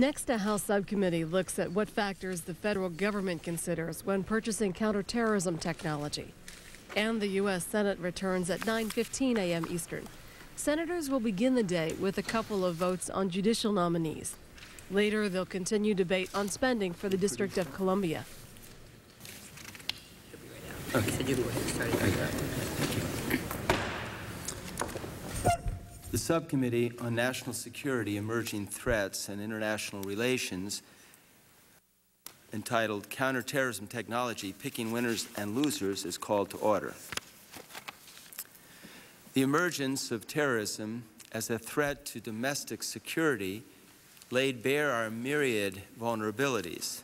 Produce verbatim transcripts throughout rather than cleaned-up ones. Next, a House subcommittee looks at what factors the federal government considers when purchasing counterterrorism technology. And the U S Senate returns at nine fifteen a m Eastern. Senators will begin the day with a couple of votes on judicial nominees. Later, they'll continue debate on spending for the District of Columbia. The Subcommittee on National Security, Emerging Threats, and International Relations, entitled Counterterrorism Technology, Picking Winners and Losers, is called to order. The emergence of terrorism as a threat to domestic security laid bare our myriad vulnerabilities,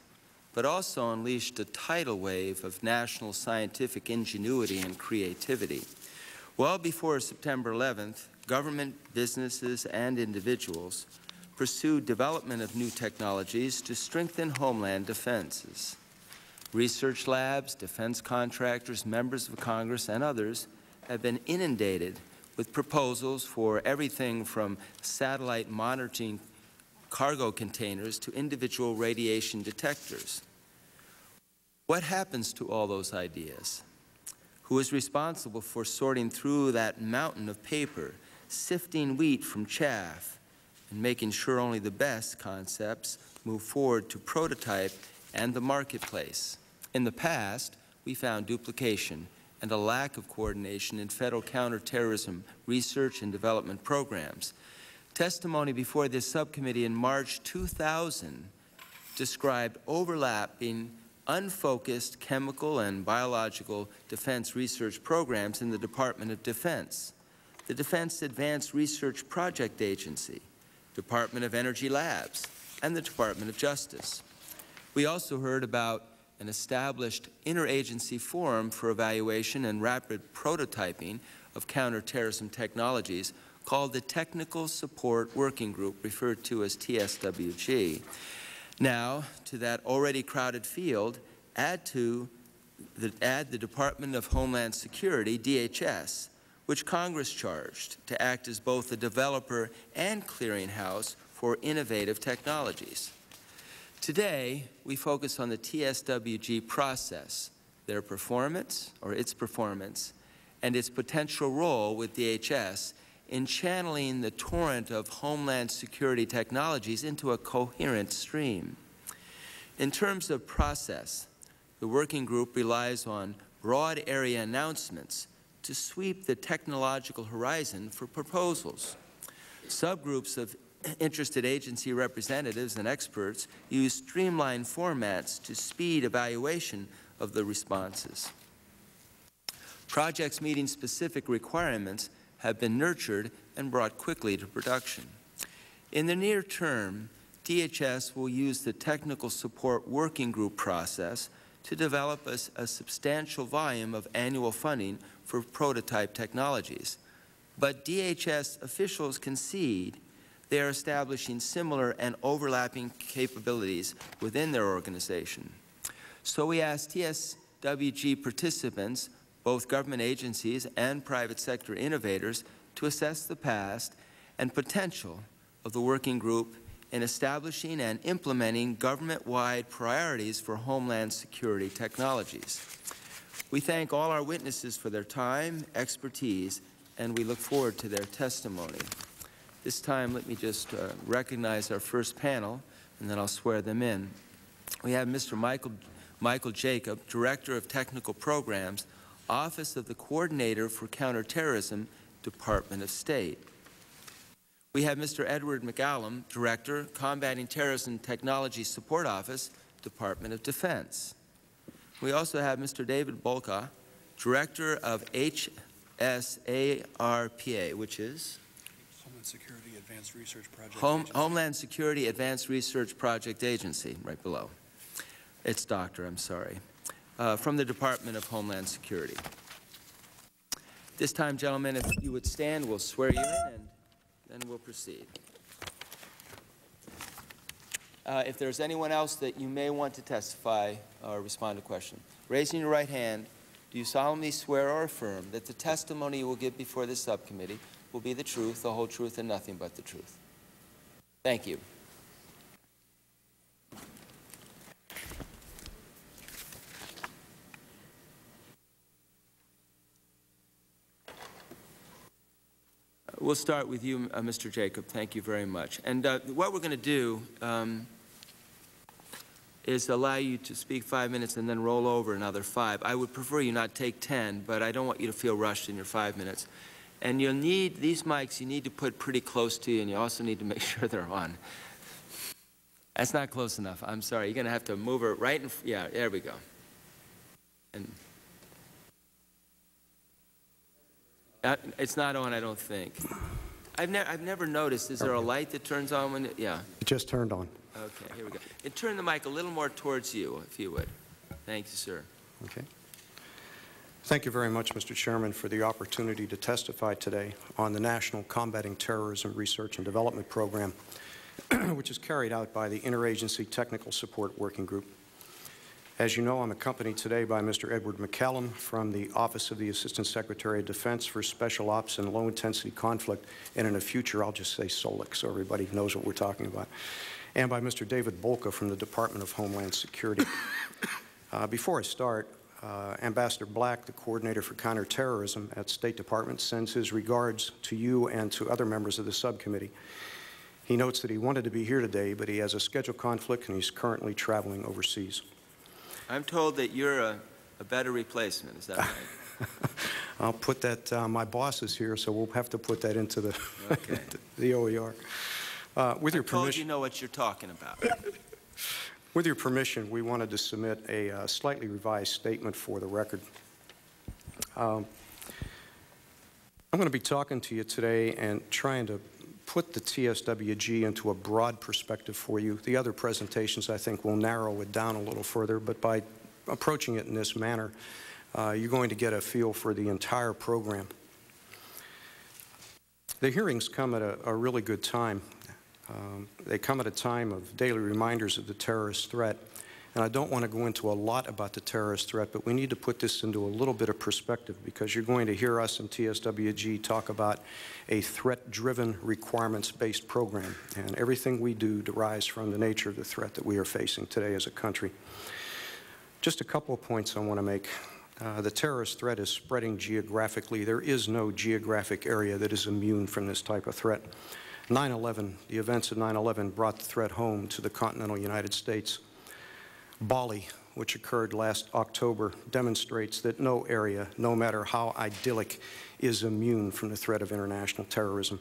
but also unleashed a tidal wave of national scientific ingenuity and creativity. Well before September eleventh, government, businesses, and individuals pursued development of new technologies to strengthen homeland defenses. Research labs, defense contractors, members of Congress, and others have been inundated with proposals for everything from satellite monitoring cargo containers to individual radiation detectors. What happens to all those ideas? Who is responsible for sorting through that mountain of paper, sifting wheat from chaff, and making sure only the best concepts move forward to prototype and the marketplace? In the past, we found duplication and a lack of coordination in federal counterterrorism research and development programs. Testimony before this subcommittee in March two thousand described overlapping, unfocused chemical and biological defense research programs in the Department of Defense, the Defense Advanced Research Project Agency, Department of Energy Labs, and the Department of Justice. We also heard about an established interagency forum for evaluation and rapid prototyping of counterterrorism technologies called the Technical Support Working Group, referred to as T S W G. Now, to that already crowded field, add, to the, add the Department of Homeland Security, D H S, which Congress charged to act as both a developer and clearinghouse for innovative technologies. Today, we focus on the T S W G process, their performance, or its performance, and its potential role with D H S in channeling the torrent of homeland security technologies into a coherent stream. In terms of process, the working group relies on broad area announcements to sweep the technological horizon for proposals. Subgroups of interested agency representatives and experts use streamlined formats to speed evaluation of the responses. Projects meeting specific requirements have been nurtured and brought quickly to production. In the near term, D H S will use the Technical Support Working Group process to develop a, a substantial volume of annual funding for prototype technologies. But D H S officials concede they are establishing similar and overlapping capabilities within their organization. So we asked T S W G participants, both government agencies and private sector innovators, to assess the past and potential of the working group in establishing and implementing government-wide priorities for homeland security technologies. We thank all our witnesses for their time, expertise, and we look forward to their testimony. This time, let me just uh, recognize our first panel, and then I'll swear them in. We have Mister Michael, Michael Jacob, Director of Technical Programs, Office of the Coordinator for Counterterrorism, Department of State. We have Mister Edward McCallum, Director, Combating Terrorism Technology Support Office, Department of Defense. We also have Mister David Bolka, Director of H S A R P A, which is? Homeland Security Advanced Research Project Home, Agency. Homeland Security Advanced Research Project Agency, right below. It's Doctor, I'm sorry. Uh, from the Department of Homeland Security. This time, gentlemen, if you would stand, we'll swear you in, and then we'll proceed. Uh, if there's anyone else that you may want to testify or respond to questions, raising your right hand, do you solemnly swear or affirm that the testimony you will give before this subcommittee will be the truth, the whole truth, and nothing but the truth? Thank you. We'll start with you, uh, Mister Jacob. Thank you very much. And uh, what we're going to do um, is allow you to speak five minutes and then roll over another five. I would prefer you not take ten, but I don't want you to feel rushed in your five minutes. And you'll need these mics, you need to put pretty close to you, and you also need to make sure they're on. That's not close enough. I'm sorry. You're going to have to move her right in. Yeah, there we go. And uh, it's not on, I don't think. I've, ne I've never noticed. Is there a light that turns on when it, yeah. It just turned on. Okay, here we go. And turn the mic a little more towards you, if you would. Thank you, sir. Okay. Thank you very much, Mister Chairman, for the opportunity to testify today on the National Combating Terrorism Research and Development Program, which is carried out by the Interagency Technical Support Working Group. As you know, I'm accompanied today by Mister Edward McCallum from the Office of the Assistant Secretary of Defense for Special Ops and Low Intensity Conflict, and in the future I'll just say SOLIC so everybody knows what we're talking about, and by Mister David Bolka from the Department of Homeland Security. Uh, before I start, Uh, Ambassador Black, the coordinator for counterterrorism at State Department, sends his regards to you and to other members of the subcommittee. He notes that he wanted to be here today, but he has a schedule conflict and he's currently traveling overseas. I'm told that you're a, a better replacement. Is that right? I'll put that. Uh, my boss is here, so we'll have to put that into the okay. the O E R. Uh, with I'm your permission, told you know what you're talking about. With your permission, we wanted to submit a uh, slightly revised statement for the record. Um, I'm going to be talking to you today and trying to put the T S W G into a broad perspective for you. The other presentations, I think, will narrow it down a little further, but by approaching it in this manner, uh, you're going to get a feel for the entire program. The hearings come at a, a really good time. Um, they come at a time of daily reminders of the terrorist threat, and I don't want to go into a lot about the terrorist threat, but we need to put this into a little bit of perspective, because you're going to hear us in T S W G talk about a threat-driven, requirements-based program, and everything we do derives from the nature of the threat that we are facing today as a country. Just a couple of points I want to make. Uh, the terrorist threat is spreading geographically. There is no geographic area that is immune from this type of threat. nine eleven, the events of nine eleven brought the threat home to the continental United States. Bali, which occurred last October, demonstrates that no area, no matter how idyllic, is immune from the threat of international terrorism.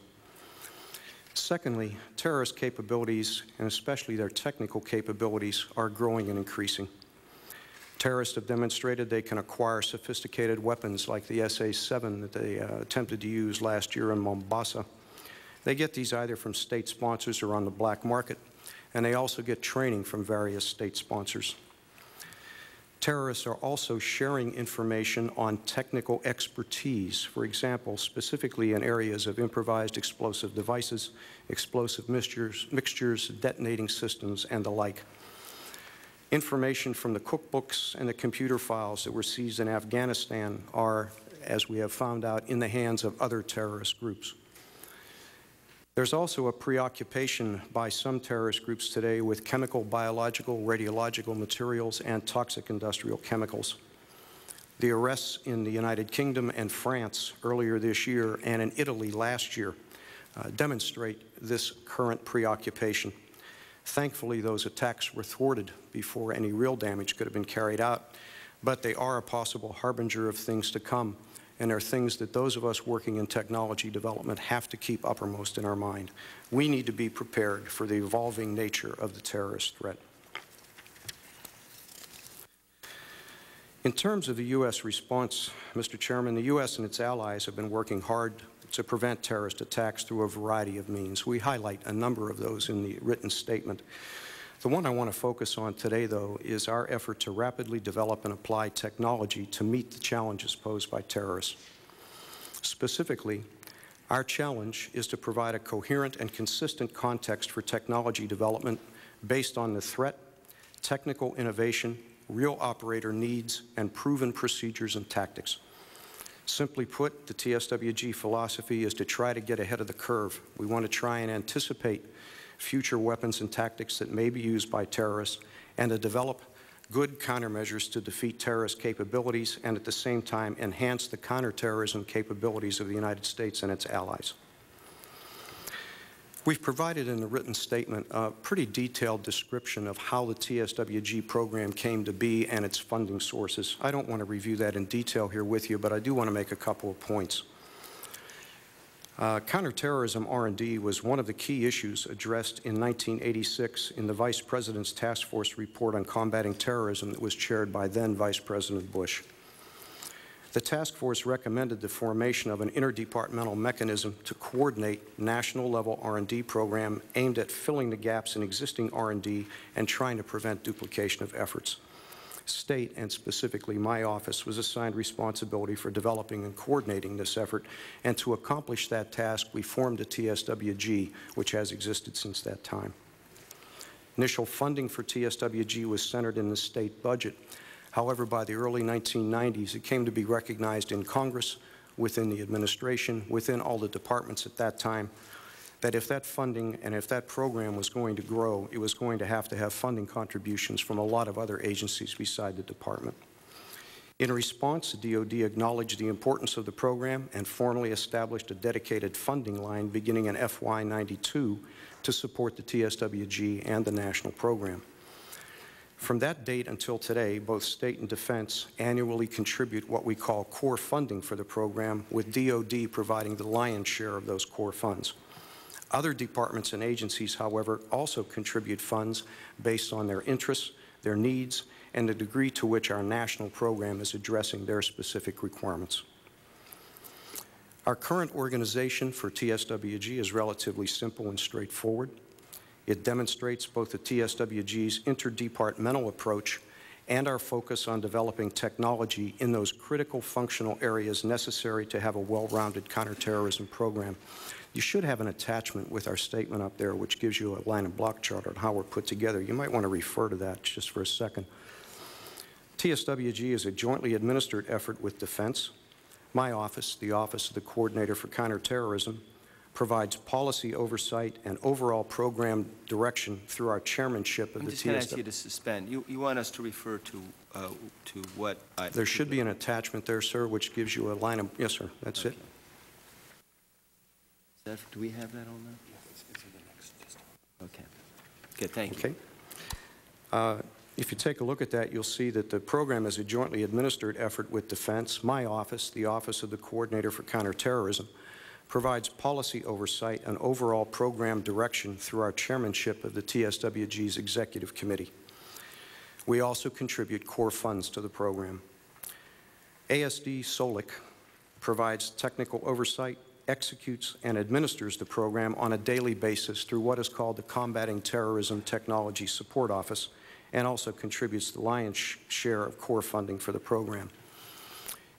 Secondly, terrorist capabilities, and especially their technical capabilities, are growing and increasing. Terrorists have demonstrated they can acquire sophisticated weapons like the S A seven that they uh, attempted to use last year in Mombasa. They get these either from state sponsors or on the black market, and they also get training from various state sponsors. Terrorists are also sharing information on technical expertise, for example, specifically in areas of improvised explosive devices, explosive mixtures, mixtures, detonating systems, and the like. Information from the cookbooks and the computer files that were seized in Afghanistan are, as we have found out, in the hands of other terrorist groups. There's also a preoccupation by some terrorist groups today with chemical, biological, radiological materials, and toxic industrial chemicals. The arrests in the United Kingdom and France earlier this year and in Italy last year uh, demonstrate this current preoccupation. Thankfully, those attacks were thwarted before any real damage could have been carried out, but they are a possible harbinger of things to come. And are things that those of us working in technology development have to keep uppermost in our mind. We need to be prepared for the evolving nature of the terrorist threat. In terms of the U S response, Mister Chairman, the U S and its allies have been working hard to prevent terrorist attacks through a variety of means. We highlight a number of those in the written statement. The one I want to focus on today, though, is our effort to rapidly develop and apply technology to meet the challenges posed by terrorists. Specifically, our challenge is to provide a coherent and consistent context for technology development based on the threat, technical innovation, real operator needs, and proven procedures and tactics. Simply put, the T S W G philosophy is to try to get ahead of the curve. We want to try and anticipate future weapons and tactics that may be used by terrorists, and to develop good countermeasures to defeat terrorist capabilities and at the same time enhance the counterterrorism capabilities of the United States and its allies. We've provided in the written statement a pretty detailed description of how the T S W G program came to be and its funding sources. I don't want to review that in detail here with you, but I do want to make a couple of points. Uh, counterterrorism R and D was one of the key issues addressed in nineteen eighty-six in the Vice President's Task Force Report on Combating Terrorism that was chaired by then Vice President Bush. The task force recommended the formation of an interdepartmental mechanism to coordinate national-level R and D program aimed at filling the gaps in existing R and D and trying to prevent duplication of efforts. State, and specifically my office, was assigned responsibility for developing and coordinating this effort, and to accomplish that task, we formed the T S W G, which has existed since that time. Initial funding for T S W G was centered in the state budget. However, by the early nineteen nineties, it came to be recognized in Congress, within the administration, within all the departments at that time, that if that funding and if that program was going to grow, it was going to have to have funding contributions from a lot of other agencies beside the department. In response, the D O D acknowledged the importance of the program and formally established a dedicated funding line beginning in F Y ninety-two to support the T S W G and the national program. From that date until today, both state and defense annually contribute what we call core funding for the program, with D O D providing the lion's share of those core funds. Other departments and agencies, however, also contribute funds based on their interests, their needs, and the degree to which our national program is addressing their specific requirements. Our current organization for T S W G is relatively simple and straightforward. It demonstrates both the T S W G's interdepartmental approach and our focus on developing technology in those critical functional areas necessary to have a well-rounded counterterrorism program. You should have an attachment with our statement up there, which gives you a line and block chart on how we're put together. You might want to refer to that just for a second. T S W G is a jointly administered effort with Defense. My office, the Office of the Coordinator for Counterterrorism, provides policy oversight and overall program direction through our chairmanship of I'm the T S W G. I'm just going to ask you to suspend. You, you want us to refer to, uh, to what I... There should be an attachment there, sir, which gives you a line of... Yes, sir. That's okay. It. Is that, do we have that on there? Yes, it's, it's in the next system. Okay. Good, thank okay. you. Uh, If you take a look at that, you'll see that the program is a jointly administered effort with Defense. My office, the Office of the Coordinator for Counterterrorism, provides policy oversight and overall program direction through our chairmanship of the T S W G's Executive Committee. We also contribute core funds to the program. A S D SOLIC provides technical oversight, executes, and administers the program on a daily basis through what is called the Combating Terrorism Technology Support Office, and also contributes the lion's share of core funding for the program.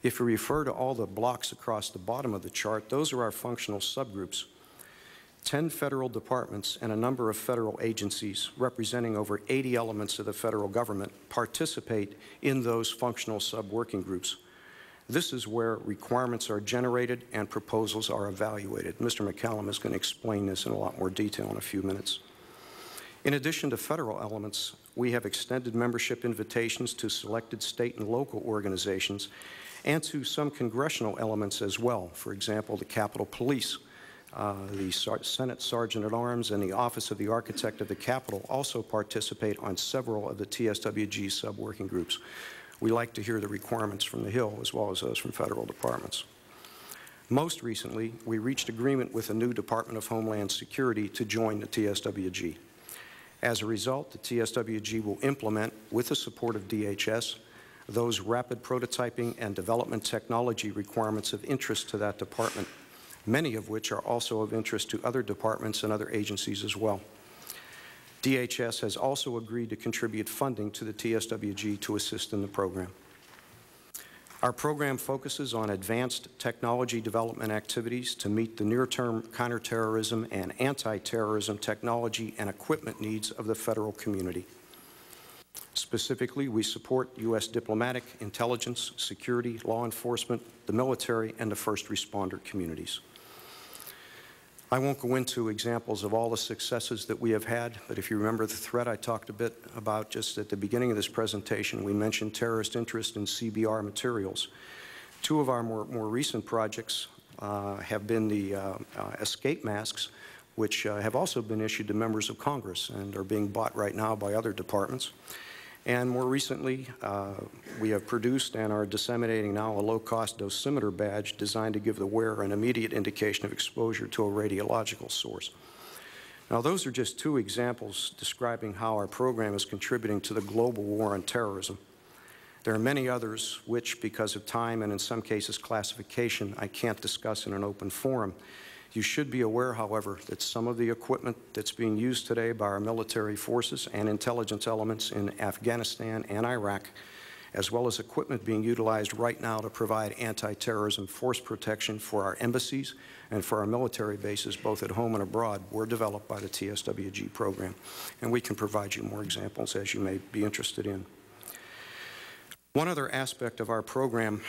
If you refer to all the blocks across the bottom of the chart, those are our functional subgroups. Ten federal departments and a number of federal agencies representing over eighty elements of the federal government participate in those functional sub-working groups. This is where requirements are generated and proposals are evaluated. Mister McCallum is going to explain this in a lot more detail in a few minutes. In addition to federal elements, we have extended membership invitations to selected state and local organizations and to some congressional elements as well. For example, the Capitol Police, uh, the Sar- Senate Sergeant-at-Arms, and the Office of the Architect of the Capitol also participate on several of the T S W G sub-working groups. We like to hear the requirements from the Hill as well as those from federal departments. Most recently, we reached agreement with the new Department of Homeland Security to join the T S W G. As a result, the T S W G will implement, with the support of D H S, those rapid prototyping and development technology requirements of interest to that department, many of which are also of interest to other departments and other agencies as well. D H S has also agreed to contribute funding to the T S W G to assist in the program. Our program focuses on advanced technology development activities to meet the near-term counterterrorism and anti-terrorism technology and equipment needs of the federal community. Specifically, we support U S diplomatic, intelligence, security, law enforcement, the military, and the first responder communities. I won't go into examples of all the successes that we have had, but if you remember the thread I talked a bit about just at the beginning of this presentation, we mentioned terrorist interest in C B R materials. Two of our more, more recent projects uh, have been the uh, uh, escape masks which uh, have also been issued to members of Congress and are being bought right now by other departments. And more recently, uh, we have produced and are disseminating now a low-cost dosimeter badge designed to give the wearer an immediate indication of exposure to a radiological source. Now, those are just two examples describing how our program is contributing to the global war on terrorism. There are many others which, because of time and in some cases classification, I can't discuss in an open forum. You should be aware, however, that some of the equipment that's being used today by our military forces and intelligence elements in Afghanistan and Iraq, as well as equipment being utilized right now to provide anti-terrorism force protection for our embassies and for our military bases, both at home and abroad, were developed by the T S W G program. And we can provide you more examples as you may be interested in. One other aspect of our program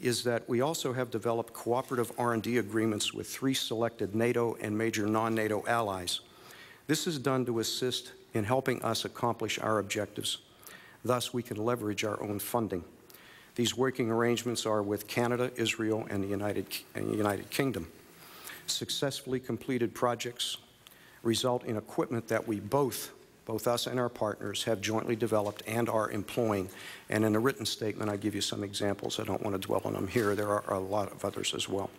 is that we also have developed cooperative R and D agreements with three selected NATO and major non-NATO allies. This is done to assist in helping us accomplish our objectives. Thus, we can leverage our own funding. These working arrangements are with Canada, Israel, and the United, and the United Kingdom. Successfully completed projects result in equipment that we both Both us and our partners have jointly developed and are employing. And in a written statement, I give you some examples. I don't want to dwell on them here. There are a lot of others as well.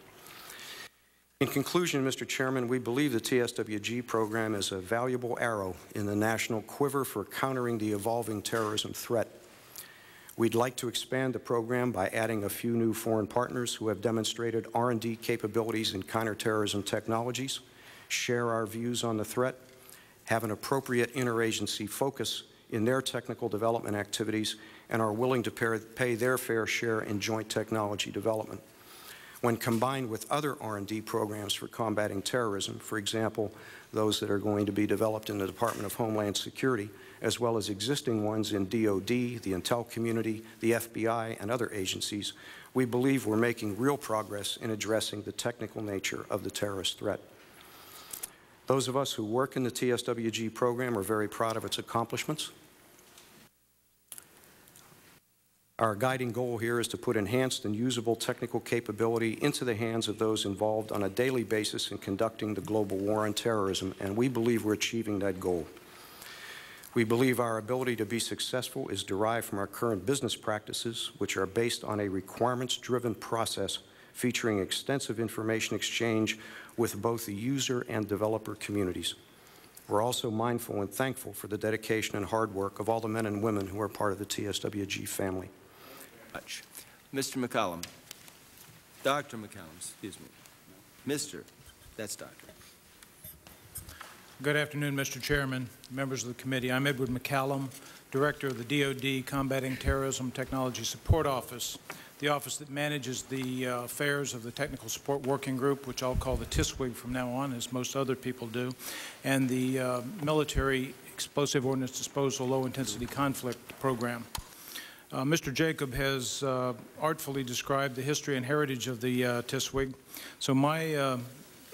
In conclusion, Mister Chairman, we believe the T S W G program is a valuable arrow in the national quiver for countering the evolving terrorism threat. We'd like to expand the program by adding a few new foreign partners who have demonstrated R and D capabilities in counterterrorism technologies, share our views on the threat, have an appropriate interagency focus in their technical development activities, and are willing to pay their fair share in joint technology development. When combined with other R and D programs for combating terrorism, for example, those that are going to be developed in the Department of Homeland Security, as well as existing ones in D O D, the intel community, the F B I, and other agencies, we believe we're making real progress in addressing the technical nature of the terrorist threat. Those of us who work in the T S W G program are very proud of its accomplishments. Our guiding goal here is to put enhanced and usable technical capability into the hands of those involved on a daily basis in conducting the global war on terrorism, and we believe we're achieving that goal. We believe our ability to be successful is derived from our current business practices, which are based on a requirements-driven process featuring extensive information exchange with both the user and developer communities. We're also mindful and thankful for the dedication and hard work of all the men and women who are part of the T S W G family. Much. Mister McCallum, Doctor McCallum, excuse me. Mister, that's Doctor. Good afternoon, Mister Chairman, members of the committee. I'm Edward McCallum, Director of the D O D Combating Terrorism Technology Support Office, the office that manages the uh, affairs of the Technical Support Working Group, which I'll call the T S W G from now on, as most other people do, and the uh, Military Explosive Ordnance Disposal Low-Intensity Conflict Program. Uh, Mister Jacob has uh, artfully described the history and heritage of the uh, T S W G, so my uh,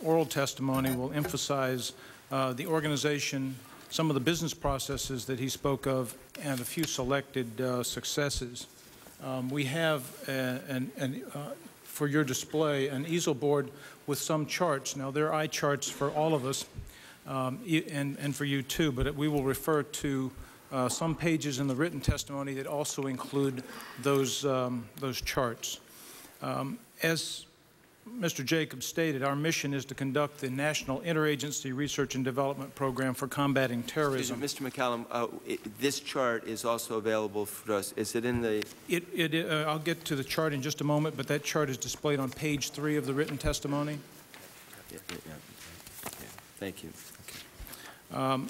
oral testimony will emphasize uh, the organization, some of the business processes that he spoke of, and a few selected uh, successes. Um, we have, a, an, an, uh, for your display, an easel board with some charts. Now, there are eye charts for all of us, um, and, and for you too, but we will refer to uh, some pages in the written testimony that also include those, um, those charts. Um, as Mister Jacobs stated, our mission is to conduct the National Interagency Research and Development Program for Combating Terrorism. Excuse me, Mister McCallum, uh, it, this chart is also available for us. Is it in the... It, it, uh, I'll get to the chart in just a moment, but that chart is displayed on page three of the written testimony. Yeah, yeah, yeah. Yeah. Thank you. Okay. Um,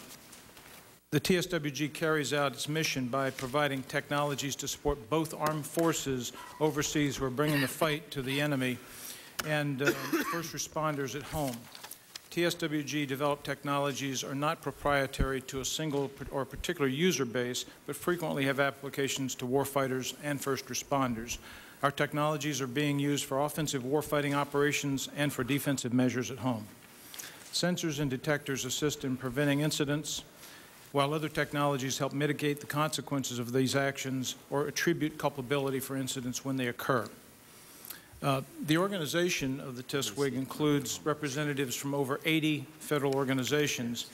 the T S W G carries out its mission by providing technologies to support both armed forces overseas who are bringing the fight to the enemy, and uh, first responders at home. T S W G-developed technologies are not proprietary to a single or particular user base, but frequently have applications to warfighters and first responders. Our technologies are being used for offensive warfighting operations and for defensive measures at home. Sensors and detectors assist in preventing incidents, while other technologies help mitigate the consequences of these actions or attribute culpability for incidents when they occur. Uh, the organization of the T S W G includes representatives from over eighty federal organizations,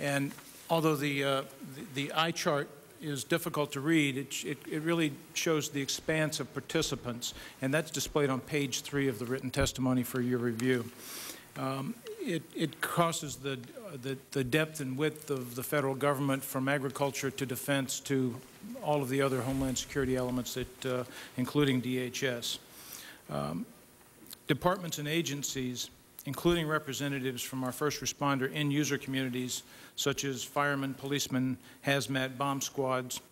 and although the, uh, the, the eye chart is difficult to read, it, it, it really shows the expanse of participants, and that's displayed on page three of the written testimony for your review. Um, it, it crosses the, the, the depth and width of the federal government, from agriculture to defense to all of the other Homeland Security elements, that, uh, including D H S. Um, departments and agencies, including representatives from our first responder end-user communities, such as firemen, policemen, hazmat, bomb squads,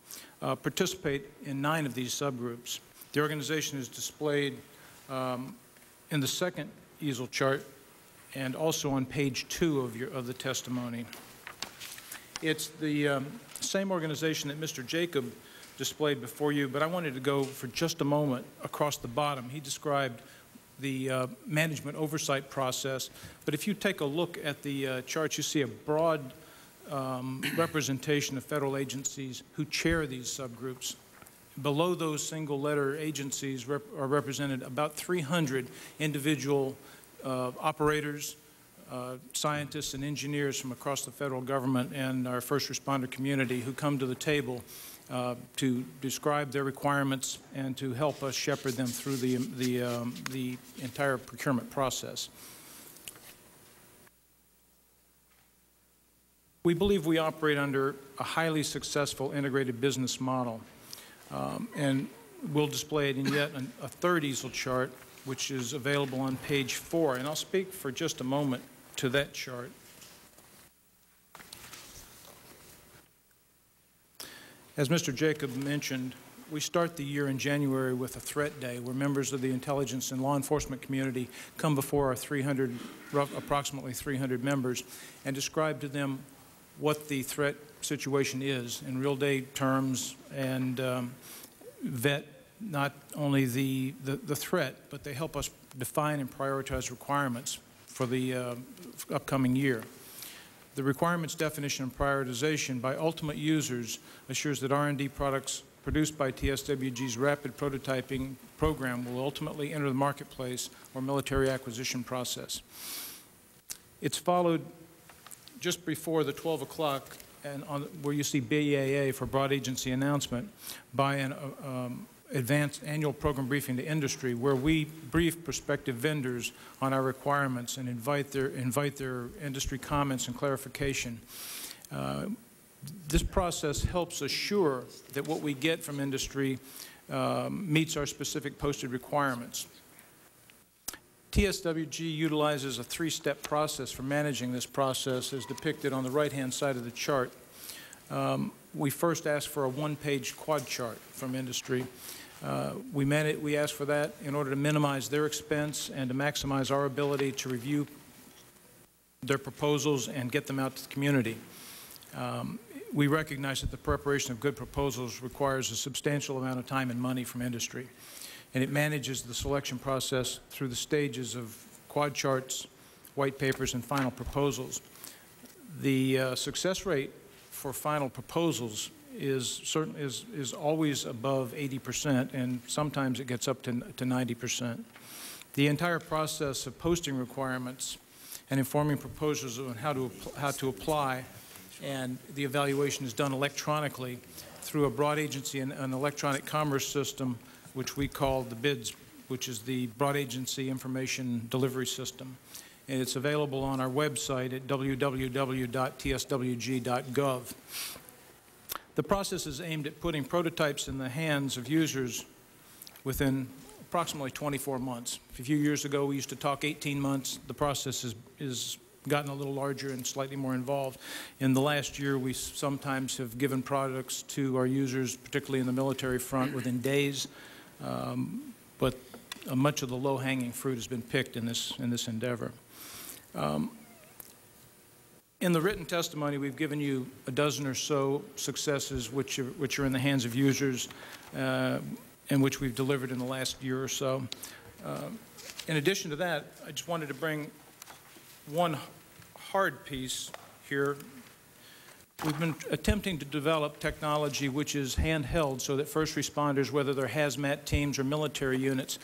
uh, participate in nine of these subgroups. The organization is displayed um, in the second easel chart and also on page two of, your, of the testimony. It's the um, same organization that Mister Jacob displayed before you, but I wanted to go for just a moment across the bottom. He described the uh, management oversight process, but if you take a look at the uh, chart, you see a broad um, representation of federal agencies who chair these subgroups. Below those single-letter agencies rep are represented about three hundred individual uh, operators, Uh, scientists and engineers from across the federal government and our first responder community who come to the table uh, to describe their requirements and to help us shepherd them through the, the, um, the entire procurement process. We believe we operate under a highly successful integrated business model, um, and we'll display it in yet an, a third easel chart, which is available on page four, and I'll speak for just a moment to that chart. As Mister Jacob mentioned, we start the year in January with a threat day where members of the intelligence and law enforcement community come before our three hundred, rough, approximately three hundred members and describe to them what the threat situation is in real day terms and um, vet not only the, the, the threat, but they help us define and prioritize requirements for the uh, upcoming year. The requirements definition and prioritization by ultimate users assures that R and D products produced by T S W G's rapid prototyping program will ultimately enter the marketplace or military acquisition process. It's followed just before the twelve o'clock, and on, where you see B A A for broad agency announcement, by an uh, um, advanced annual program briefing to industry, where we brief prospective vendors on our requirements and invite their, invite their industry comments and clarification. Uh, this process helps assure that what we get from industry uh, meets our specific posted requirements. T S W G utilizes a three-step process for managing this process, as depicted on the right-hand side of the chart. Um, we first ask for a one-page quad chart from industry. Uh, we, manage, we ask for that in order to minimize their expense and to maximize our ability to review their proposals and get them out to the community. Um, we recognize that the preparation of good proposals requires a substantial amount of time and money from industry, and it manages the selection process through the stages of quad charts, white papers, and final proposals. The uh, success rate for final proposals is certain is is always above eighty percent, and sometimes it gets up to to ninety percent. The entire process of posting requirements and informing proposals on how to how to apply, and the evaluation is done electronically through a broad agency and an electronic commerce system, which we call the BIDS, which is the Broad Agency Information Delivery System. And it's available on our website at w w w dot t s w g dot gov. The process is aimed at putting prototypes in the hands of users within approximately twenty-four months. A few years ago, we used to talk eighteen months. The process has is, is gotten a little larger and slightly more involved. In the last year, we sometimes have given products to our users, particularly in the military front, within days. Um, but uh, much of the low-hanging fruit has been picked in this, in this endeavor. Um, in the written testimony, we've given you a dozen or so successes which are, which are in the hands of users uh, and which we've delivered in the last year or so. Uh, in addition to that, I just wanted to bring one hard piece here. We've been attempting to develop technology which is handheld so that first responders, whether they're hazmat teams or military units,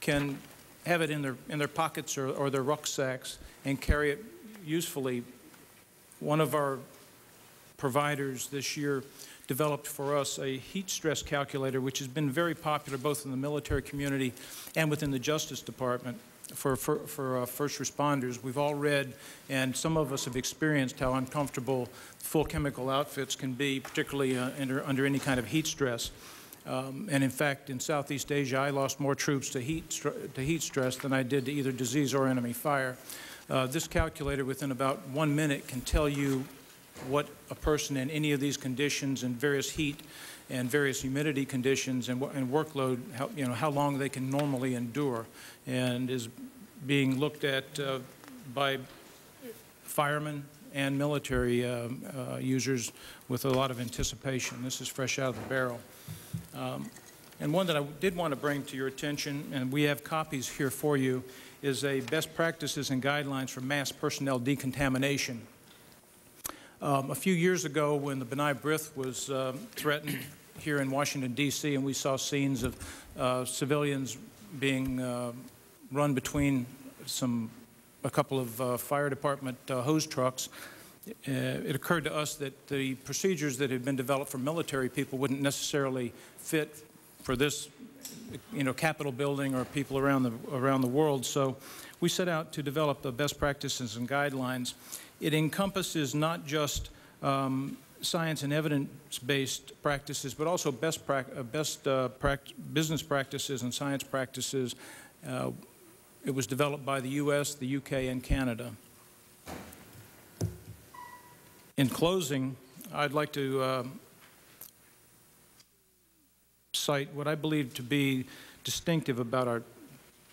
can have it in their, in their pockets or, or their rucksacks and carry it usefully. One of our providers this year developed for us a heat stress calculator, which has been very popular both in the military community and within the Justice Department for, for, for uh, first responders. We've all read, and some of us have experienced, how uncomfortable full chemical outfits can be, particularly uh, under, under any kind of heat stress. Um, and in fact, in Southeast Asia, I lost more troops to heat, to heat stress than I did to either disease or enemy fire. Uh, this calculator, within about one minute, can tell you what a person in any of these conditions, in various heat and various humidity conditions and, and workload, how, you know, how long they can normally endure, and is being looked at uh, by firemen and military uh, uh, users with a lot of anticipation. This is fresh out of the barrel. Um, and one that I did want to bring to your attention, and we have copies here for you, is a best practices and guidelines for mass personnel decontamination. Um, a few years ago, when the B'nai B'rith was uh, threatened here in Washington, D C, and we saw scenes of uh, civilians being uh, run between some, a couple of uh, fire department uh, hose trucks, uh, it occurred to us that the procedures that had been developed for military people wouldn't necessarily fit for this, you know, Capitol building or people around the, around the world. So we set out to develop the best practices and guidelines. It encompasses not just um, science and evidence-based practices, but also best, pra best uh, pract business practices and science practices. Uh, it was developed by the U S, the U K, and Canada. In closing, I'd like to uh, cite what I believe to be distinctive about our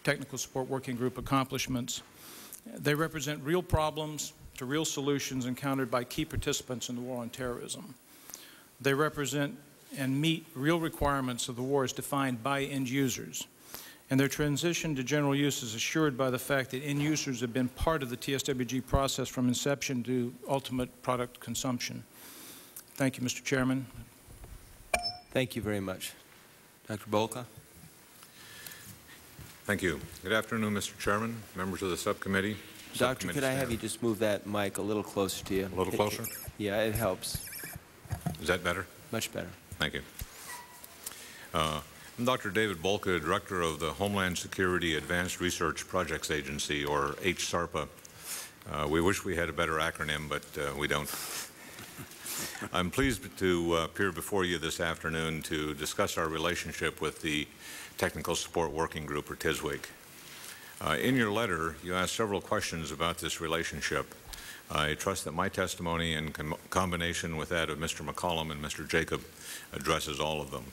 Technical Support Working Group accomplishments. They represent real problems to real solutions encountered by key participants in the war on terrorism. They represent and meet real requirements of the war as defined by end users. And their transition to general use is assured by the fact that end users have been part of the T S W G process from inception to ultimate product consumption. Thank you, Mister Chairman. Thank you very much. Doctor Bolka. Thank you. Good afternoon, Mister Chairman, members of the subcommittee. Doctor, could I have you just move that mic a little closer to you? A little closer? Yeah, it helps. Is that better? Much better. Thank you. Uh, I'm Doctor David Bolka, Director of the Homeland Security Advanced Research Projects Agency, or H SARPA. Uh, we wish we had a better acronym, but uh, we don't. I'm pleased to uh, appear before you this afternoon to discuss our relationship with the Technical Support Working Group, or T S W G. Uh, in your letter, you asked several questions about this relationship. I trust that my testimony, in com combination with that of Mister McCallum and Mister Jacob, addresses all of them.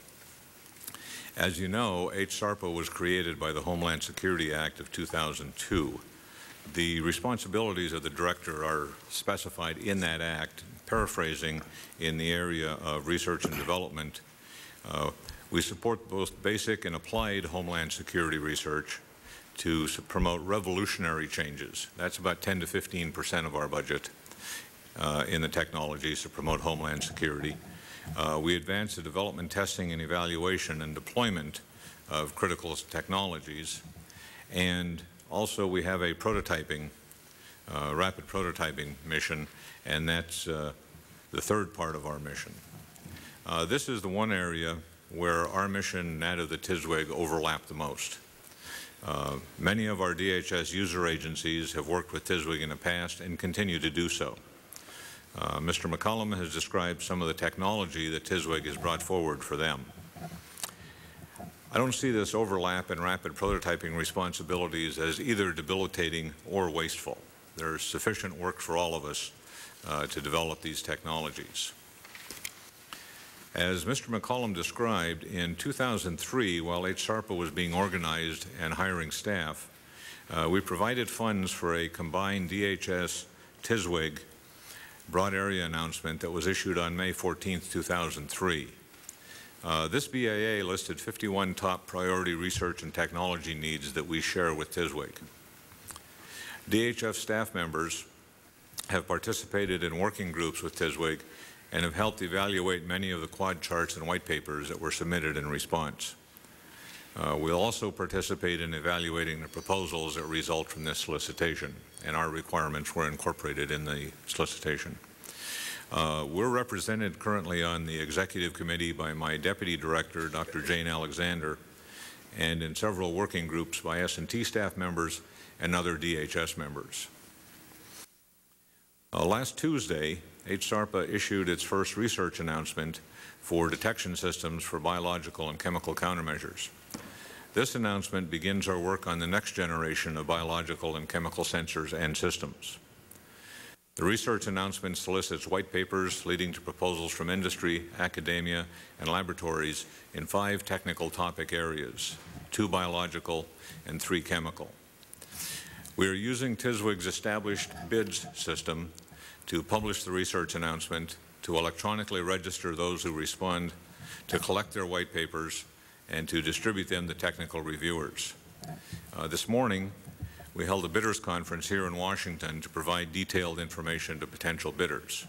As you know, H SARPA was created by the Homeland Security Act of two thousand two. The responsibilities of the director are specified in that act, paraphrasing, in the area of research and development. Uh, we support both basic and applied homeland security research to promote revolutionary changes. That's about ten to fifteen percent of our budget uh, in the technologies to promote homeland security. Uh, we advance the development, testing, and evaluation and deployment of critical technologies. And also we have a prototyping, uh, rapid prototyping mission, and that's uh, the third part of our mission. Uh, this is the one area where our mission and that of the T S W G overlap the most. Uh, many of our D H S user agencies have worked with T S W G in the past and continue to do so. Uh, Mister McCallum has described some of the technology that T S W G has brought forward for them. I don't see this overlap in rapid prototyping responsibilities as either debilitating or wasteful. There's sufficient work for all of us uh, to develop these technologies. As Mister McCallum described, in two thousand three, while H SARPA was being organized and hiring staff, uh, we provided funds for a combined D H S T S W G broad area announcement that was issued on May fourteenth two thousand three. Uh, this B A A listed fifty-one top priority research and technology needs that we share with T S W G. D H S staff members have participated in working groups with T S W G and have helped evaluate many of the quad charts and white papers that were submitted in response. Uh, we'll also participate in evaluating the proposals that result from this solicitation, and our requirements were incorporated in the solicitation. Uh, we're represented currently on the Executive Committee by my Deputy Director, Doctor Jane Alexander, and in several working groups by S and T staff members and other D H S members. Uh, last Tuesday, H SARPA issued its first research announcement for detection systems for biological and chemical countermeasures. This announcement begins our work on the next generation of biological and chemical sensors and systems. The research announcement solicits white papers leading to proposals from industry, academia, and laboratories in five technical topic areas, two biological and three chemical. We are using T S W G's established bids system to publish the research announcement, to electronically register those who respond, to collect their white papers, and to distribute them to technical reviewers. Uh, this morning, we held a bidders conference here in Washington to provide detailed information to potential bidders.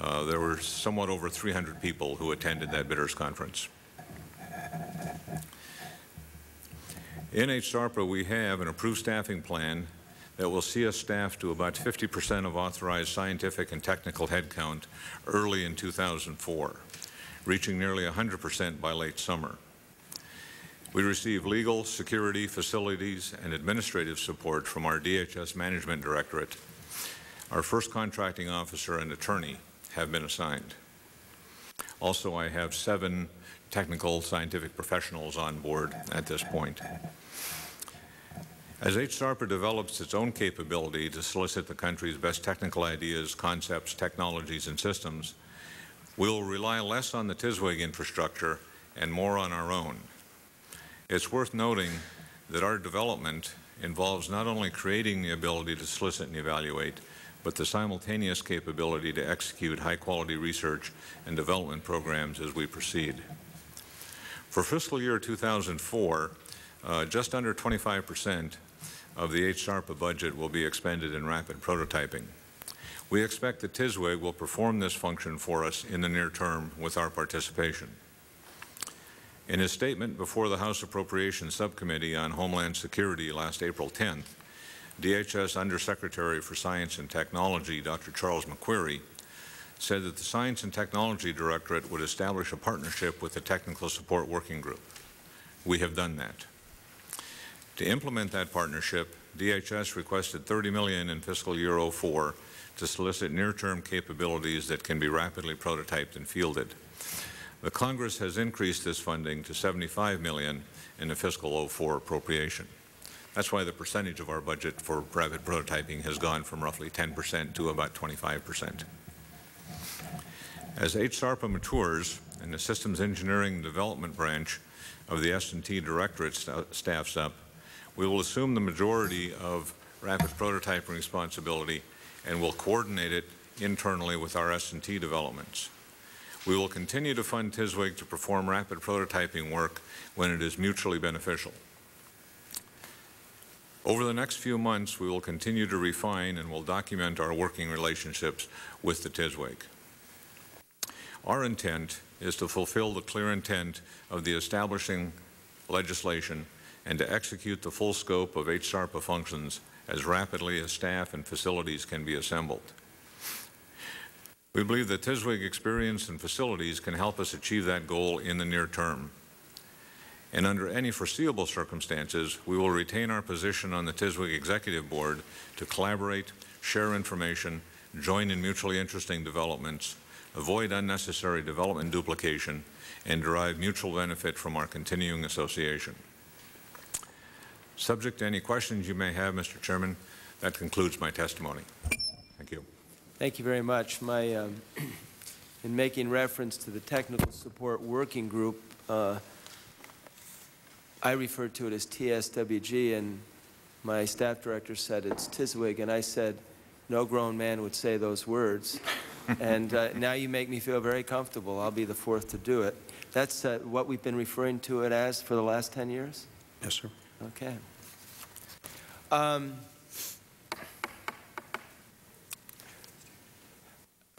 Uh, there were somewhat over three hundred people who attended that bidders conference. In H SARPA, we have an approved staffing plan that will see us staffed to about fifty percent of authorized scientific and technical headcount early in two thousand four, reaching nearly one hundred percent by late summer. We receive legal, security, facilities, and administrative support from our D H S Management Directorate. Our first contracting officer and attorney have been assigned. Also, I have seven technical scientific professionals on board at this point. As H SARPA develops its own capability to solicit the country's best technical ideas, concepts, technologies, and systems, we'll rely less on the T S W G infrastructure and more on our own. It's worth noting that our development involves not only creating the ability to solicit and evaluate, but the simultaneous capability to execute high-quality research and development programs as we proceed. For fiscal year two thousand four, uh, just under twenty-five percent of the H SARPA budget will be expended in rapid prototyping. We expect that T S W G will perform this function for us in the near term with our participation. In his statement before the House Appropriations Subcommittee on Homeland Security last April tenth, D H S Undersecretary for Science and Technology, Doctor Charles McQuarrie, said that the Science and Technology Directorate would establish a partnership with the Technical Support Working Group. We have done that. To implement that partnership, D H S requested thirty million dollars in fiscal year oh four to solicit near-term capabilities that can be rapidly prototyped and fielded. The Congress has increased this funding to seventy-five million dollars in the fiscal oh four appropriation. That's why the percentage of our budget for rapid prototyping has gone from roughly ten percent to about twenty-five percent. As H SARPA matures and the Systems Engineering and Development branch of the S and T Directorate st staffs up, we will assume the majority of rapid prototyping responsibility and will coordinate it internally with our S and T developments. We will continue to fund T S W G to perform rapid prototyping work when it is mutually beneficial. Over the next few months, we will continue to refine and will document our working relationships with the T S W G. Our intent is to fulfill the clear intent of the establishing legislation and to execute the full scope of H SARPA functions as rapidly as staff and facilities can be assembled. We believe that T S W G experience and facilities can help us achieve that goal in the near term. And under any foreseeable circumstances, we will retain our position on the T S W G Executive Board to collaborate, share information, join in mutually interesting developments, avoid unnecessary development duplication, and derive mutual benefit from our continuing association. Subject to any questions you may have, Mister Chairman, that concludes my testimony. Thank you. Thank you very much. My, um, in making reference to the Technical Support Working Group, uh, I refer to it as T S W G, and my staff director said it's T S W G, and I said, no grown man would say those words. And uh, now you make me feel very comfortable. I'll be the fourth to do it. That's uh, what we've been referring to it as for the last ten years? Yes, sir. Okay. Um,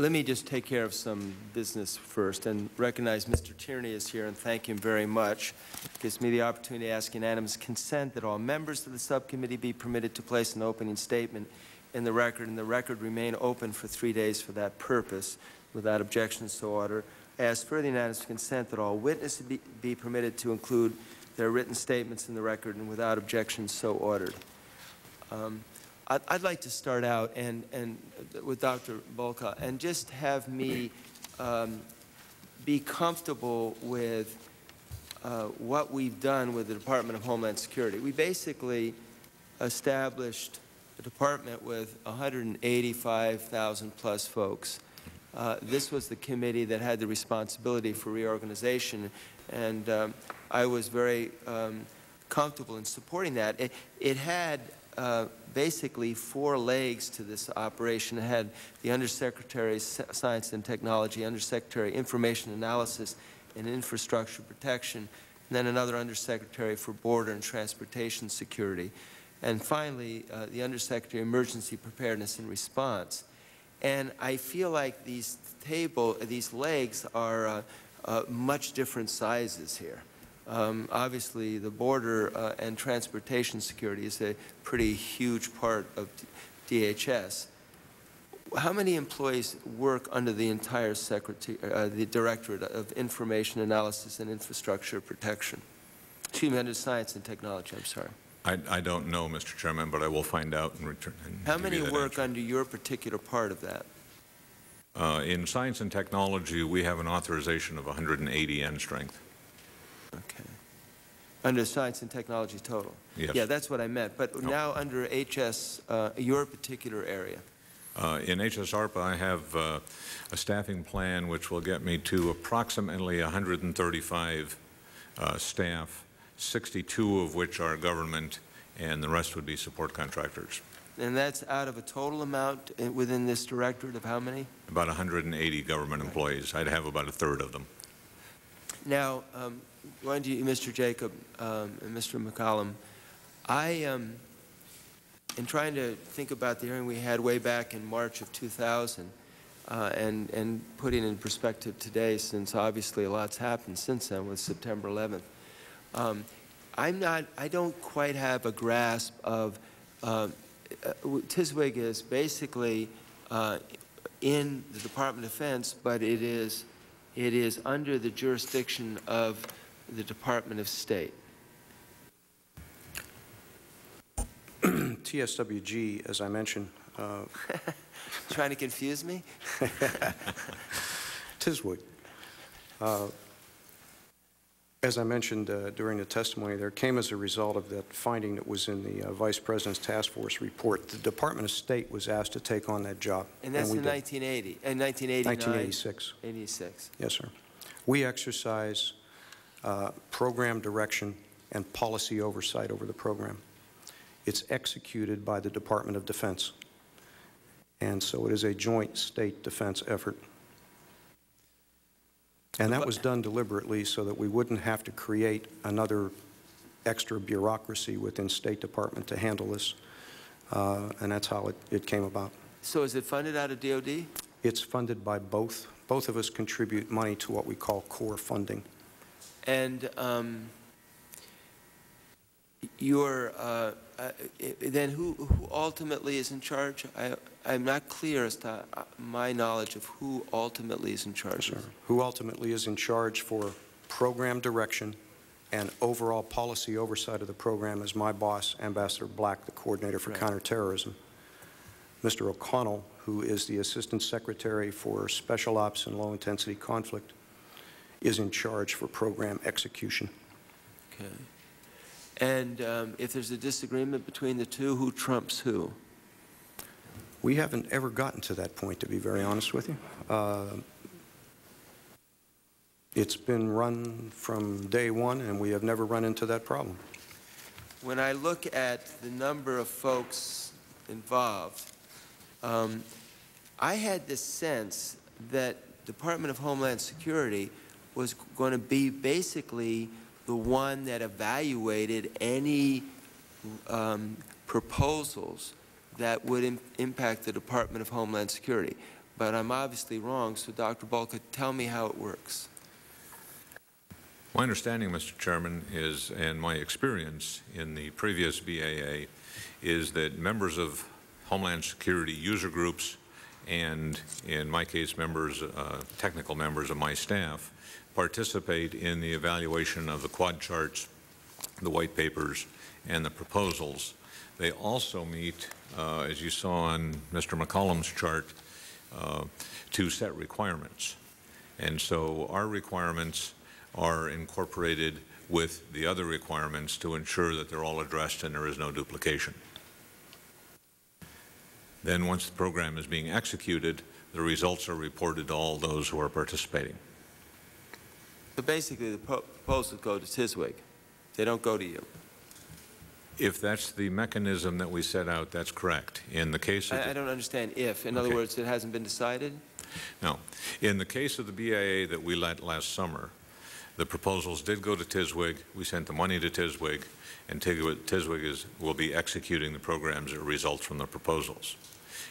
Let me just take care of some business first and recognize Mister Tierney is here and thank him very much. It gives me the opportunity to ask unanimous consent that all members of the subcommittee be permitted to place an opening statement in the record, and the record remain open for three days for that purpose. Without objection, so ordered. Ask for the unanimous consent that all witnesses be, be permitted to include their written statements in the record, and without objection, so ordered. Um, I'd, I'd like to start out and, and with Doctor Bolka and just have me um, be comfortable with uh, what we've done with the Department of Homeland Security. We basically established a department with one hundred eighty-five thousand plus folks. Uh, this was the committee that had the responsibility for reorganization, and um, I was very um, comfortable in supporting that. It, it had uh, basically four legs to this operation. It had the Undersecretary of Science and Technology, Undersecretary Information Analysis and Infrastructure Protection, and then another Undersecretary for Border and Transportation Security, and finally uh, the Undersecretary Emergency Preparedness and Response. And I feel like these table, these legs are uh, uh, much different sizes here. Um, obviously, the border uh, and transportation security is a pretty huge part of D H S. How many employees work under the entire secretary, uh, the Directorate of Information Analysis and Infrastructure Protection? Human Science and Technology, I'm sorry. I, I don't know, Mister Chairman, but I will find out and return. And How many work answer. under your particular part of that? Uh, in science and technology, we have an authorization of one hundred eighty end strength. Okay. Under science and technology total? Yes. Yeah, that's what I meant. But no. now under H S, uh, your particular area? Uh, in H S A R P A, I have uh, a staffing plan which will get me to approximately one hundred thirty-five uh, staff, sixty-two of which are government, and the rest would be support contractors. And that's out of a total amount within this directorate of how many? About one hundred eighty government employees. I'd have about a third of them. Now, um, why don't you, Mister Jacob um, and Mister McCallum, I, um, in trying to think about the hearing we had way back in March of two thousand, uh, and, and put it in perspective today, since obviously a lot's happened since then with September eleventh, Um, I'm not, I don't quite have a grasp of, uh, T S W G is basically uh, in the Department of Defense, but it is, it is under the jurisdiction of the Department of State. T S W G, as I mentioned. Uh, Trying to confuse me? T S W G. Uh, As I mentioned uh, during the testimony, there came as a result of that finding that was in the uh, Vice President's Task Force report. The Department of State was asked to take on that job. And that's and in nineteen eighty, and nineteen eighty-nine, nineteen eighty-six. eighty-six. Yes, sir. We exercise uh, program direction and policy oversight over the program. It's executed by the Department of Defense. And so it is a joint state defense effort. And that was done deliberately so that we wouldn't have to create another extra bureaucracy within State Department to handle this. Uh, and that's how it, it came about. So is it funded out of D O D? It's funded by both. Both of us contribute money to what we call core funding. And um, your, uh, uh, then who, who ultimately is in charge? I, I'm not clear as to my knowledge of who ultimately is in charge. Yes, sir. Who ultimately is in charge for program direction and overall policy oversight of the program is my boss, Ambassador Black, the coordinator for right. counterterrorism. Mister O'Connell, who is the Assistant Secretary for Special Ops and Low Intensity Conflict, is in charge for program execution. Okay. And um, if there's a disagreement between the two, who trumps who? We haven't ever gotten to that point, to be very honest with you. Uh, it's been run from day one, and we have never run into that problem. When I look at the number of folks involved, um, I had this sense that Department of Homeland Security was going to be basically the one that evaluated any um, proposals that would im- impact the Department of Homeland Security. but I'm obviously wrong, so Doctor Bolka, tell me how it works. My understanding, Mister Chairman, is, and my experience in the previous B A A, is that members of Homeland Security user groups and, in my case, members, uh, technical members of my staff, participate in the evaluation of the quad charts, the white papers, and the proposals. They also meet, uh, as you saw on Mister McCallum's chart, uh, to set requirements. And so our requirements are incorporated with the other requirements to ensure that they're all addressed and there is no duplication. Then once the program is being executed, the results are reported to all those who are participating. So basically the proposals go to T S W G. They don't go to you. If that's the mechanism that we set out, that's correct. In the case of I, the I don't understand if. In okay. other words, it hasn't been decided? No. In the case of the B A A that we let last summer, the proposals did go to T S W G. We sent the money to T S W G, and T S W G is, will be executing the programs that results from the proposals.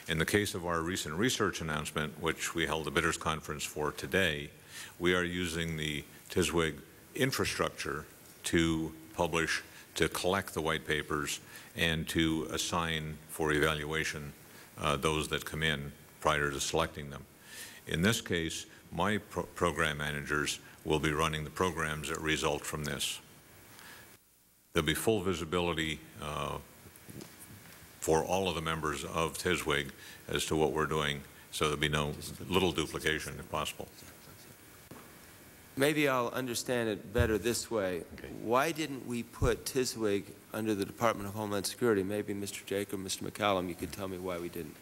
In the case of our recent research announcement, which we held a bidders conference for today, we are using the T S W G infrastructure to publish, to collect the white papers, and to assign for evaluation uh, those that come in prior to selecting them. In this case, my pro program managers will be running the programs that result from this. There will be full visibility uh, for all of the members of T S W G as to what we're doing, so there will be no little duplication if possible. Maybe I'll understand it better this way. Okay. Why didn't we put T S W G under the Department of Homeland Security? Maybe Mister Jacob, Mister McCallum, you could tell me why we didn't.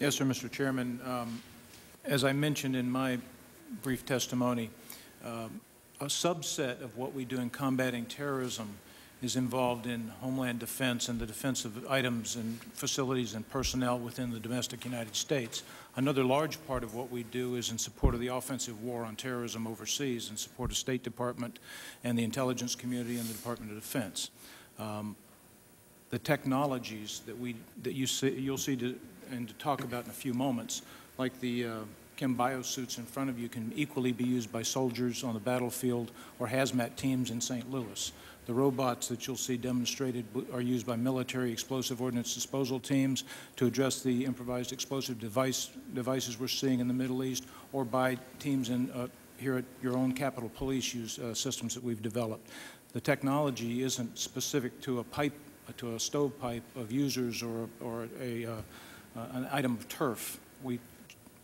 Yes, sir, Mister Chairman. Um, as I mentioned in my brief testimony, um, a subset of what we do in combating terrorism is involved in homeland defense and the defense of items and facilities and personnel within the domestic United States. Another large part of what we do is in support of the offensive war on terrorism overseas, in support of the State Department and the intelligence community and the Department of Defense. Um, the technologies that we that you see, you'll see to, and to talk about in a few moments, like the uh, Chem-Bio suits in front of you, can equally be used by soldiers on the battlefield or hazmat teams in Saint Louis. The robots that you'll see demonstrated are used by military explosive ordnance disposal teams to address the improvised explosive device, devices we're seeing in the Middle East, or by teams in, uh, here at your own Capitol Police use uh, systems that we've developed. The technology isn't specific to a pipe, uh, to a stovepipe of users or, or a, uh, uh, an item of turf. We,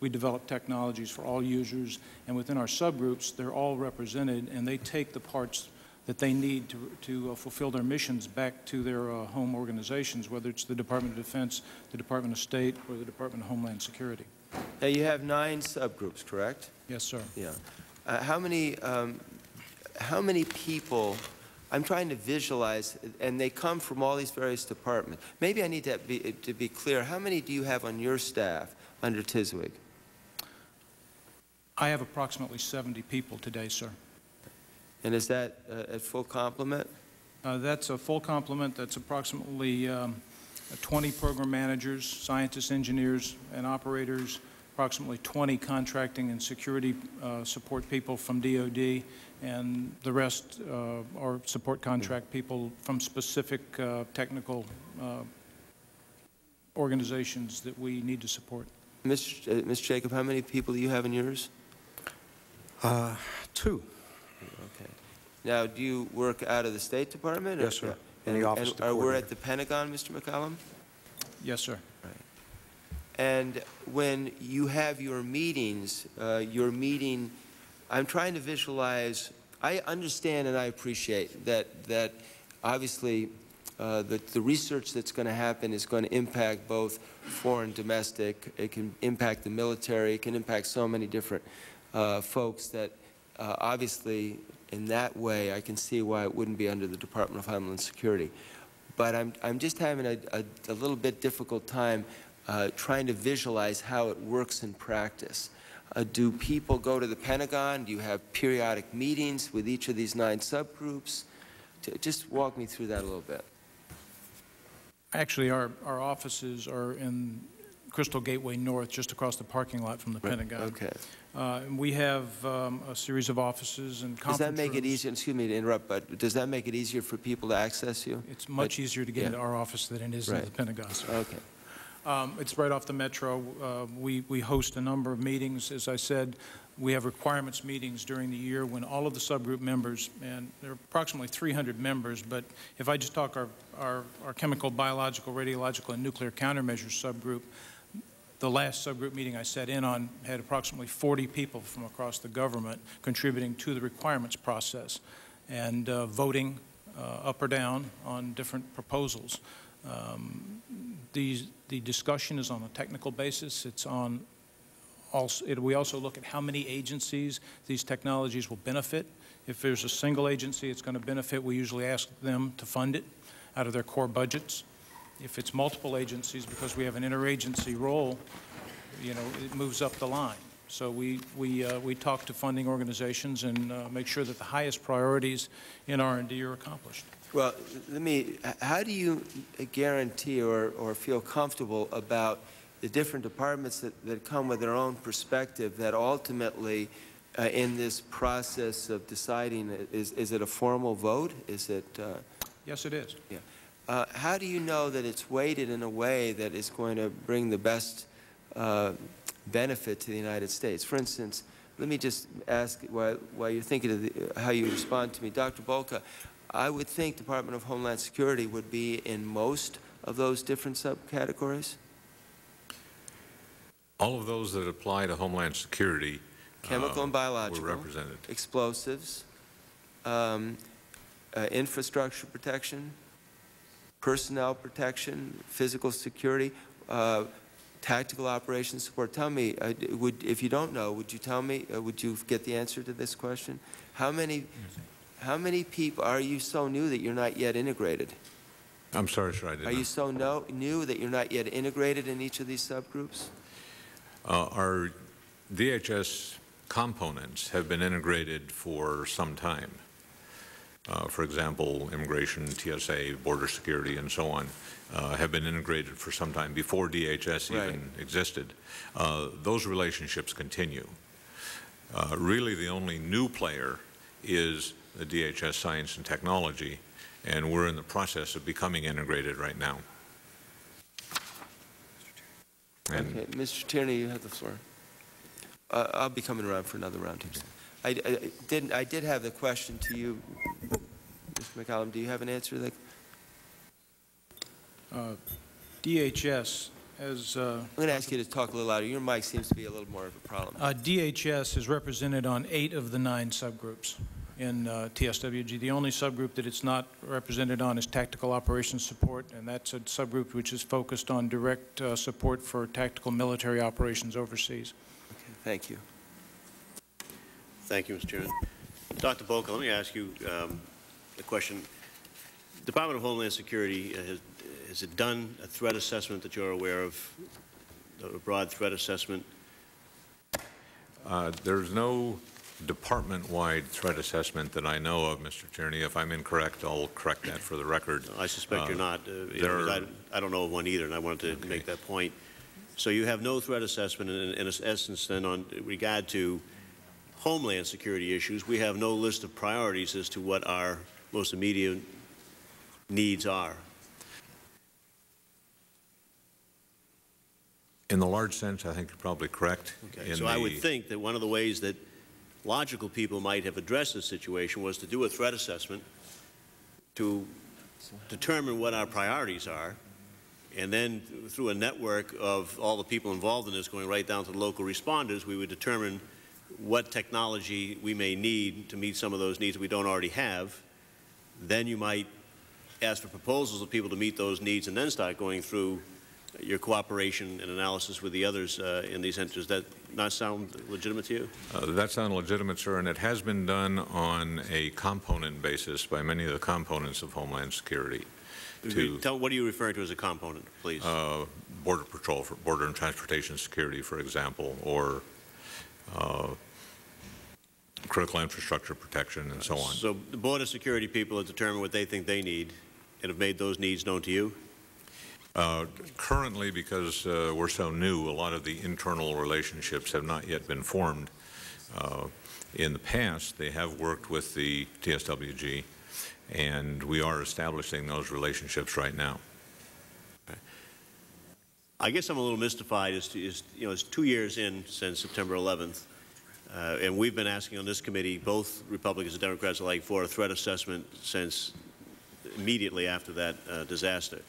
we develop technologies for all users, and within our subgroups, they're all represented, and they take the parts that they need to, to uh, fulfill their missions back to their uh, home organizations, whether it's the Department of Defense, the Department of State, or the Department of Homeland Security. Now, you have nine subgroups, correct? Yes, sir. Yeah. Uh, how many, um, how many people, I'm trying to visualize, and they come from all these various departments. Maybe I need to be, to be clear, how many do you have on your staff under T S W G? I have approximately seventy people today, sir. And is that uh, at full complement? Uh, that's a full complement. That's approximately um, twenty program managers, scientists, engineers, and operators, approximately twenty contracting and security uh, support people from D O D, and the rest uh, are support contract people from specific uh, technical uh, organizations that we need to support. Mister Uh, Mister Jacob, how many people do you have in yours? Uh, two. Okay. Now, do you work out of the State Department? Or, yes, sir. In the office and, and are we at the Pentagon, Mister McCallum? Yes, sir. Right. And when you have your meetings, uh, your meeting, I'm trying to visualize. I understand and I appreciate that that obviously uh, the, the research that's going to happen is going to impact both foreign, domestic. It can impact the military. It can impact so many different uh, folks that. Uh, obviously, in that way, I can see why it wouldn't be under the Department of Homeland Security. But I'm, I'm just having a, a, a little bit difficult time uh, trying to visualize how it works in practice. Uh, do people go to the Pentagon? Do you have periodic meetings with each of these nine subgroups? Just walk me through that a little bit. Actually, our, our offices are in Crystal Gateway North, just across the parking lot from the right. Pentagon. Okay. Uh, and we have um, a series of offices and conference rooms. Does that make it easier, excuse me to interrupt, but does that make it easier for people to access you? It's much but, easier to get yeah. into our office than it is right. into the Pentagon. Sir. Okay. Um, it's right off the metro. Uh, we, we host a number of meetings. As I said, we have requirements meetings during the year when all of the subgroup members, and there are approximately three hundred members, but if I just talk our, our, our chemical, biological, radiological, and nuclear countermeasures subgroup, the last subgroup meeting I sat in on had approximately forty people from across the government contributing to the requirements process and uh, voting uh, up or down on different proposals. Um, these, the discussion is on a technical basis. It's on also, it, we also look at how many agencies these technologies will benefit. If there's a single agency it's going to benefit, we usually ask them to fund it out of their core budgets. If it's multiple agencies, because we have an interagency role, you know, it moves up the line. So we, we, uh, we talk to funding organizations and uh, make sure that the highest priorities in R and D are accomplished. Well, let me, how do you guarantee or, or feel comfortable about the different departments that, that come with their own perspective that ultimately uh, in this process of deciding, is, is it a formal vote? Is it? Uh, yes, it is. Yeah. Uh, how do you know that it's weighted in a way that is going to bring the best uh, benefit to the United States? For instance, let me just ask while, while you're thinking of the, how you respond to me. Doctor Bolka, I would think Department of Homeland Security would be in most of those different subcategories? All of those that apply to Homeland Security, chemical uh, and biological, were represented. Explosives, um, uh, infrastructure protection, personnel protection, physical security, uh, tactical operations support. Tell me, uh, would, if you don't know, would you tell me, uh, would you get the answer to this question? How many, how many people, are you so new that you're not yet integrated? I'm sorry, sir, I didn't. Are you so no, new that you're not yet integrated in each of these subgroups? Uh, our D H S components have been integrated for some time. Uh, for example, immigration, T S A, border security, and so on, uh, have been integrated for some time before D H S right. even existed. Uh, those relationships continue. Uh, really, the only new player is the D H S science and technology, and we're in the process of becoming integrated right now. And okay, Mister Tierney, you have the floor. Uh, I'll be coming around for another round. Okay. I, I, didn't, I did have the question to you, Mister McCallum. Do you have an answer to that? Uh, D H S has... Uh, I'm going to ask you to talk a little louder. Your mic seems to be a little more of a problem. Uh, D H S is represented on eight of the nine subgroups in uh, T S W G. The only subgroup that it's not represented on is tactical operations support, and that's a subgroup which is focused on direct uh, support for tactical military operations overseas. Okay, thank you. Thank you, Mister Chairman. Doctor Bolka, let me ask you um, a question. The Department of Homeland Security, uh, has, has it done a threat assessment that you're aware of, a broad threat assessment? Uh, there's no department-wide threat assessment that I know of, Mister Tierney. If I'm incorrect, I'll correct that for the record. No, I suspect uh, you're not. Uh, there are, I, I don't know of one either, and I wanted to okay. make that point. So you have no threat assessment, and in, in essence, then, on regard to Homeland Security issues, we have no list of priorities as to what our most immediate needs are. In the large sense, I think you're probably correct. Okay. So I would think that one of the ways that logical people might have addressed this situation was to do a threat assessment to determine what our priorities are, and then through a network of all the people involved in this going right down to the local responders, we would determine what technology we may need to meet some of those needs we don't already have. Then you might ask for proposals of people to meet those needs and then start going through your cooperation and analysis with the others uh, in these entities. Does that not sound legitimate to you? Uh, that sounds legitimate, sir, and it has been done on a component basis by many of the components of Homeland Security. To, tell, what are you referring to as a component, please? Uh, border patrol, for border and transportation security, for example, or Uh, critical infrastructure protection and so on. So the border security people have determined what they think they need and have made those needs known to you? Uh, currently, because uh, we're so new, a lot of the internal relationships have not yet been formed. Uh, in the past, they have worked with the T S W G, and we are establishing those relationships right now. I guess I'm a little mystified as to, is, you know, it's two years in since September eleventh, uh, and we've been asking on this committee, both Republicans and Democrats alike, for a threat assessment since immediately after that uh, disaster.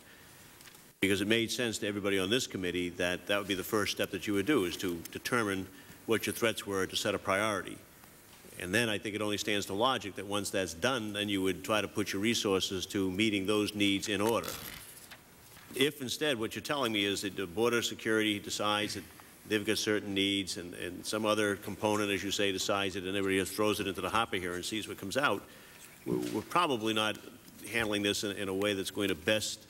Because it made sense to everybody on this committee that that would be the first step that you would do, is to determine what your threats were, to set a priority. And then I think it only stands to logic that once that's done, then you would try to put your resources to meeting those needs in order. If instead what you're telling me is that the border security decides that they've got certain needs, and, and some other component, as you say, decides it, and everybody just throws it into the hopper here and sees what comes out, we're, we're probably not handling this in, in a way that's going to best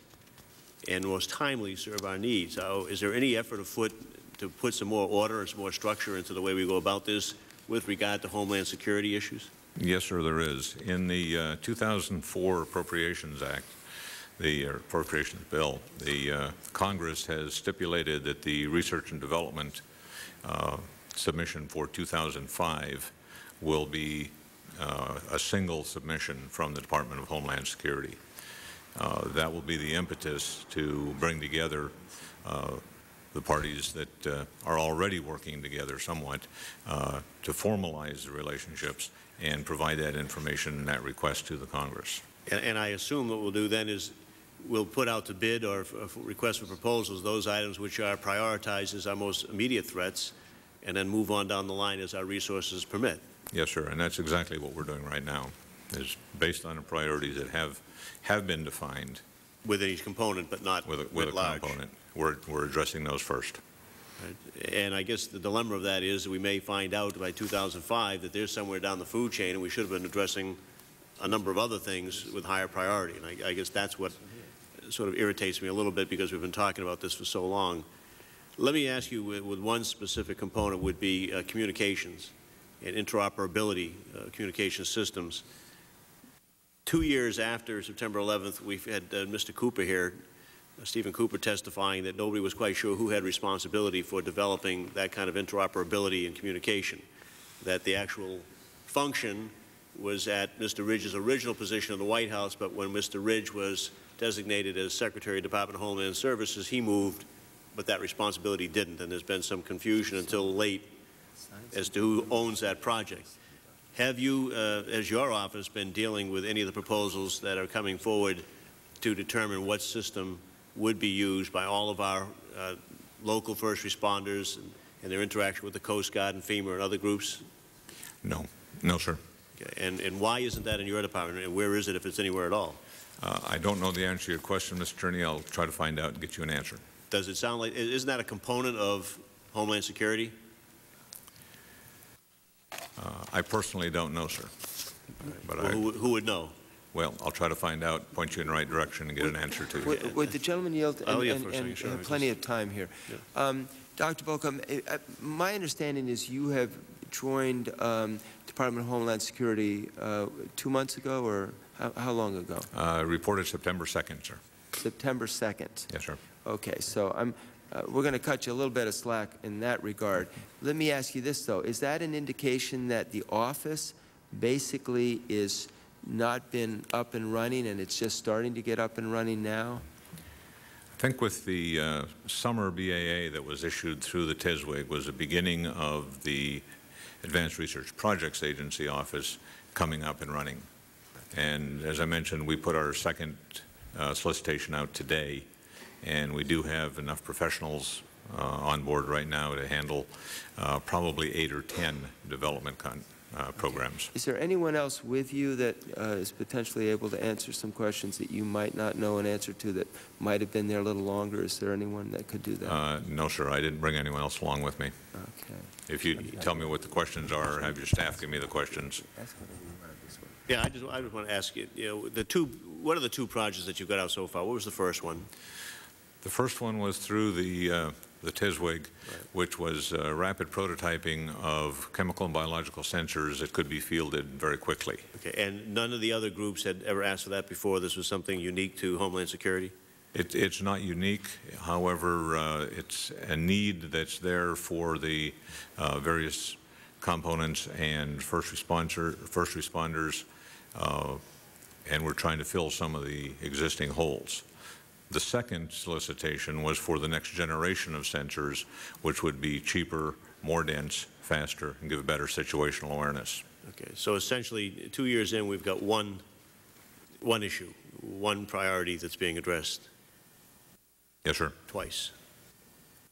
and most timely serve our needs. So is there any effort afoot to put some more order and some more structure into the way we go about this with regard to Homeland Security issues? Yes, sir, there is. In the uh, two thousand four Appropriations Act, the Appropriations Bill, the uh, Congress has stipulated that the research and development uh, submission for two thousand five will be uh, a single submission from the Department of Homeland Security. Uh, that will be the impetus to bring together uh, the parties that uh, are already working together somewhat uh, to formalize the relationships and provide that information and that request to the Congress. And, and I assume what we'll do then is we'll put out to bid or request for proposals those items which are prioritized as our most immediate threats, and then move on down the line as our resources permit. Yes, sir, and that's exactly what we're doing right now, is based on the priorities that have, have been defined. With each component, but not with a, with a large component. We're, we're addressing those first. Right. And I guess the dilemma of that is that we may find out by two thousand five that they're somewhere down the food chain, and we should have been addressing a number of other things with higher priority. And I, I guess that's what sort of irritates me a little bit, because we've been talking about this for so long. Let me ask you, with, with one specific component would be uh, communications and interoperability uh, communication systems. Two years after September eleventh, we've had uh, Mister Cooper here, uh, Stephen Cooper, testifying that nobody was quite sure who had responsibility for developing that kind of interoperability and communication, that the actual function was at Mister Ridge's original position in the White House, but when Mister Ridge was designated as Secretary of Department of Homeland Services, he moved, but that responsibility didn't, and there's been some confusion until late as to who owns that project. Have you, uh, as your office, been dealing with any of the proposals that are coming forward to determine what system would be used by all of our uh, local first responders and, and their interaction with the Coast Guard and FEMA and other groups? No. No, sir. Okay. And, and why isn't that in your department, and where is it if it's anywhere at all? Uh, I don't know the answer to your question, Mister Attorney. I'll try to find out and get you an answer. Does it sound like, isn't that a component of Homeland Security? Uh, I personally don't know, sir. But well, I, who, who would know? Well, I'll try to find out, point you in the right direction, and get would, an answer to would, you. Would the gentleman yield? And, and, and, and sure, have plenty just... of time here. Yeah. Um, Doctor Bolka, uh, my understanding is you have joined um, Department of Homeland Security uh, two months ago, or how, how long ago? Uh, reported September second, sir. September second. Yes, sir. Okay, so I'm. Uh, we're going to cut you a little bit of slack in that regard. Let me ask you this, though. Is that an indication that the office basically is not been up and running, and it's just starting to get up and running now? I think with the uh, summer B A A that was issued through the T S W G was the beginning of the Advanced Research Projects Agency office coming up and running. And as I mentioned, we put our second uh, solicitation out today. And we do have enough professionals uh, on board right now to handle uh, probably eight or ten development con uh, programs. Okay. Is there anyone else with you that uh, is potentially able to answer some questions that you might not know an answer to that might have been there a little longer? Is there anyone that could do that? Uh, no, sir. I didn't bring anyone else along with me. Okay. If you tell me what the questions are, or have your staff give me the questions. Yeah, I just, I just want to ask you, you know, the two, what are the two projects that you've got out so far? What was the first one? The first one was through the, uh, the T S W G, right, which was uh, rapid prototyping of chemical and biological sensors that could be fielded very quickly. Okay, and none of the other groups had ever asked for that before? This was something unique to Homeland Security? It, it's not unique. However, uh, it's a need that's there for the uh, various components and first, responder, first responders, uh, and we're trying to fill some of the existing holes. The second solicitation was for the next generation of sensors, which would be cheaper, more dense, faster, and give better situational awareness. Okay. So essentially, two years in, we've got one, one issue, one priority that's being addressed. Yes, sir. Twice.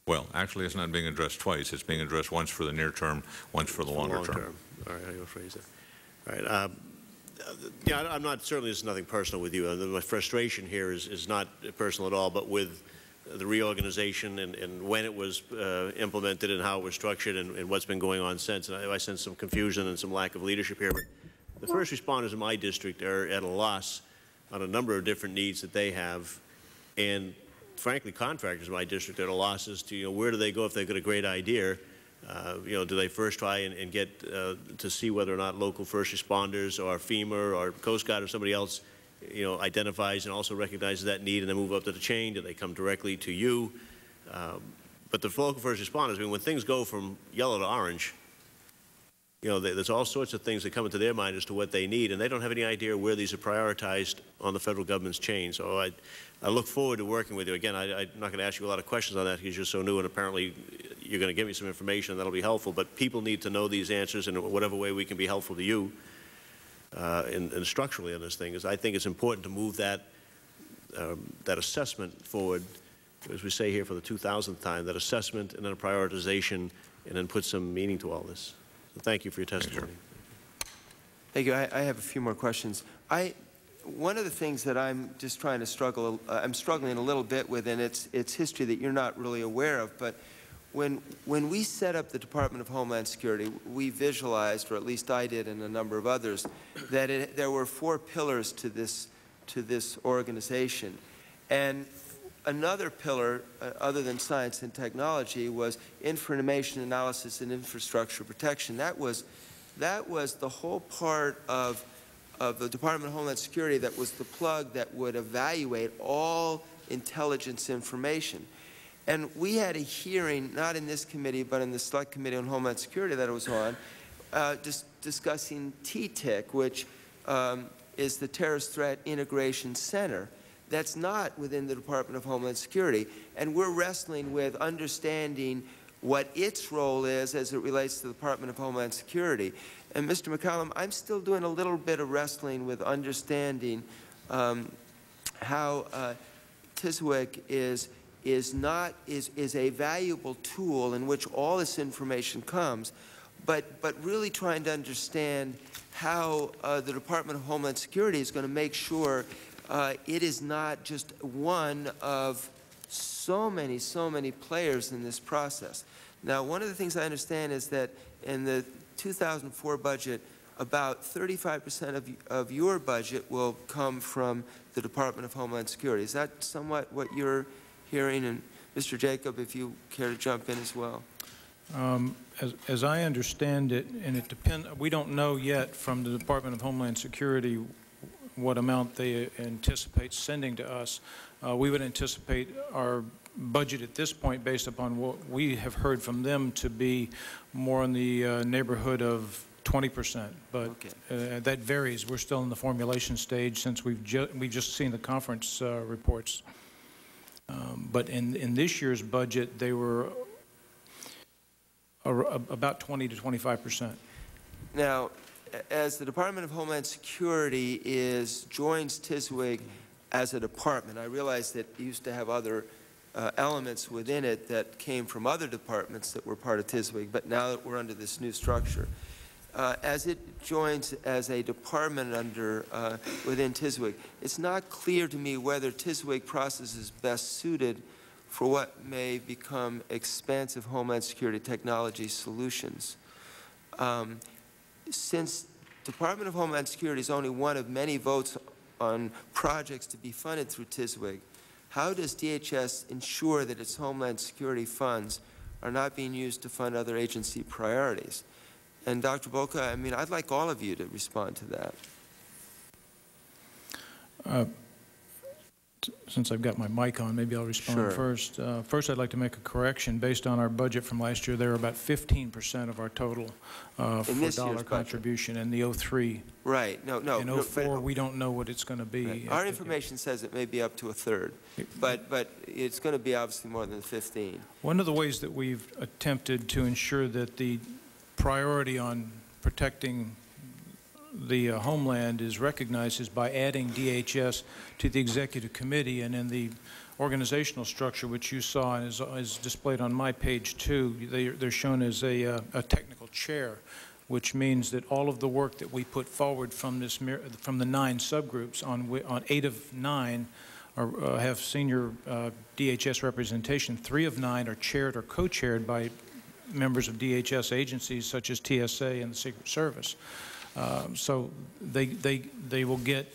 Well, actually, it's not being addressed twice. It's being addressed once for the near term, once for the longer long term. term. All right, I'll rephrase that. All right. Uh, yeah, I'm not, certainly it's nothing personal with you. Uh, my frustration here is, is not personal at all, but with the reorganization and, and when it was uh, implemented and how it was structured and, and what's been going on since. And I, I sense some confusion and some lack of leadership here. But the first responders in my district are at a loss on a number of different needs that they have. And frankly, contractors in my district are at a loss as to, you know, where do they go if they've got a great idea? Uh, you know, do they first try and, and get uh, to see whether or not local first responders or FEMA or Coast Guard or somebody else, you know, identifies and also recognizes that need and then move up to the chain? Do they come directly to you? Um, but the local first responders, I mean, when things go from yellow to orange, you know, there's all sorts of things that come into their mind as to what they need, and they don't have any idea where these are prioritized on the federal government's chain. So I, I look forward to working with you. Again, I, I'm not going to ask you a lot of questions on that because you're so new, and apparently you're going to give me some information that'll be helpful. But people need to know these answers in whatever way we can be helpful to you, uh, and, and structurally on this thing. Is I think it's important to move that um, that assessment forward, as we say here for the two thousandth time, that assessment and then a prioritization, and then put some meaning to all this. Thank you for your testimony. Thank you. I, I have a few more questions. I, one of the things that I'm just trying to struggle, uh, I'm struggling a little bit with, and it's, it's history that you're not really aware of, but when, when we set up the Department of Homeland Security, we visualized, or at least I did and a number of others, that it, there were four pillars to this, to this organization. And another pillar, uh, other than science and technology, was information analysis and infrastructure protection. That was, that was the whole part of, of the Department of Homeland Security that was the plug that would evaluate all intelligence information. And we had a hearing, not in this committee, but in the Select Committee on Homeland Security that it was on, uh, dis discussing T TIC, which um, is the Terrorist Threat Integration Center. That's not within the Department of Homeland Security. And we're wrestling with understanding what its role is as it relates to the Department of Homeland Security. And Mister McCallum, I'm still doing a little bit of wrestling with understanding um, how uh, T S W G is, is, not, is, is a valuable tool in which all this information comes, but, but really trying to understand how uh, the Department of Homeland Security is going to make sure Uh, it is not just one of so many, so many players in this process. Now, one of the things I understand is that in the two thousand four budget, about thirty-five percent of, of your budget will come from the Department of Homeland Security. Is that somewhat what you're hearing? And Mister Jacob, if you care to jump in as well. Um, as, as I understand it, and it depends, we don't know yet from the Department of Homeland Security what amount they anticipate sending to us. Uh, we would anticipate our budget at this point, based upon what we have heard from them, to be more in the uh, neighborhood of twenty percent. But okay. uh, that varies. We're still in the formulation stage since we've, ju we've just seen the conference uh, reports. Um, but in, in this year's budget, they were a, a, about twenty to twenty-five percent. Now, as the Department of Homeland Security is, joins T S W G as a department, I realize that it used to have other uh, elements within it that came from other departments that were part of T S W G, but now that we're under this new structure. Uh, as it joins as a department under, uh, within T S W G, it's not clear to me whether T S W G process is best suited for what may become expansive Homeland Security technology solutions. Um, Since Department of Homeland Security is only one of many votes on projects to be funded through T S W G, how does D H S ensure that its Homeland Security funds are not being used to fund other agency priorities? And Doctor Bolka, I mean, I'd like all of you to respond to that. Uh, since I've got my mic on, maybe I'll respond sure. first. Uh, first, I'd like to make a correction. Based on our budget from last year, there were about fifteen percent of our total uh, for dollar contribution budget. In the oh three. Right. No, no. In oh four, no, we don't know what it's going to be. Right. Our information it, says it may be up to a third, but, but it's going to be obviously more than fifteen. One of the ways that we've attempted to ensure that the priority on protecting the uh, homeland is recognized is by adding D H S to the executive committee, and in the organizational structure, which you saw and is, is displayed on my page two, they, they're shown as a, uh, a technical chair, which means that all of the work that we put forward from this from the nine subgroups on on eight of nine are, uh, have senior uh, D H S representation. Three of nine are chaired or co-chaired by members of D H S agencies such as T S A and the Secret Service. Uh, so they, they, they will get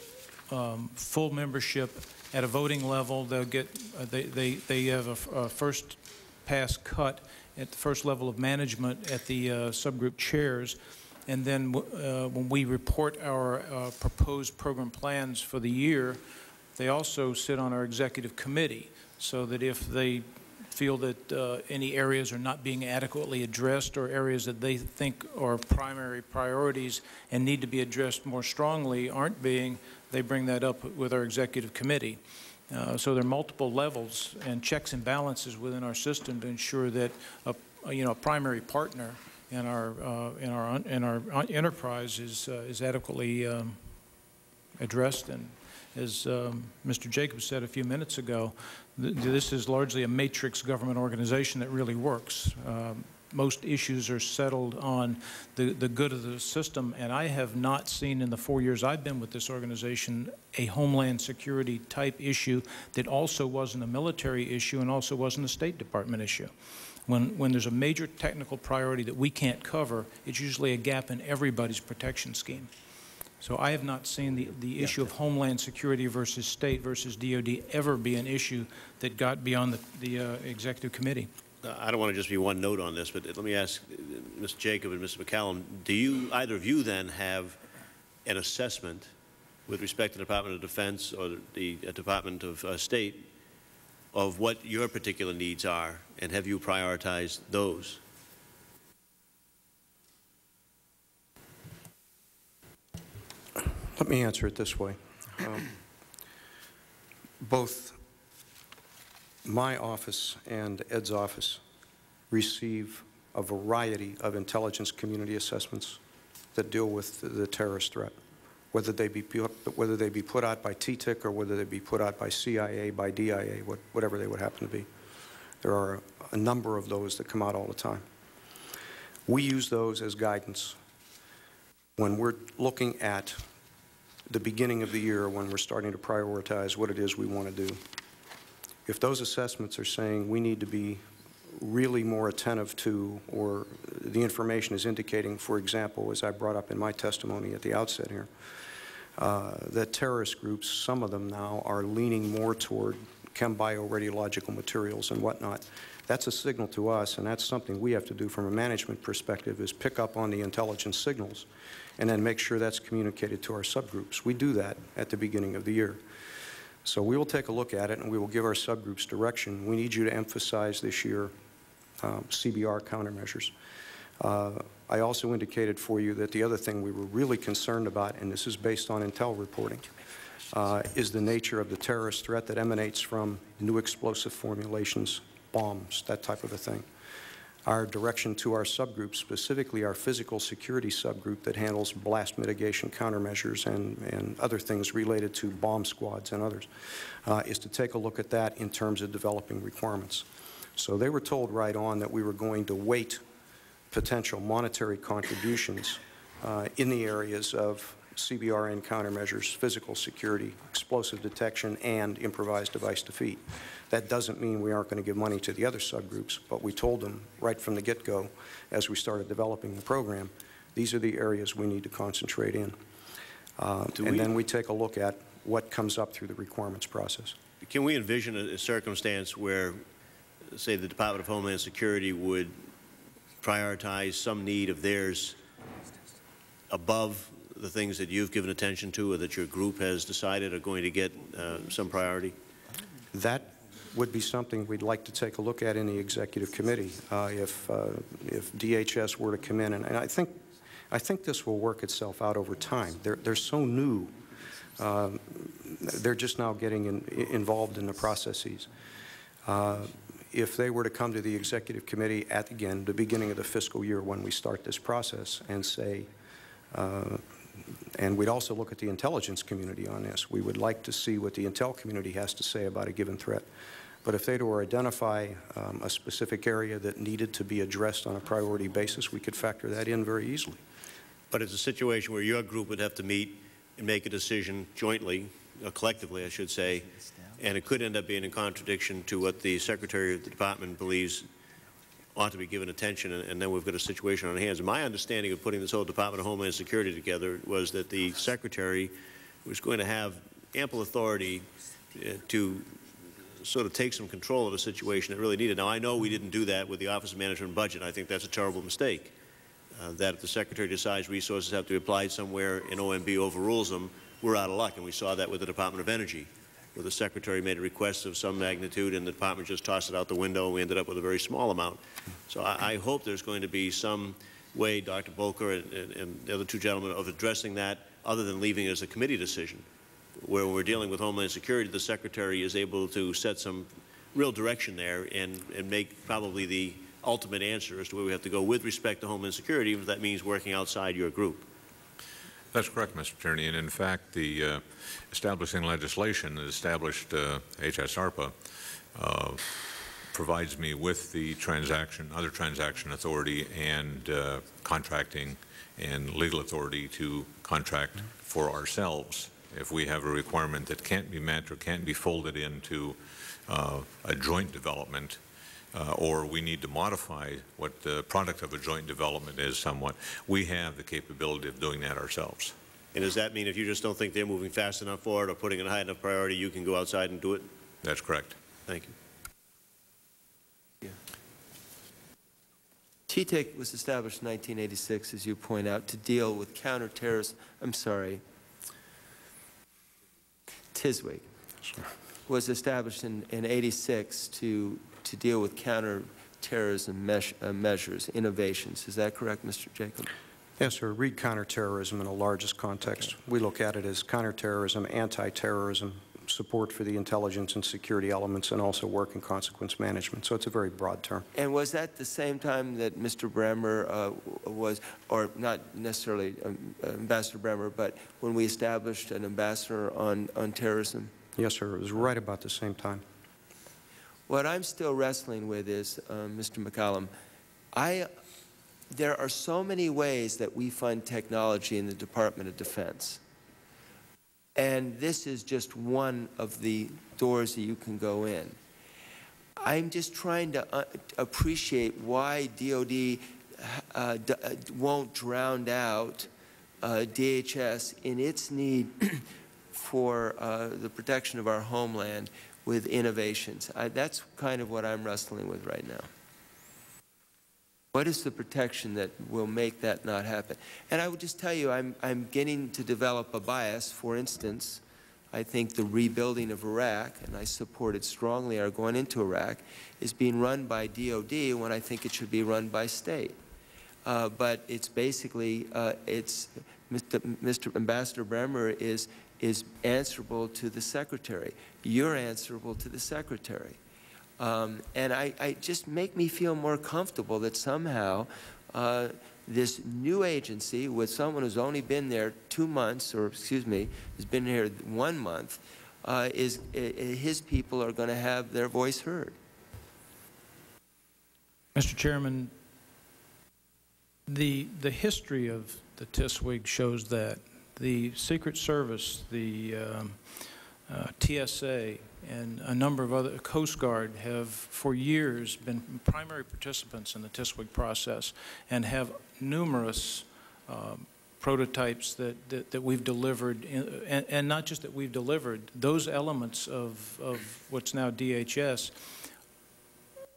um, full membership at a voting level. They'll get, uh, they, they, they have a, a first pass cut at the first level of management at the uh, subgroup chairs. And then w uh, when we report our uh, proposed program plans for the year, they also sit on our executive committee, so that if they feel that uh, any areas are not being adequately addressed, or areas that they think are primary priorities and need to be addressed more strongly aren't being, they bring that up with our executive committee. Uh, so there are multiple levels and checks and balances within our system to ensure that a, a you know a primary partner in our uh, in our in our enterprise is uh, is adequately um, addressed. And as um, Mister Jacob said a few minutes ago, th this is largely a matrix government organization that really works. Um, most issues are settled on the, the good of the system, and I have not seen in the four years I've been with this organization a homeland security type issue that also wasn't a military issue and also wasn't a State Department issue. When, when there's a major technical priority that we can't cover, it's usually a gap in everybody's protection scheme. So I have not seen the, the issue of homeland security versus state versus D O D ever be an issue that got beyond the, the uh, executive committee. I don't want to just be one note on this, but let me ask Mister Jacob and Mister McCallum, do you, either of you then, have an assessment with respect to the Department of Defense or the, the Department of uh, State of what your particular needs are, and have you prioritized those? Let me answer it this way. Um, both my office and Ed's office receive a variety of intelligence community assessments that deal with the, the terrorist threat, whether they be whether they be put out by T TIC or whether they be put out by C I A, by D I A, what, whatever they would happen to be. There are a number of those that come out all the time. We use those as guidance when we're looking at the beginning of the year, when we're starting to prioritize what it is we want to do. If those assessments are saying we need to be really more attentive to, or the information is indicating, for example, as I brought up in my testimony at the outset here, uh, that terrorist groups, some of them now, are leaning more toward chembioradiological materials and whatnot, that's a signal to us, and that's something we have to do from a management perspective, is pick up on the intelligence signals and then make sure that's communicated to our subgroups. We do that at the beginning of the year. So we will take a look at it, and we will give our subgroups direction. We need you to emphasize this year um, C B R countermeasures. Uh, I also indicated for you that the other thing we were really concerned about, and this is based on intel reporting, uh, is the nature of the terrorist threat that emanates from new explosive formulations, bombs, that type of a thing. Our direction to our subgroup, specifically our physical security subgroup that handles blast mitigation countermeasures and, and other things related to bomb squads and others, uh, is to take a look at that in terms of developing requirements. So they were told right on that we were going to weight potential monetary contributions uh, in the areas of C B R N countermeasures, physical security, explosive detection, and improvised device defeat. That doesn't mean we aren't going to give money to the other subgroups, but we told them right from the get-go as we started developing the program, these are the areas we need to concentrate in. Uh, and we, then we take a look at what comes up through the requirements process. Can we envision a, a circumstance where, say, the Department of Homeland Security would prioritize some need of theirs above the things that you've given attention to, or that your group has decided are going to get uh, some priority? that would be something we'd like to take a look at in the executive committee uh, if uh, if D H S were to come in, and, and I think I think this will work itself out over time. They're they're so new, uh, they're just now getting in, involved in the processes. Uh, if they were to come to the executive committee at again the beginning of the fiscal year when we start this process and say, uh, and we'd also look at the intelligence community on this. We would like to see what the intel community has to say about a given threat. But if they were to identify um, a specific area that needed to be addressed on a priority basis, we could factor that in very easily. But it's a situation where your group would have to meet and make a decision jointly, or collectively, I should say, and it could end up being in contradiction to what the Secretary of the Department believes ought to be given attention, and then we've got a situation on our hands. My understanding of putting this whole Department of Homeland Security together was that the Secretary was going to have ample authority uh, to sort of take some control of a situation that really needed. Now, I know we didn't do that with the Office of Management and Budget. I think that's a terrible mistake, uh, that if the Secretary decides resources have to be applied somewhere and O M B overrules them, we're out of luck, and we saw that with the Department of Energy, where the Secretary made a request of some magnitude and the Department just tossed it out the window and we ended up with a very small amount. So I, I hope there's going to be some way, Doctor Bolka and, and, and the other two gentlemen, of addressing that other than leaving it as a committee decision, where when we're dealing with Homeland Security, the Secretary is able to set some real direction there and, and make probably the ultimate answer as to where we have to go with respect to Homeland Security, even if that means working outside your group. That's correct, Mister Attorney, and in fact, the uh, establishing legislation that established uh, H S A R P A uh, provides me with the transaction, other transaction authority and uh, contracting and legal authority to contract for ourselves if we have a requirement that can't be met or can't be folded into uh, a joint development. Uh, or we need to modify what the product of a joint development is somewhat, we have the capability of doing that ourselves. And does that mean if you just don't think they're moving fast enough for it or putting it in high enough priority, you can go outside and do it? That's correct. Thank you. Yeah. T TAC was established in nineteen eighty-six, as you point out, to deal with counterterrorism. I'm sorry. T S W G was established in, in eighty-six to to deal with counterterrorism mesh, uh, measures, innovations. Is that correct, Mister Jacob? Yes, sir. Read counterterrorism in the largest context. Okay. We look at it as counterterrorism, anti-terrorism, support for the intelligence and security elements, and also work in consequence management. So it's a very broad term. And was that the same time that Mister Bremer uh, was, or not necessarily um, Ambassador Bremer, but when we established an ambassador on, on terrorism? Yes, sir. It was right about the same time. What I'm still wrestling with is, uh, Mister McCallum, I, there are so many ways that we fund technology in the Department of Defense. And this is just one of the doors that you can go in. I'm just trying to uh, appreciate why D O D uh, d uh, won't drown out uh, D H S in its need for uh, the protection of our homeland with innovations. I, that's kind of what I'm wrestling with right now. What is the protection that will make that not happen? And I would just tell you, I'm, I'm getting to develop a bias. For instance, I think the rebuilding of Iraq, and I supported strongly our going into Iraq, is being run by D O D when I think it should be run by state. Uh, but it's basically, uh, it's Mister Mister Ambassador Bremer is is answerable to the Secretary. You're answerable to the Secretary. Um, and I, I just make me feel more comfortable that somehow uh, this new agency with someone who's only been there two months, or excuse me, has been here one month, uh, is, uh, his people are going to have their voice heard. Mister Chairman, the, the history of the T S W G shows that the Secret Service, the um, uh, T S A, and a number of other, Coast Guard, have for years been primary participants in the T S W G process and have numerous um, prototypes that, that, that we've delivered, in, and, and not just that we've delivered, those elements of, of what's now D H S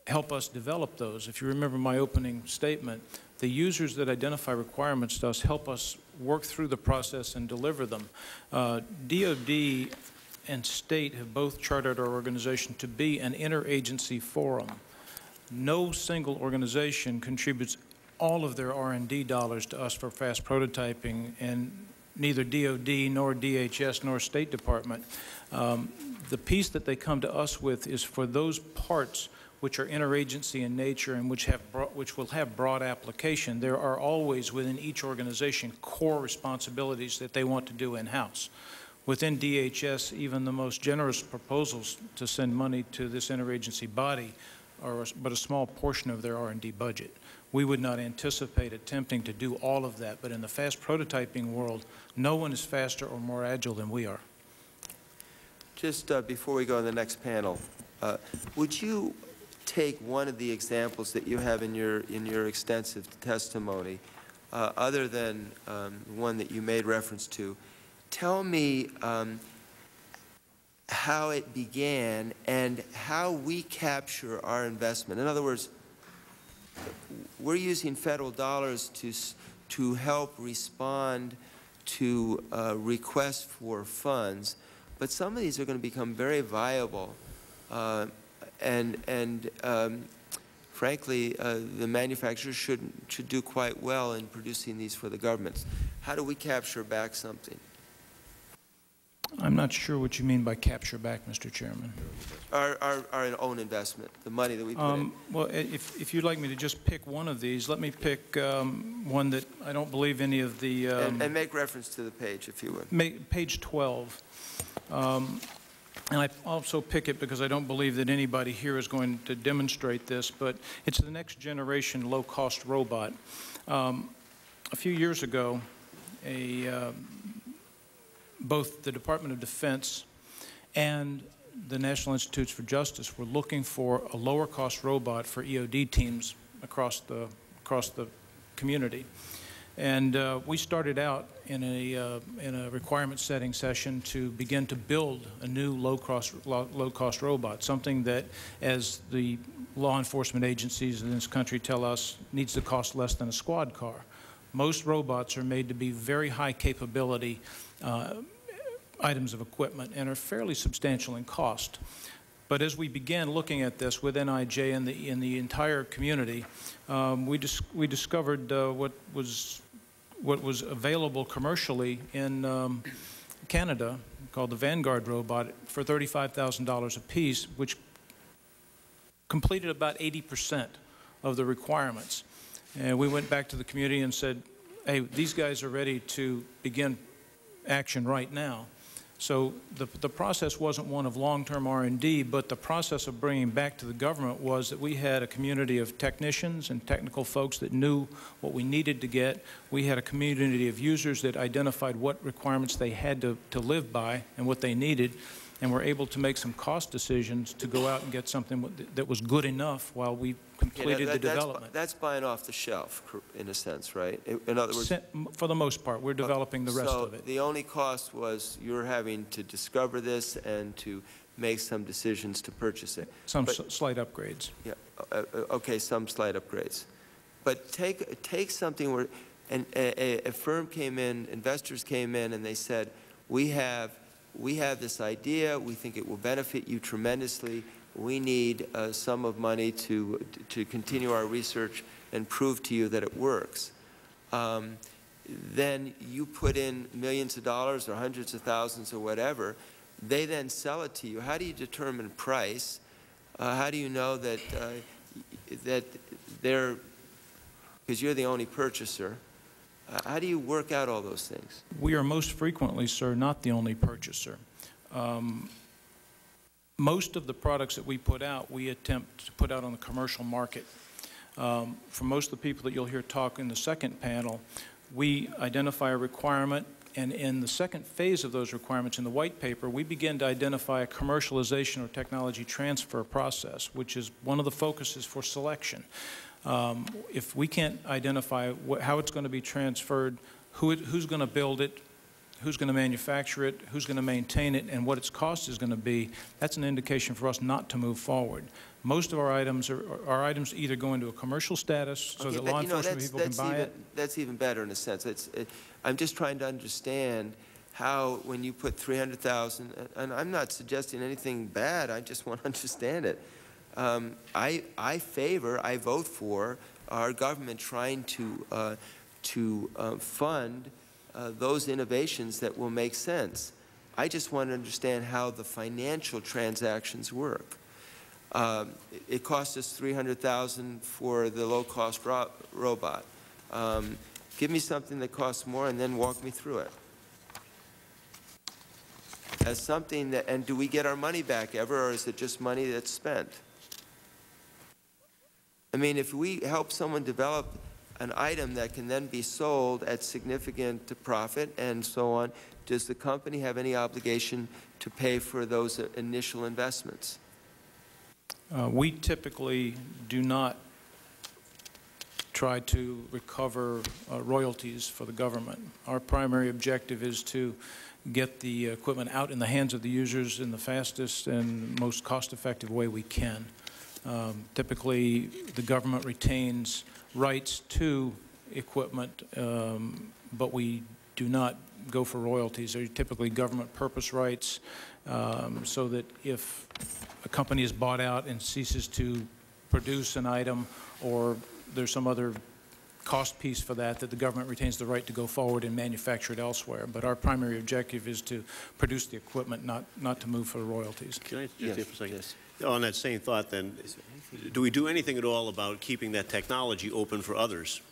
help us develop those. If you remember my opening statement, the users that identify requirements to us help us work through the process and deliver them. Uh, D O D and state have both chartered our organization to be an interagency forum. No single organization contributes all of their R and D dollars to us for fast prototyping, and neither D O D nor D H S nor State Department. Um, the piece that they come to us with is for those parts which are interagency in nature and which have bro which will have broad application. There are always within each organization core responsibilities that they want to do in-house. Within D H S, even the most generous proposals to send money to this interagency body are but a small portion of their R and D budget. We would not anticipate attempting to do all of that, but in the fast prototyping world, no one is faster or more agile than we are. Just uh, before we go to the next panel, uh, would you take one of the examples that you have in your, in your extensive testimony, uh, other than um, one that you made reference to, tell me um, how it began and how we capture our investment. In other words, we're using federal dollars to, to help respond to uh, requests for funds, but some of these are going to become very viable. Uh, and and um, frankly, uh, the manufacturers should, should do quite well in producing these for the governments. How do we capture back something? I'm not sure what you mean by capture back, Mister Chairman. Our, our, our own investment, the money that we put um, in. Well, if, if you'd like me to just pick one of these, let me pick um, one that I don't believe any of the... Um, and, and make reference to the page, if you would. Make, page twelve. Um, and I also pick it because I don't believe that anybody here is going to demonstrate this, but it's the next generation low-cost robot. Um, a few years ago, a... Uh, both the Department of Defense and the National Institutes for Justice were looking for a lower cost robot for E O D teams across the, across the community. And uh, we started out in a, uh, in a requirement setting session to begin to build a new low cost, low cost robot, something that, as the law enforcement agencies in this country tell us, needs to cost less than a squad car. Most robots are made to be very high capability uh, items of equipment and are fairly substantial in cost. But as we began looking at this with N I J and the, in the entire community, um, we, dis we discovered uh, what, was, what was available commercially in um, Canada, called the Vanguard robot, for thirty-five thousand dollars apiece, which completed about eighty percent of the requirements. And we went back to the community and said, hey, these guys are ready to begin action right now. So the, the process wasn't one of long-term R and D, but the process of bringing back to the government was that we had a community of technicians and technical folks that knew what we needed to get. We had a community of users that identified what requirements they had to, to live by and what they needed, and were able to make some cost decisions to go out and get something that was good enough while we completed yeah, that, the that's development. That's buying off the shelf, in a sense, right? In other words, for the most part, we're developing the rest so of it. The only cost was you're having to discover this and to make some decisions to purchase it. Some but, s slight upgrades. Yeah. Uh, okay, some slight upgrades. But take take something where, and a, a firm came in, investors came in, and they said, we have. We have this idea. We think it will benefit you tremendously. We need a sum of money to to continue our research and prove to you that it works. Um, then you put in millions of dollars or hundreds of thousands or whatever. They then sell it to you. How do you determine price? Uh, how do you know that uh, that they're, because you're the only purchaser? How do you work out all those things? We are most frequently, sir, not the only purchaser. Um, most of the products that we put out, we attempt to put out on the commercial market. Um, for most of the people that you'll hear talk in the second panel, we identify a requirement, and in the second phase of those requirements in the white paper, we begin to identify a commercialization or technology transfer process, which is one of the focuses for selection. Um, if we can't identify wh how it's going to be transferred, who it, who's going to build it, who's going to manufacture it, who's going to maintain it, and what its cost is going to be, that's an indication for us not to move forward. Most of our items are, are items either go into a commercial status so okay, that law enforcement know, people can buy even, it. That's even better in a sense. It's, it, I'm just trying to understand how when you put three hundred thousand, and I'm not suggesting anything bad, I just want to understand it. Um, I, I favor, I vote for our government trying to, uh, to uh, fund uh, those innovations that will make sense. I just want to understand how the financial transactions work. Um, it, it cost us three hundred thousand dollars for the low-cost ro robot. Um, give me something that costs more and then walk me through it. As something that, and do we get our money back ever, or is it just money that's spent? I mean, if we help someone develop an item that can then be sold at significant profit and so on, does the company have any obligation to pay for those initial investments? Uh, we typically do not try to recover uh, royalties for the government. Our primary objective is to get the equipment out in the hands of the users in the fastest and most cost-effective way we can. Um, typically, the government retains rights to equipment, um, but we do not go for royalties. They're typically government purpose rights, um, so that if a company is bought out and ceases to produce an item, or there's some other cost piece for that, that the government retains the right to go forward and manufacture it elsewhere. But our primary objective is to produce the equipment, not, not to move for royalties. Can I just yes. for a second? Yes. On that same thought then, do we do anything at all about keeping that technology open for others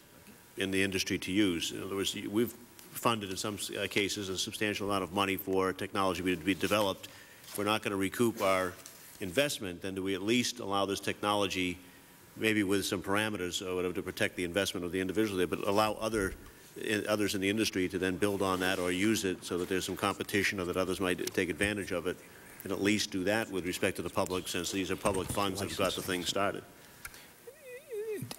in the industry to use? In other words, we've funded in some cases a substantial amount of money for technology to be developed. If we're not going to recoup our investment, then do we at least allow this technology, maybe with some parameters or whatever to protect the investment of the individual there, but allow other, others in the industry to then build on that or use it so that there's some competition or that others might take advantage of it, and at least do that with respect to the public, since these are public funds that have got the thing started?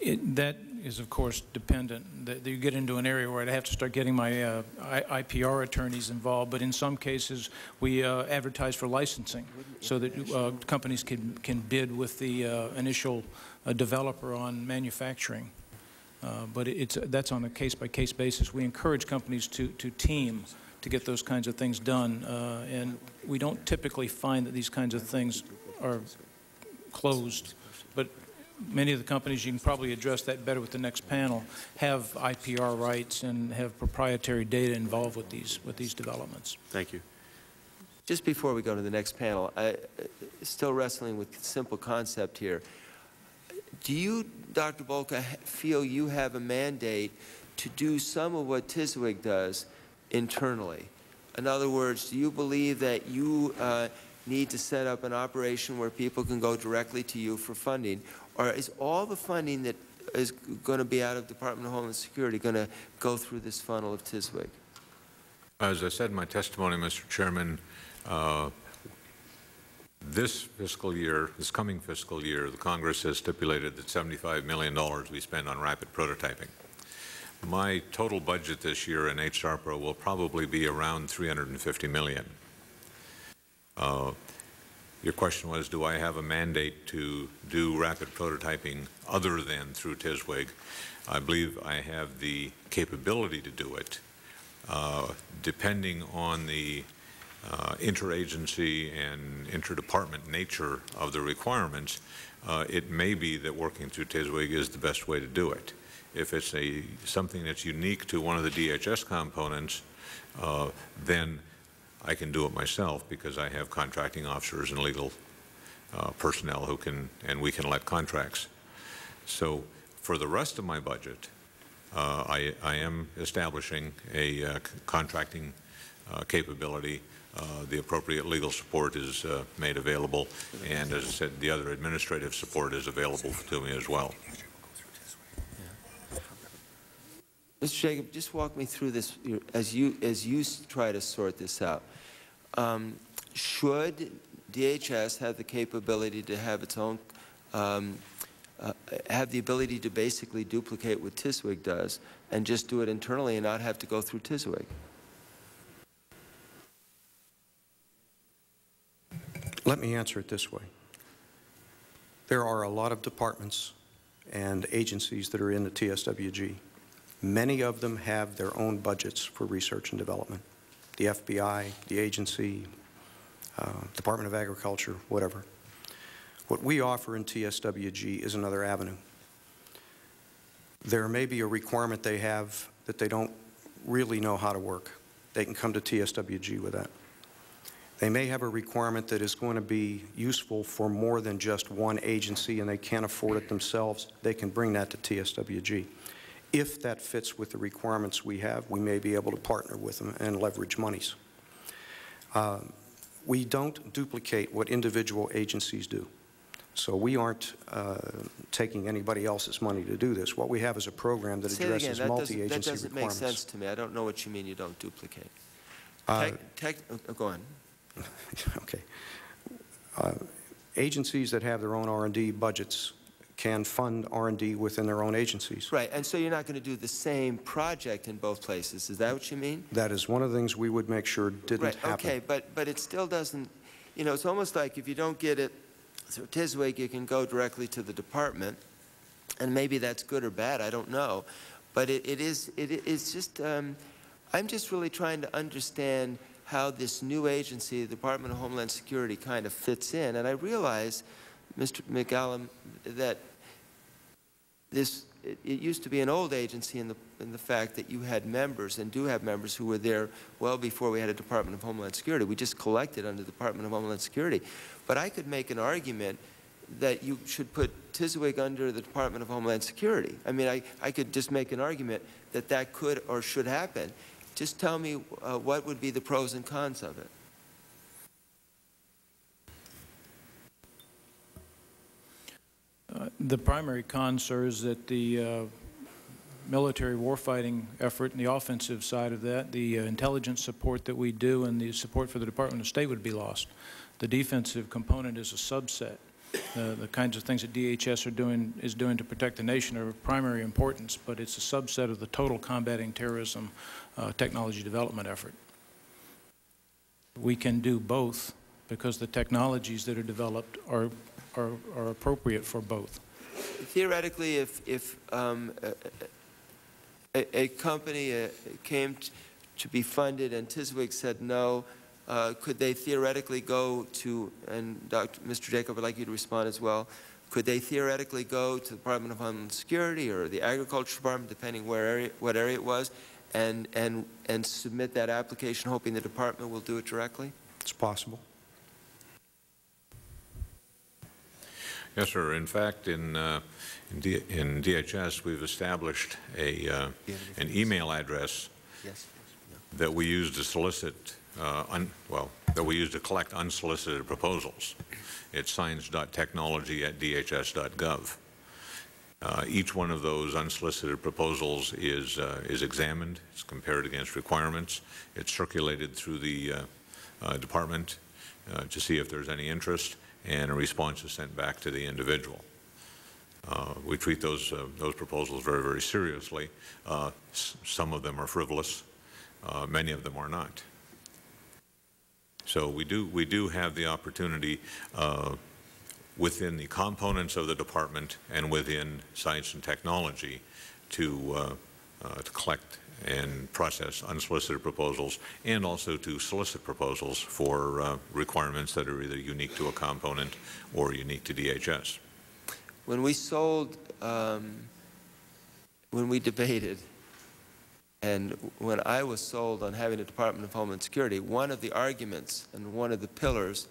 It, that is, of course, dependent. That you get into an area where I'd have to start getting my uh, I P R attorneys involved. But in some cases, we uh, advertise for licensing, so that uh, companies can can bid with the uh, initial uh, developer on manufacturing. Uh, but it's that's on a case-by-case basis. We encourage companies to to team to get those kinds of things done, uh, and we don't typically find that these kinds of things are closed. But many of the companies, you can probably address that better with the next panel, have I P R rights and have proprietary data involved with these with these developments. Thank you. Just before we go to the next panel, I, still wrestling with simple concept here. Do you, Doctor Bolka, feel you have a mandate to do some of what T S W G does internally? In other words, do you believe that you uh, need to set up an operation where people can go directly to you for funding? Or is all the funding that is going to be out of Department of Homeland Security going to go through this funnel of T S W G? As I said in my testimony, Mister Chairman, uh, this fiscal year, this coming fiscal year, the Congress has stipulated that seventy-five million dollars we spend on rapid prototyping. My total budget this year in H SARPA will probably be around three hundred fifty million dollars. Uh, Your question was, do I have a mandate to do rapid prototyping other than through T S W G? I believe I have the capability to do it, uh, depending on the uh, interagency and interdepartment nature of the requirements. Uh, it may be that working through T S W G is the best way to do it. If it's a something that's unique to one of the D H S components, uh, then I can do it myself because I have contracting officers and legal uh, personnel who can, and we can let contracts. So for the rest of my budget, uh, I, I am establishing a uh, contracting uh, capability. Uh, the appropriate legal support is uh, made available, and as I said, the other administrative support is available to me as well. Mister Jacob, just walk me through this as you as you try to sort this out. Um, should D H S have the capability to have its own, um, uh, have the ability to basically duplicate what T S W G does and just do it internally and not have to go through T S W G? Let me answer it this way. There are a lot of departments and agencies that are in the T S W G. Many of them have their own budgets for research and development. the F B I, the agency, uh, Department of Agriculture, whatever. What we offer in T S W G is another avenue. There may be a requirement they have that they don't really know how to work. They can come to T S W G with that. They may have a requirement that is going to be useful for more than just one agency and they can't afford it themselves. They can bring that to T S W G. If that fits with the requirements we have, we may be able to partner with them and leverage monies. Uh, we don't duplicate what individual agencies do. So we aren't uh, taking anybody else's money to do this. What we have is a program that Say addresses multi-agency requirements. That doesn't make sense to me. I don't know what you mean you don't duplicate. Uh, tech, tech, oh, go on. Okay. Uh, agencies that have their own R and D budgets can fund R and D within their own agencies. Right, and so you're not going to do the same project in both places. Is that what you mean? That is one of the things we would make sure didn't right. happen. Okay, but, but it still doesn't, you know, it's almost like if you don't get it through T S W G, you can go directly to the department, and maybe that's good or bad, I don't know. But it, it is, it, it's just, um, I'm just really trying to understand how this new agency, the Department of Homeland Security, kind of fits in. And I realize, Mister McCallum, that this, it, it used to be an old agency in the, in the fact that you had members and do have members who were there well before we had a Department of Homeland Security. We just collected under the Department of Homeland Security. But I could make an argument that you should put T S W G under the Department of Homeland Security. I mean, I, I could just make an argument that that could or should happen. Just tell me uh, what would be the pros and cons of it. Uh, the primary con, sir, is that the uh, military warfighting effort and the offensive side of that, the uh, intelligence support that we do and the support for the Department of State would be lost. The defensive component is a subset. Uh, the kinds of things that D H S are doing, is doing to protect the nation are of primary importance, but it's a subset of the total combating terrorism uh, technology development effort. We can do both because the technologies that are developed are, are, are appropriate for both. Theoretically, if, if um, a, a company uh, came to be funded and T S W G said no, Uh, could they theoretically go to, and Doctor Mister Jacob, I'd like you to respond as well, could they theoretically go to the Department of Homeland Security or the Agriculture Department, depending where area, what area it was, and, and, and submit that application, hoping the department will do it directly? It's possible. Yes, sir. In fact, in, uh, in, D in D H S, we've established a, uh, an email address yes. that we use to solicit Uh, un, well, that we use to collect unsolicited proposals. It's science dot technology at D H S dot gov. Uh, each one of those unsolicited proposals is uh, is examined. It's compared against requirements. It's circulated through the uh, uh, department uh, to see if there's any interest, and a response is sent back to the individual. Uh, we treat those uh, those proposals very, very seriously. Uh, s some of them are frivolous. Uh, many of them are not. So we do, we do have the opportunity uh, within the components of the department and within science and technology to, uh, uh, to collect and process unsolicited proposals and also to solicit proposals for uh, requirements that are either unique to a component or unique to D H S. When we sold, um, when we debated, and when I was sold on having a Department of Homeland Security, one of the arguments and one of the pillars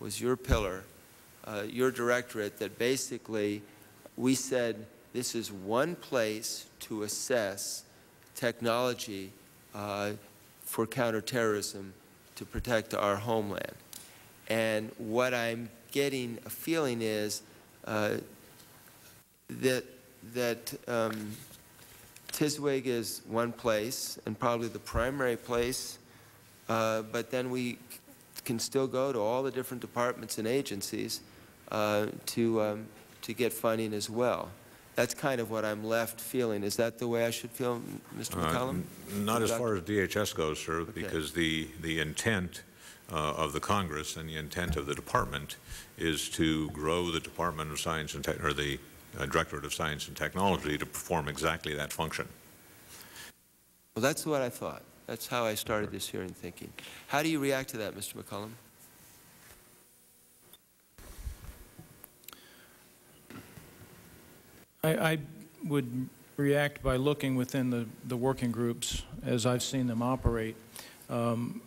was your pillar, uh, your directorate, that basically we said this is one place to assess technology uh, for counterterrorism to protect our homeland. And what I'm getting a feeling is uh, that, that um, T S W G is one place and probably the primary place, uh, but then we can still go to all the different departments and agencies uh, to, um, to get funding as well. That's kind of what I'm left feeling. Is that the way I should feel, Mister Uh, McCallum? Not as far as D H S goes, sir, okay. because the, the intent uh, of the Congress and the intent of the department is to grow the Department of Science and Technology, or the Uh, Directorate of Science and Technology, to perform exactly that function. Well, that's what I thought. That's how I started this hearing thinking. How do you react to that, Mister McCallum? I, I would react by looking within the, the working groups as I've seen them operate. Um,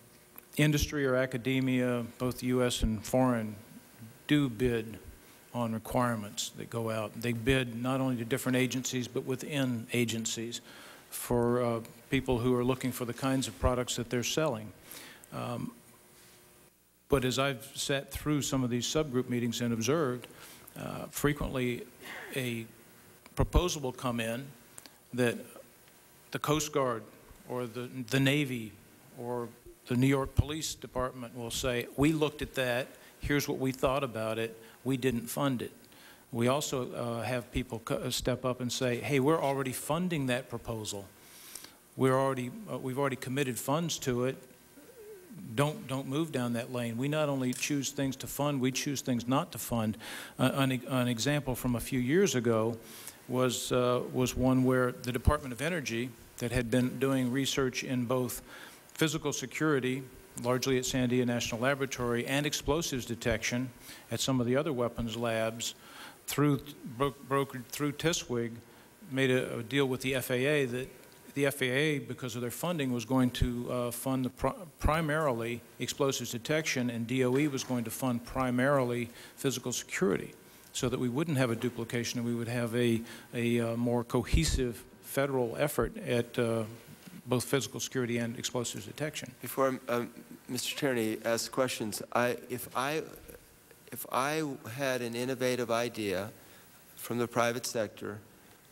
industry or academia, both U S and foreign, do bid on requirements that go out. They bid not only to different agencies, but within agencies for uh, people who are looking for the kinds of products that they're selling. Um, but as I've sat through some of these subgroup meetings and observed, uh, frequently a proposal will come in that the Coast Guard or the, the Navy or the New York Police Department will say, we looked at that, here's what we thought about it, we didn't fund it. We also uh, have people co step up and say, hey, we're already funding that proposal. We're already, uh, we've already committed funds to it. Don't, don't move down that lane. We not only choose things to fund, we choose things not to fund. Uh, an, an example from a few years ago was, uh, was one where the Department of Energy that had been doing research in both physical security, largely at Sandia National Laboratory, and explosives detection at some of the other weapons labs, through bro brokered through T S W G, made a, a deal with the F A A that the F A A, because of their funding, was going to uh, fund the pr primarily explosives detection, and D O E was going to fund primarily physical security, so that we wouldn't have a duplication and we would have a, a uh, more cohesive federal effort at uh, both physical security and explosives detection. Before um, Mister Tierney asks questions, I, if, I, if I had an innovative idea from the private sector,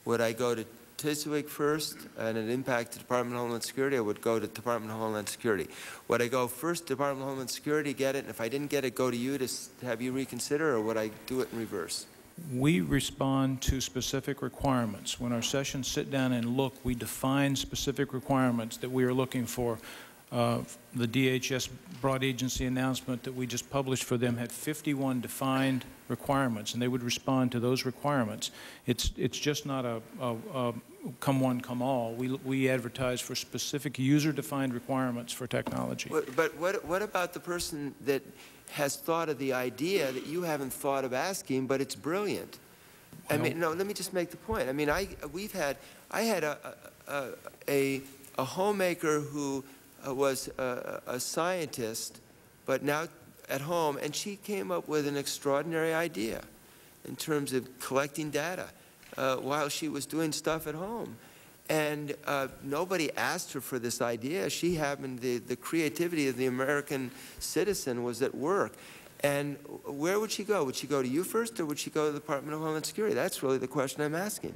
would I go to T S W G first and it impact the Department of Homeland Security, or would go to Department of Homeland Security? Would I go first, Department of Homeland Security, get it, and if I didn't get it, go to you to have you reconsider, or would I do it in reverse? We respond to specific requirements. When our sessions sit down and look, we define specific requirements that we are looking for. Uh, the D H S broad agency announcement that we just published for them had fifty-one defined requirements, and they would respond to those requirements. It's, it's just not a, a, a come one, come all. We, we advertise for specific user-defined requirements for technology. But, but what, what about the person that has thought of the idea that you haven't thought of asking, but it's brilliant? Well, I mean, no, let me just make the point. I mean, I, we've had, I had a, a, a, a homemaker who was a, a scientist, but now at home, and she came up with an extraordinary idea in terms of collecting data uh, while she was doing stuff at home. And uh, nobody asked her for this idea. She happened, the, the creativity of the American citizen was at work. And where would she go? Would she go to you first, or would she go to the Department of Homeland Security? That's really the question I'm asking.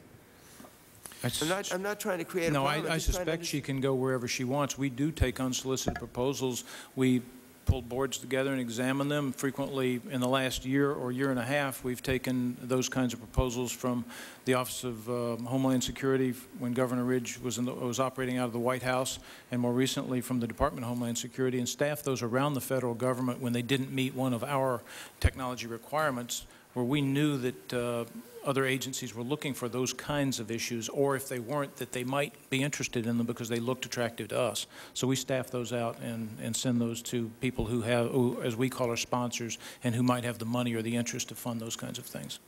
I'm not, I'm not trying to create no, a problem. No, I, I suspect she can go wherever she wants. We do take unsolicited proposals. We pull boards together and examine them. Frequently, in the last year or year and a half, we've taken those kinds of proposals from the Office of uh, Homeland Security when Governor Ridge was, in the, was operating out of the White House, and more recently from the Department of Homeland Security, and staffed those around the federal government when they didn't meet one of our technology requirements, where we knew that uh, other agencies were looking for those kinds of issues, or if they weren't, that they might be interested in them because they looked attractive to us. So we staff those out and, and send those to people who have, who, as we call our sponsors, and who might have the money or the interest to fund those kinds of things.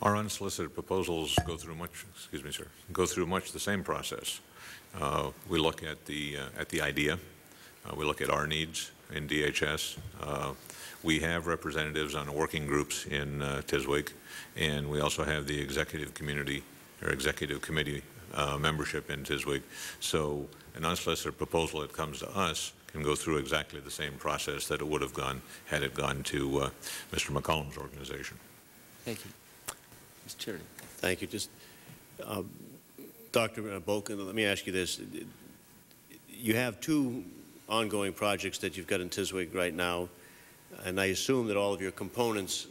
Our unsolicited proposals go through much, excuse me, sir, go through much the same process. Uh, we look at the, uh, at the idea. Uh, we look at our needs in D H S. Uh, We have representatives on the working groups in uh, T S W G, and we also have the executive community or executive committee uh, membership in T S W G. So an unsolicited proposal that comes to us can go through exactly the same process that it would have gone had it gone to uh, Mister McCallum's organization. Thank you. Mister Chairman. Thank you. Just, uh, Doctor Bolka, let me ask you this. You have two ongoing projects that you've got in T S W G right now. And I assume that all of your components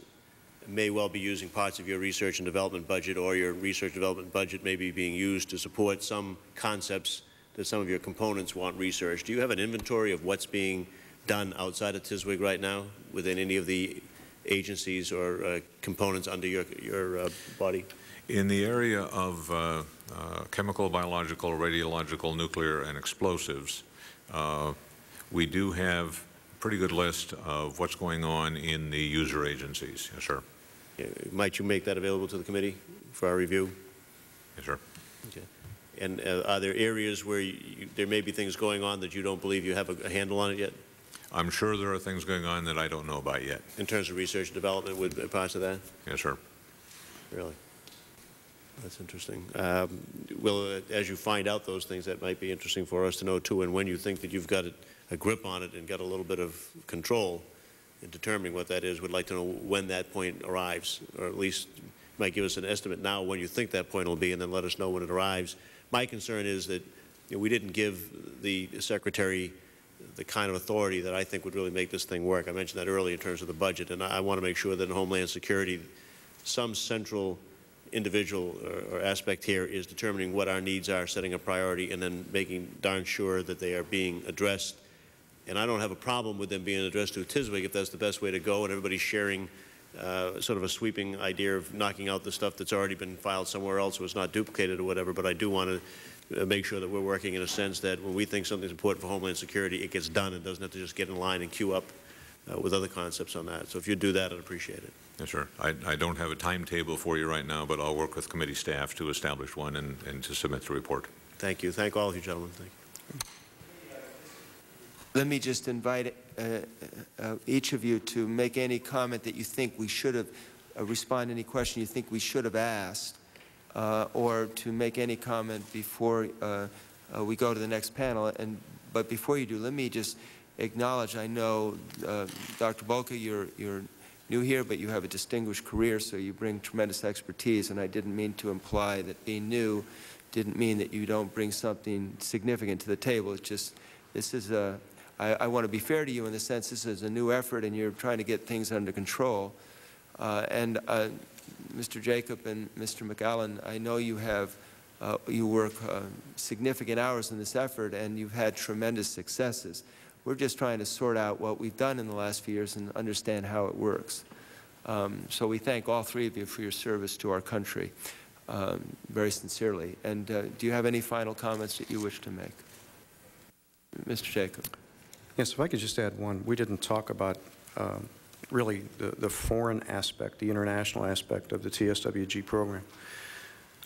may well be using parts of your research and development budget, or your research development budget may be being used to support some concepts that some of your components want research. Do you have an inventory of what's being done outside of T S W G right now within any of the agencies or uh, components under your, your uh, body? In the area of uh, uh, chemical, biological, radiological, nuclear, and explosives, uh, we do have a pretty good list of what's going on in the user agencies. Yes, sir. Yeah, might you make that available to the committee for our review? Yes, sir. Okay. And uh, are there areas where you, you, there may be things going on that you don't believe you have a, a handle on it yet? I'm sure there are things going on that I don't know about yet. In terms of research and development, would parts of that? Yes, sir. Really? That's interesting. Um, well, uh, as you find out those things, that might be interesting for us to know, too, and when you think that you've got a, a grip on it and got a little bit of control in determining what that is, we'd like to know when that point arrives, or at least might give us an estimate now when you think that point will be, and then let us know when it arrives. My concern is that you know, we didn't give the Secretary the kind of authority that I think would really make this thing work. I mentioned that earlier in terms of the budget, and I, I want to make sure that in Homeland Security, some central individual or, or aspect here is determining what our needs are, setting a priority, and then making darn sure that they are being addressed. And I don't have a problem with them being addressed through T S W G if that's the best way to go, and everybody's sharing uh, sort of a sweeping idea of knocking out the stuff that's already been filed somewhere else so it's not duplicated or whatever, but I do want to make sure that we're working in a sense that when we think something's important for Homeland Security, it gets done and doesn't have to just get in line and queue up uh, with other concepts on that. So if you do that, I'd appreciate it. Yes, sir. I, I don't have a timetable for you right now, but I'll work with committee staff to establish one and, and to submit the report. Thank you. Thank all of you, gentlemen. Thank you. Let me just invite uh, uh, each of you to make any comment that you think we should have, uh, respond to any question you think we should have asked. Uh, or to make any comment before uh, uh, we go to the next panel. And, but before you do, let me just acknowledge, I know, uh, Doctor Bolka, you're, you're new here, but you have a distinguished career, so you bring tremendous expertise. And I didn't mean to imply that being new didn't mean that you don't bring something significant to the table. It's just, this is a, I, I want to be fair to you in the sense this is a new effort and you're trying to get things under control. Uh, and uh, Mister Jacob and Mister McCallum, I know you have, uh, you work uh, significant hours in this effort and you've had tremendous successes. We're just trying to sort out what we've done in the last few years and understand how it works. Um, so we thank all three of you for your service to our country, um, very sincerely. And uh, do you have any final comments that you wish to make? Mister Jacob. Yes, if I could just add one. We didn't talk about um, really the, the foreign aspect, the international aspect of the T S W G program.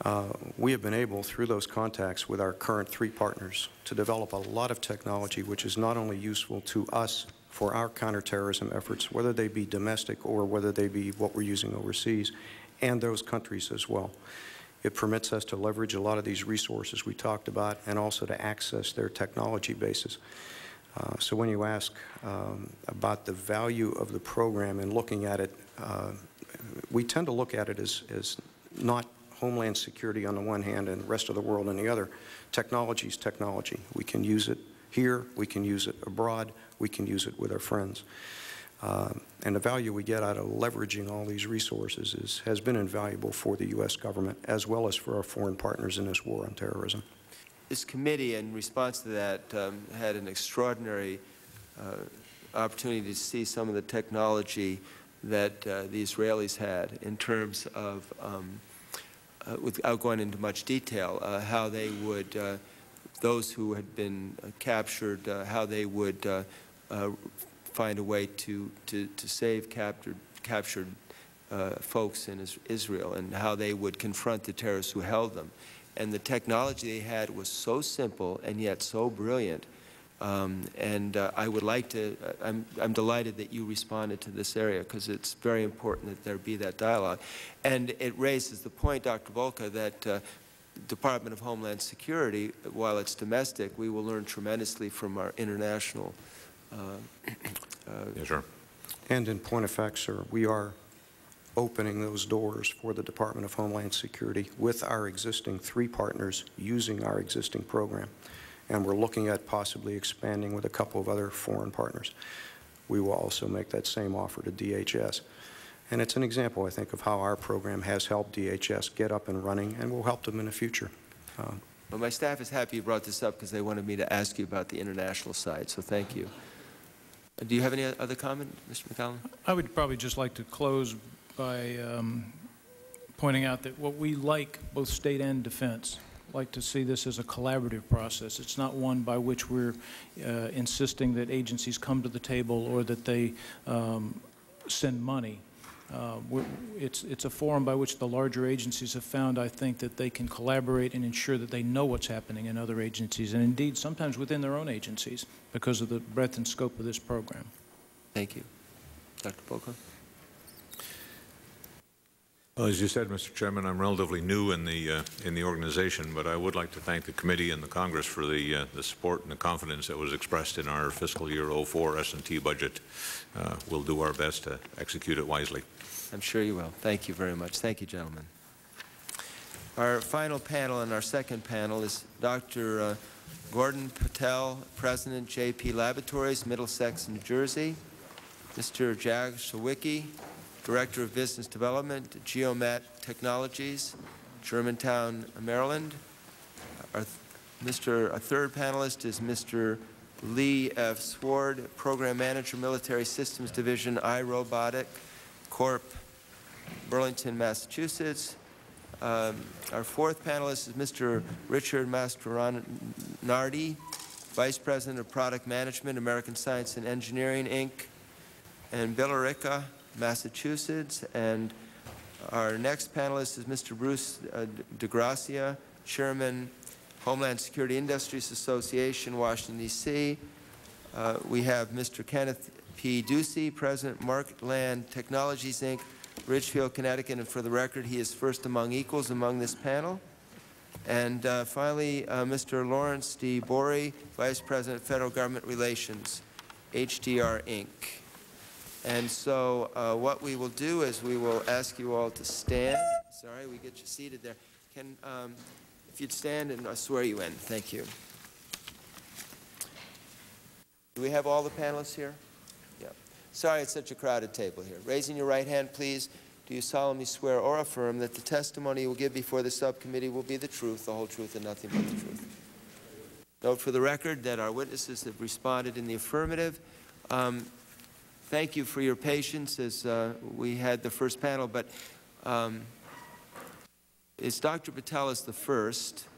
Uh, we have been able, through those contacts with our current three partners, to develop a lot of technology which is not only useful to us for our counterterrorism efforts, whether they be domestic or whether they be what we're using overseas, and those countries as well. It permits us to leverage a lot of these resources we talked about and also to access their technology bases. Uh, so when you ask um, about the value of the program and looking at it, uh, we tend to look at it as, as not Homeland Security on the one hand and the rest of the world on the other. Technology is technology. We can use it here, we can use it abroad, we can use it with our friends. Uh, and the value we get out of leveraging all these resources is, has been invaluable for the U S government as well as for our foreign partners in this war on terrorism. This committee, in response to that, um, had an extraordinary uh, opportunity to see some of the technology that uh, the Israelis had in terms of, um, uh, without going into much detail, uh, how they would, uh, those who had been uh, captured, uh, how they would uh, uh, find a way to, to, to save captured, captured uh, folks in Israel and how they would confront the terrorists who held them. And the technology they had was so simple and yet so brilliant. Um, and uh, I would like to, I'm, I'm delighted that you responded to this area because it's very important that there be that dialogue. And it raises the point, Doctor Bolka, that uh, Department of Homeland Security, while it's domestic, we will learn tremendously from our international. Uh, uh, yes, sir. And in point of fact, sir, we are opening those doors for the Department of Homeland Security with our existing three partners using our existing program. And we're looking at possibly expanding with a couple of other foreign partners. We will also make that same offer to D H S. And it's an example, I think, of how our program has helped D H S get up and running and will help them in the future. Uh, well, my staff is happy you brought this up because they wanted me to ask you about the international side, so thank you. Do you have any other comment, Mister McCallum? I would probably just like to close by um, pointing out that what we like, both state and defense, like to see this as a collaborative process. It's not one by which we're uh, insisting that agencies come to the table or that they um, send money. Uh, we're, it's, it's a forum by which the larger agencies have found, I think, that they can collaborate and ensure that they know what's happening in other agencies, and indeed sometimes within their own agencies, because of the breadth and scope of this program. Thank you. Doctor Bolka? Well, as you said, Mister Chairman, I'm relatively new in the uh, in the organization, but I would like to thank the committee and the Congress for the uh, the support and the confidence that was expressed in our fiscal year oh four S and T budget. Uh, we'll do our best to execute it wisely. I'm sure you will. Thank you very much. Thank you, gentlemen. Our final panel and our second panel is Doctor Uh, Gordon Patel, President, J P Laboratories, Middlesex, New Jersey; Mister Jack Sawicki, Director of Business Development, Geomat Technologies, Germantown, Maryland. Our, Mister, our third panelist is Mister Lee F. Sward, Program Manager, Military Systems Division, iRobotic Corp, Burlington, Massachusetts. Um, our fourth panelist is Mister Richard Mastronardi, Vice President of Product Management, American Science and Engineering, Incorporated, and Billerica, Massachusetts. And our next panelist is Mister Bruce uh, DeGrazia, Chairman, Homeland Security Industries Association, Washington, D C Uh, we have Mister Kenneth P. Ducey, President, Markland Technologies, Incorporated, Ridgefield, Connecticut. And for the record, he is first among equals among this panel. And uh, finally, uh, Mister Lawrence D. Borey, Vice President, Federal Government Relations, H D R, Incorporated. And so uh, what we will do is we will ask you all to stand. Sorry, we get you seated there. Can, um, if you'd stand, and I swear you in. Thank you. Do we have all the panelists here? Yeah. Sorry it's such a crowded table here. Raising your right hand, please. Do you solemnly swear or affirm that the testimony you will give before the subcommittee will be the truth, the whole truth, and nothing but the truth? Note for the record that our witnesses have responded in the affirmative. Um, Thank you for your patience as uh, we had the first panel, but um, it's Doctor Patel is the first,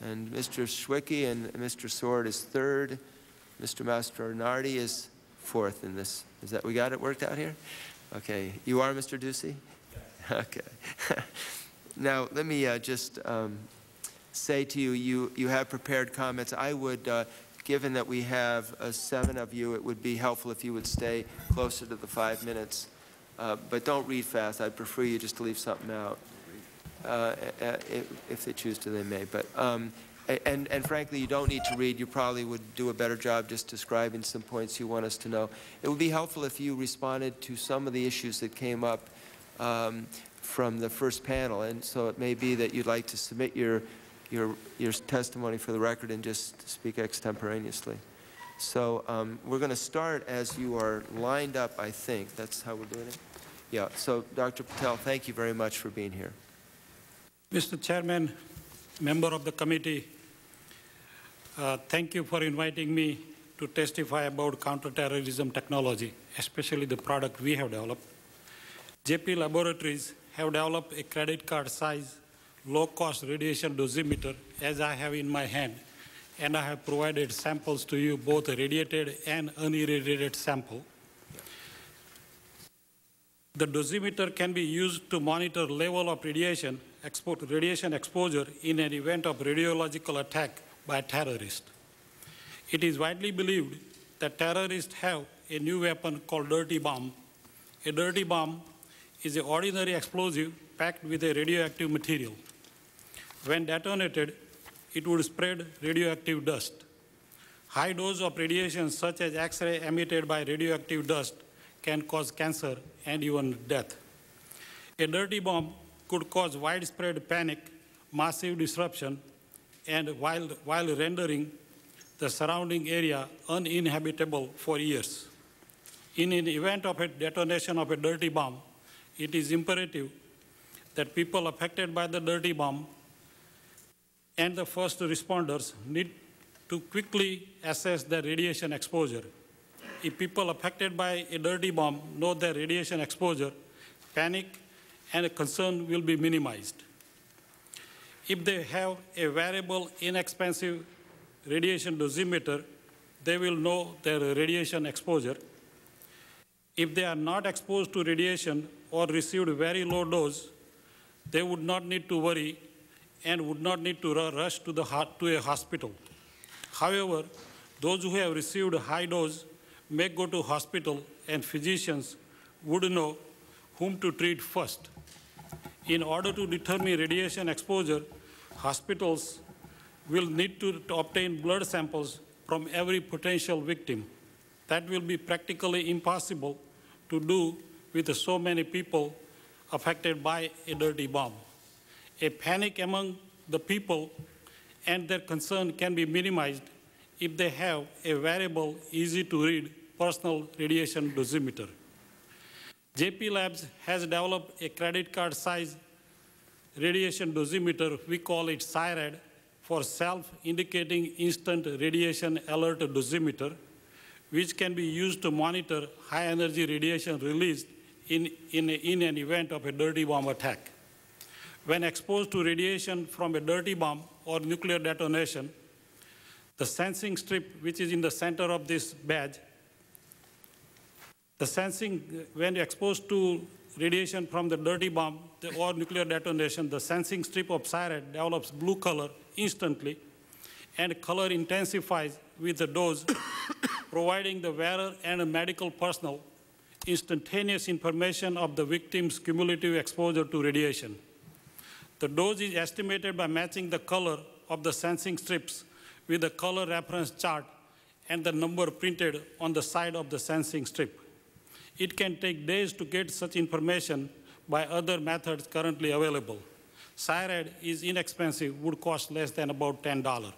and Mister Sawicki and Mister Sward is third, Mister Mastronardi is fourth in this. Is that, we got it worked out here? Okay, you are Mister Ducey? Okay. Now, let me uh, just um, say to you, you, you have prepared comments. I would, uh, given that we have uh, seven of you, it would be helpful if you would stay closer to the five minutes. Uh, but don't read fast. I'd prefer you just to leave something out. Uh, if they choose to, they may. But, um, and, and frankly, you don't need to read. You probably would do a better job just describing some points you want us to know. It would be helpful if you responded to some of the issues that came up um, from the first panel. And so it may be that you'd like to submit your Your, your testimony for the record and just speak extemporaneously. So um, we're going to start as you are lined up, I think. That's how we're doing it? Yeah. So Doctor Patel, thank you very much for being here. Mister Chairman, member of the committee, uh, thank you for inviting me to testify about counterterrorism technology, especially the product we have developed. J P Laboratories have developed a credit card size low-cost radiation dosimeter, as I have in my hand, and I have provided samples to you, both radiated and unirradiated sample. The dosimeter can be used to monitor level of radiation, expo radiation exposure in an event of radiological attack by a terrorist. It is widely believed that terrorists have a new weapon called dirty bomb. A dirty bomb is an ordinary explosive packed with a radioactive material. When detonated, it would spread radioactive dust. High dose of radiation, such as X-ray emitted by radioactive dust, can cause cancer and even death. A dirty bomb could cause widespread panic, massive disruption, and while, while rendering the surrounding area uninhabitable for years. In an event of a detonation of a dirty bomb, it is imperative that people affected by the dirty bomb and the first responders need to quickly assess their radiation exposure. If people affected by a dirty bomb know their radiation exposure, panic and concern will be minimized. If they have a variable, inexpensive radiation dosimeter, they will know their radiation exposure. If they are not exposed to radiation or received very low dose, they would not need to worry and would not need to rush to, the, to a hospital. However, those who have received high dose may go to hospital, and physicians would know whom to treat first. In order to determine radiation exposure, hospitals will need to, to obtain blood samples from every potential victim. That will be practically impossible to do with so many people affected by a dirty bomb. A panic among the people and their concern can be minimized if they have a variable, easy-to-read personal radiation dosimeter. J P Labs has developed a credit card size radiation dosimeter, we call it SIRAD, for self-indicating instant radiation alert dosimeter, which can be used to monitor high-energy radiation released in, in, a, in an event of a dirty bomb attack. When exposed to radiation from a dirty bomb or nuclear detonation, the sensing strip, which is in the center of this badge, the sensing, when exposed to radiation from the dirty bomb or nuclear detonation, the sensing strip of SIRAD develops blue color instantly, and color intensifies with the dose, providing the wearer and medical personnel instantaneous information of the victim's cumulative exposure to radiation. The dose is estimated by matching the color of the sensing strips with the color reference chart and the number printed on the side of the sensing strip. It can take days to get such information by other methods currently available. SIRAD is inexpensive, would cost less than about ten dollars.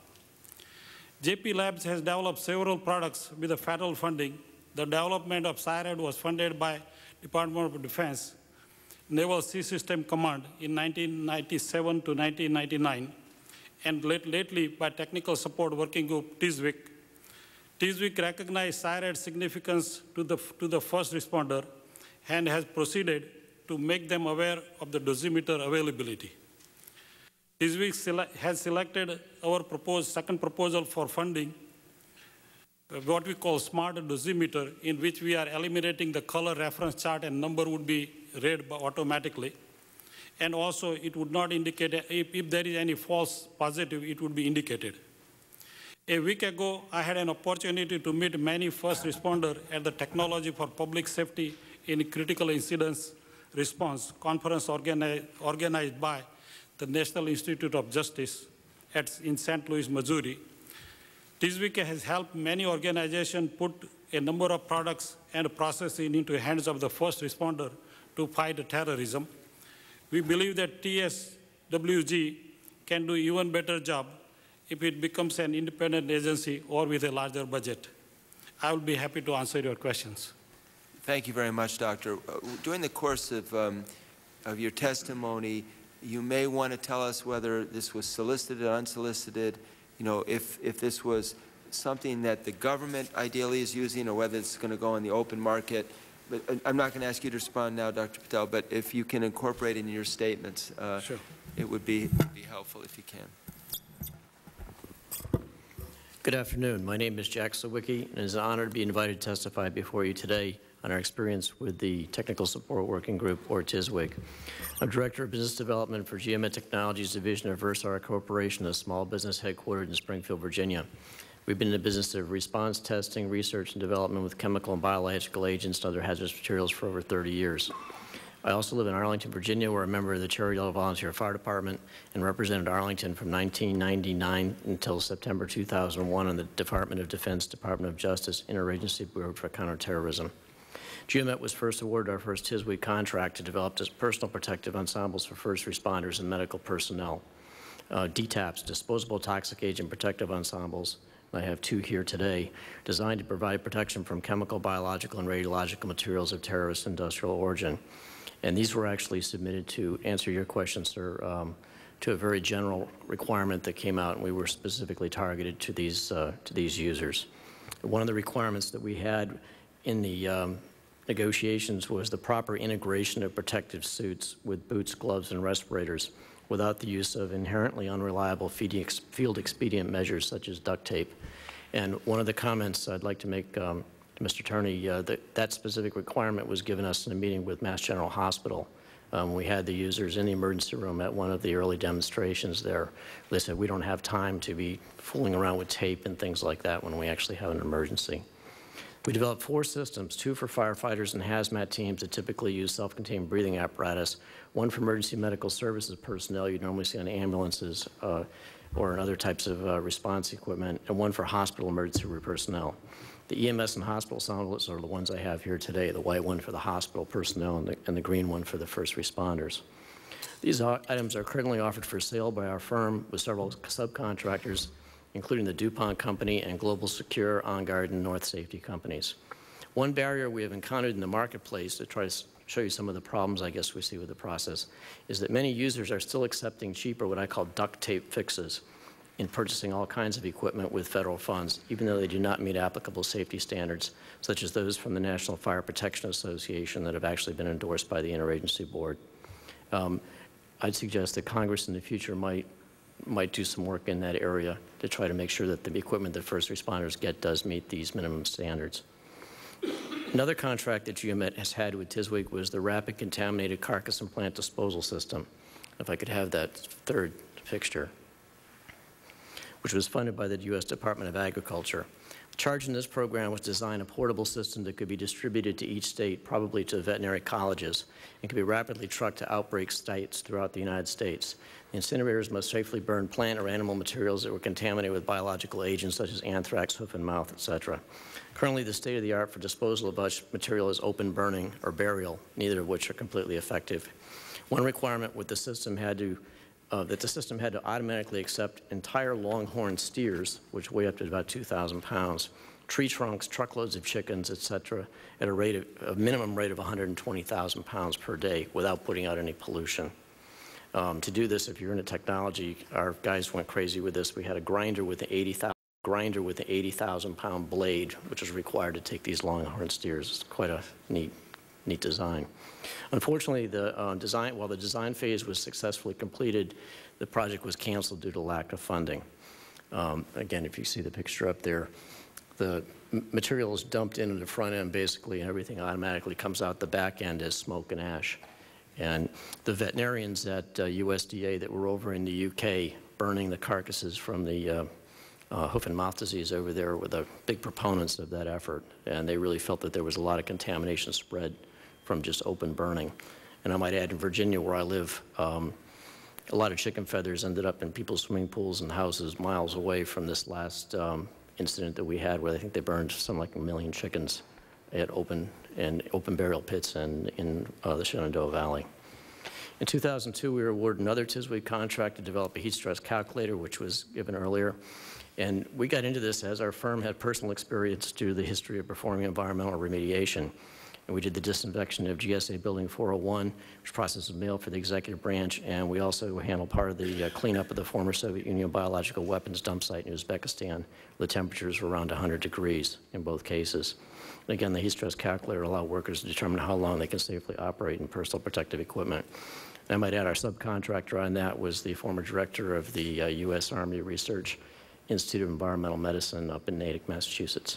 J P Labs has developed several products with the federal funding. The development of SIRAD was funded by Department of Defense, Naval Sea System Command in nineteen ninety-seven to nineteen ninety-nine, and late, lately by Technical Support Working Group, T S W G. T S W G recognized SIRAD's significance to the, to the first responder and has proceeded to make them aware of the dosimeter availability. T S W G sele has selected our proposed second proposal for funding, what we call smart dosimeter, in which we are eliminating the color reference chart and number would be read automatically. And also it would not indicate, if, if there is any false positive, it would be indicated. A week ago, I had an opportunity to meet many first responders at the Technology for Public Safety in Critical Incidents Response conference organized, organized by the National Institute of Justice at, in Saint Louis, Missouri. T S W G has helped many organizations put a number of products and processes into the hands of the first responder to fight terrorism. We believe that T S W G can do an even better job if it becomes an independent agency or with a larger budget. I will be happy to answer your questions. Thank you very much, Doctor. During the course of, um, of your testimony, you may want to tell us whether this was solicited or unsolicited, you know, if, if this was something that the government ideally is using or whether it's going to go in the open market. But I'm not going to ask you to respond now, Doctor Patel, but if you can incorporate in your statements, uh, sure. It would be, be helpful if you can. Good afternoon. My name is Jack Sawicki, and it is an honor to be invited to testify before you today on our experience with the Technical Support Working Group, or T S W G. I'm Director of Business Development for G M N Technologies Division of Versar Corporation, a small business headquartered in Springfield, Virginia. We've been in the business of response testing, research, and development with chemical and biological agents and other hazardous materials for over thirty years. I also live in Arlington, Virginia, where I'm a member of the Cherry Hill Volunteer Fire Department and represented Arlington from nineteen ninety-nine until September two thousand one on the Department of Defense, Department of Justice, Interagency Bureau for Counterterrorism. G M E T was first awarded our first T S W G contract to develop personal protective ensembles for first responders and medical personnel. Uh, D TAPs, Disposable Toxic Agent Protective Ensembles, I have two here today, designed to provide protection from chemical, biological, and radiological materials of terrorist industrial origin. And these were actually submitted to answer your question, sir, um, to a very general requirement that came out, and we were specifically targeted to these, uh, to these users. One of the requirements that we had in the um, negotiations was the proper integration of protective suits with boots, gloves, and respirators without the use of inherently unreliable field expedient measures such as duct tape. And one of the comments I'd like to make um, to Mister Attorney, uh, that, that specific requirement was given us in a meeting with Mass General Hospital. Um, we had the users in the emergency room at one of the early demonstrations there. They said, we don't have time to be fooling around with tape and things like that when we actually have an emergency. We developed four systems, two for firefighters and hazmat teams that typically use self-contained breathing apparatus, one for emergency medical services personnel you normally see on ambulances uh, or in other types of uh, response equipment, and one for hospital emergency room personnel. The E M S and hospital soundlets are the ones I have here today, the white one for the hospital personnel and the, and the green one for the first responders. These items are currently offered for sale by our firm with several subcontractors, including the DuPont Company and Global Secure, OnGuard, and North Safety companies. One barrier we have encountered in the marketplace to try to show you some of the problems I guess we see with the process is that many users are still accepting cheaper, what I call duct tape fixes, in purchasing all kinds of equipment with federal funds, even though they do not meet applicable safety standards, such as those from the National Fire Protection Association that have actually been endorsed by the Interagency Board. Um, I'd suggest that Congress in the future might might do some work in that area to try to make sure that the equipment that first responders get does meet these minimum standards. Another contract that G M E T has had with T S W G was the Rapid Contaminated Carcass and Plant Disposal System. If I could have that third fixture, which was funded by the U S Department of Agriculture. The charge in this program was to design a portable system that could be distributed to each state, probably to veterinary colleges, and could be rapidly trucked to outbreak sites throughout the United States. The incinerators must safely burn plant or animal materials that were contaminated with biological agents such as anthrax, hoof and mouth, et cetera. Currently, the state of the art for disposal of such material is open burning or burial, neither of which are completely effective. One requirement with the system had to Uh, that the system had to automatically accept entire longhorn steers, which weigh up to about two thousand pounds, tree trunks, truckloads of chickens, et cetera, at a, rate of, a minimum rate of one hundred twenty thousand pounds per day without putting out any pollution. Um, to do this, if you're into technology, our guys went crazy with this. We had a grinder with an eighty thousand pound blade, which is required to take these longhorn steers. It's quite a neat Neat design. Unfortunately, the uh, design, while the design phase was successfully completed, the project was canceled due to lack of funding. Um, again, if you see the picture up there, the material is dumped into the front end basically, and everything automatically comes out the back end as smoke and ash. And the veterinarians at uh, U S D A that were over in the U K burning the carcasses from the uh, Uh, hoof and mouth disease over there were the big proponents of that effort, and they really felt that there was a lot of contamination spread from just open burning. And I might add, in Virginia, where I live, um, a lot of chicken feathers ended up in people's swimming pools and houses miles away from this last um, incident that we had, where I think they burned something like a million chickens at open and open burial pits and in uh, the Shenandoah Valley. In two thousand two, we were awarded another T S W G contract to develop a heat stress calculator, which was given earlier. And we got into this as our firm had personal experience due to the history of performing environmental remediation. And we did the disinfection of G S A Building four oh one, which processes mail for the executive branch, and we also handled part of the uh, cleanup of the former Soviet Union biological weapons dump site in Uzbekistan. The temperatures were around one hundred degrees in both cases. And again, the heat stress calculator allowed workers to determine how long they can safely operate in personal protective equipment. And I might add, our subcontractor on that was the former director of the uh, U S Army Research Institute of Environmental Medicine up in Natick, Massachusetts.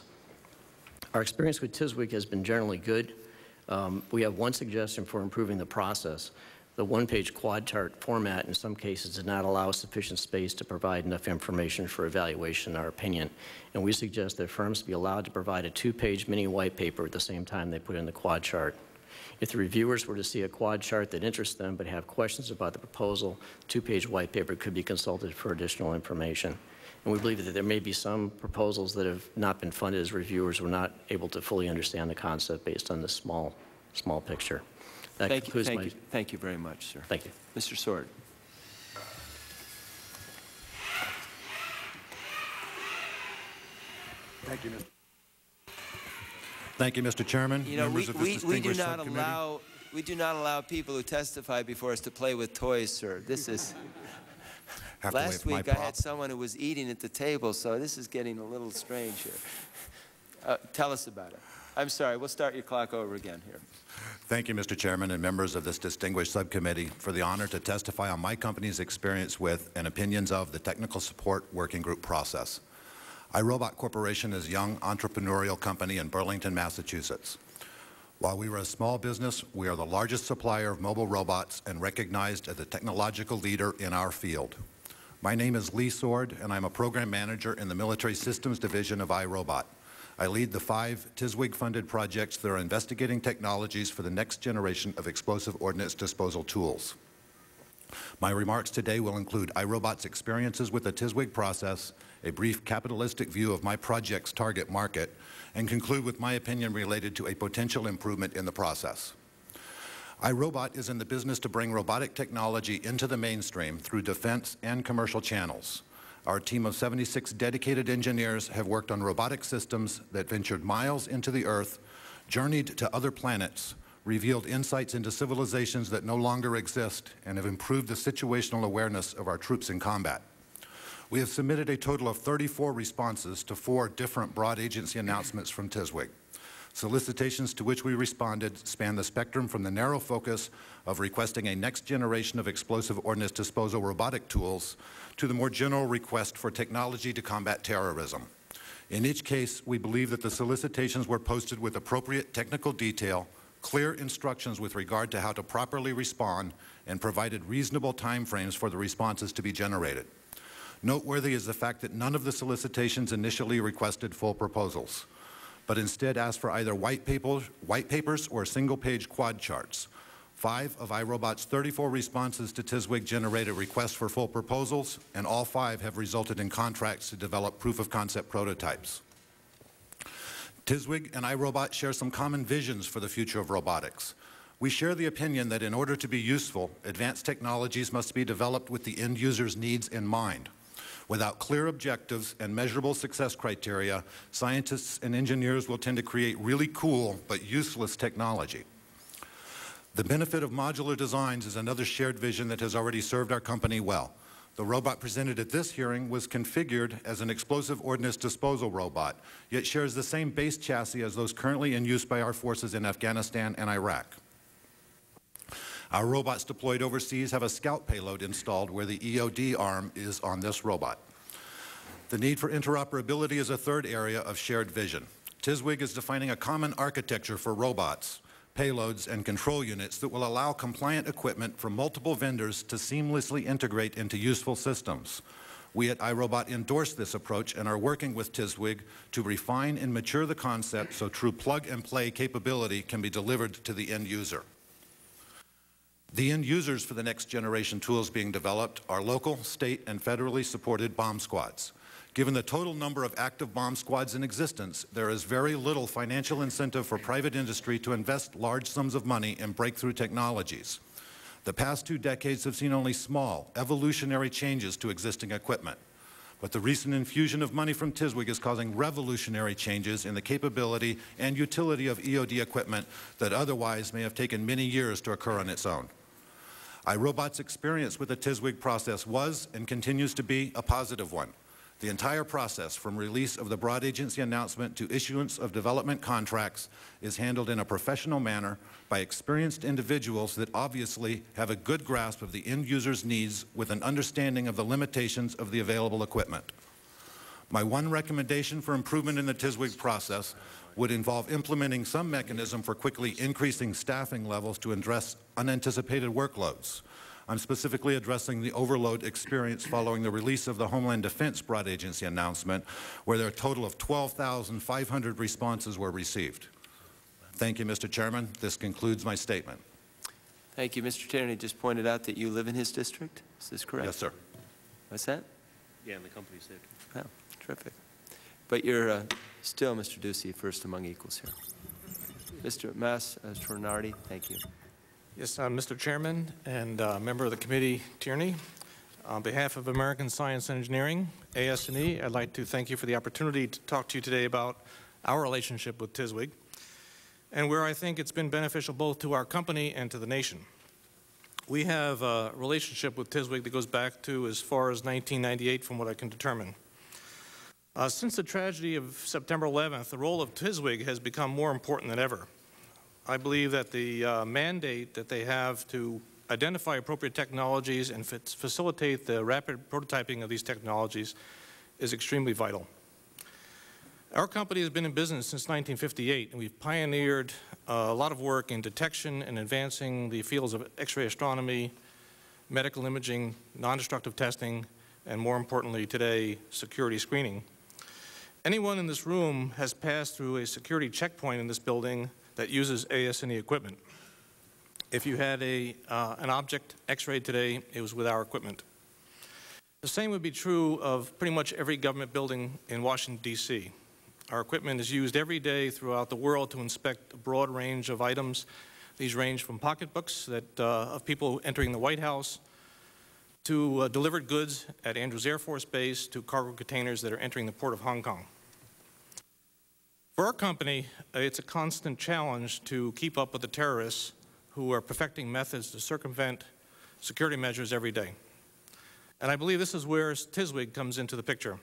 Our experience with T S W G has been generally good. Um, we have one suggestion for improving the process. The one-page quad chart format in some cases did not allow sufficient space to provide enough information for evaluation in our opinion. And we suggest that firms be allowed to provide a two-page mini white paper at the same time they put in the quad chart. If the reviewers were to see a quad chart that interests them but have questions about the proposal, the two-page white paper could be consulted for additional information. And we believe that there may be some proposals that have not been funded as reviewers were not able to fully understand the concept based on this small, small picture. That thank concludes you, thank my... You, thank you very much, sir. Thank you. Mister Sward. Thank you, Mister Thank you, Mister Chairman. You know, members we, of this we, we do not allow we do not allow people who testify before us to play with toys, sir. This is. Last week I had someone who was eating at the table, so this is getting a little strange here. Uh, tell us about it. I'm sorry, we'll start your clock over again here. Thank you, Mister Chairman, and members of this distinguished subcommittee for the honor to testify on my company's experience with and opinions of the technical support working group process. iRobot Corporation is a young entrepreneurial company in Burlington, Massachusetts. While we were a small business, we are the largest supplier of mobile robots and recognized as a technological leader in our field. My name is Lee Sward, and I'm a program manager in the Military Systems Division of iRobot. I lead the five T S W G-funded projects that are investigating technologies for the next generation of explosive ordnance disposal tools. My remarks today will include iRobot's experiences with the T S W G process, a brief capitalistic view of my project's target market, and conclude with my opinion related to a potential improvement in the process. iRobot is in the business to bring robotic technology into the mainstream through defense and commercial channels. Our team of seventy-six dedicated engineers have worked on robotic systems that ventured miles into the Earth, journeyed to other planets, revealed insights into civilizations that no longer exist, and have improved the situational awareness of our troops in combat. We have submitted a total of thirty-four responses to four different broad agency announcements from T S W G. Solicitations to which we responded span the spectrum from the narrow focus of requesting a next generation of explosive ordnance disposal robotic tools to the more general request for technology to combat terrorism. In each case, we believe that the solicitations were posted with appropriate technical detail, clear instructions with regard to how to properly respond, and provided reasonable timeframes for the responses to be generated. Noteworthy is the fact that none of the solicitations initially requested full proposals, but instead asked for either white papers, white papers or single-page quad charts. Five of iRobot's thirty-four responses to T S W G generated requests for full proposals, and all five have resulted in contracts to develop proof-of-concept prototypes. T S W G and iRobot share some common visions for the future of robotics. We share the opinion that in order to be useful, advanced technologies must be developed with the end user's needs in mind. Without clear objectives and measurable success criteria, scientists and engineers will tend to create really cool but useless technology. The benefit of modular designs is another shared vision that has already served our company well. The robot presented at this hearing was configured as an explosive ordnance disposal robot, yet shares the same base chassis as those currently in use by our forces in Afghanistan and Iraq. Our robots deployed overseas have a scout payload installed where the E O D arm is on this robot. The need for interoperability is a third area of shared vision. T S W G is defining a common architecture for robots, payloads, and control units that will allow compliant equipment from multiple vendors to seamlessly integrate into useful systems. We at iRobot endorse this approach and are working with T S W G to refine and mature the concept so true plug-and-play capability can be delivered to the end user. The end users for the next generation tools being developed are local, state, and federally supported bomb squads. Given the total number of active bomb squads in existence, there is very little financial incentive for private industry to invest large sums of money in breakthrough technologies. The past two decades have seen only small, evolutionary changes to existing equipment. But the recent infusion of money from T S W G is causing revolutionary changes in the capability and utility of E O D equipment that otherwise may have taken many years to occur on its own. iRobot's experience with the T S W G process was and continues to be a positive one. The entire process, from release of the broad agency announcement to issuance of development contracts, is handled in a professional manner by experienced individuals that obviously have a good grasp of the end user's needs with an understanding of the limitations of the available equipment. My one recommendation for improvement in the T S W G process would involve implementing some mechanism for quickly increasing staffing levels to address unanticipated workloads. I'm specifically addressing the overload experience following the release of the Homeland Defense Broad Agency announcement, where there are a total of twelve thousand five hundred responses were received. Thank you, Mister Chairman. This concludes my statement. Thank you. Mister Tierney just pointed out that you live in his district. Is this correct? Yes, sir. What's that? Yeah, and the company's there. Wow, terrific. But you're uh, still, Mister Ducey, first among equals here. Mister Mastroianni, thank you. Yes, uh, Mister Chairman and uh, member of the committee, Tierney. On behalf of American Science and Engineering, A S and E, I'd like to thank you for the opportunity to talk to you today about our relationship with T S W G and where I think it's been beneficial both to our company and to the nation. We have a relationship with T S W G that goes back to as far as nineteen ninety-eight from what I can determine. Uh, since the tragedy of September eleventh, the role of T S W G has become more important than ever. I believe that the uh, mandate that they have to identify appropriate technologies and facilitate the rapid prototyping of these technologies is extremely vital. Our company has been in business since nineteen fifty-eight, and we've pioneered uh, a lot of work in detection and advancing the fields of X-ray astronomy, medical imaging, non-destructive testing, and more importantly today, security screening. Anyone in this room has passed through a security checkpoint in this building that uses A S N E equipment. If you had a, uh, an object X-rayed today, it was with our equipment. The same would be true of pretty much every government building in Washington, D C Our equipment is used every day throughout the world to inspect a broad range of items. These range from pocketbooks that, uh, of people entering the White House, to uh, delivered goods at Andrews Air Force Base, to cargo containers that are entering the port of Hong Kong. For our company, it's a constant challenge to keep up with the terrorists who are perfecting methods to circumvent security measures every day. And I believe this is where T S W G comes into the picture.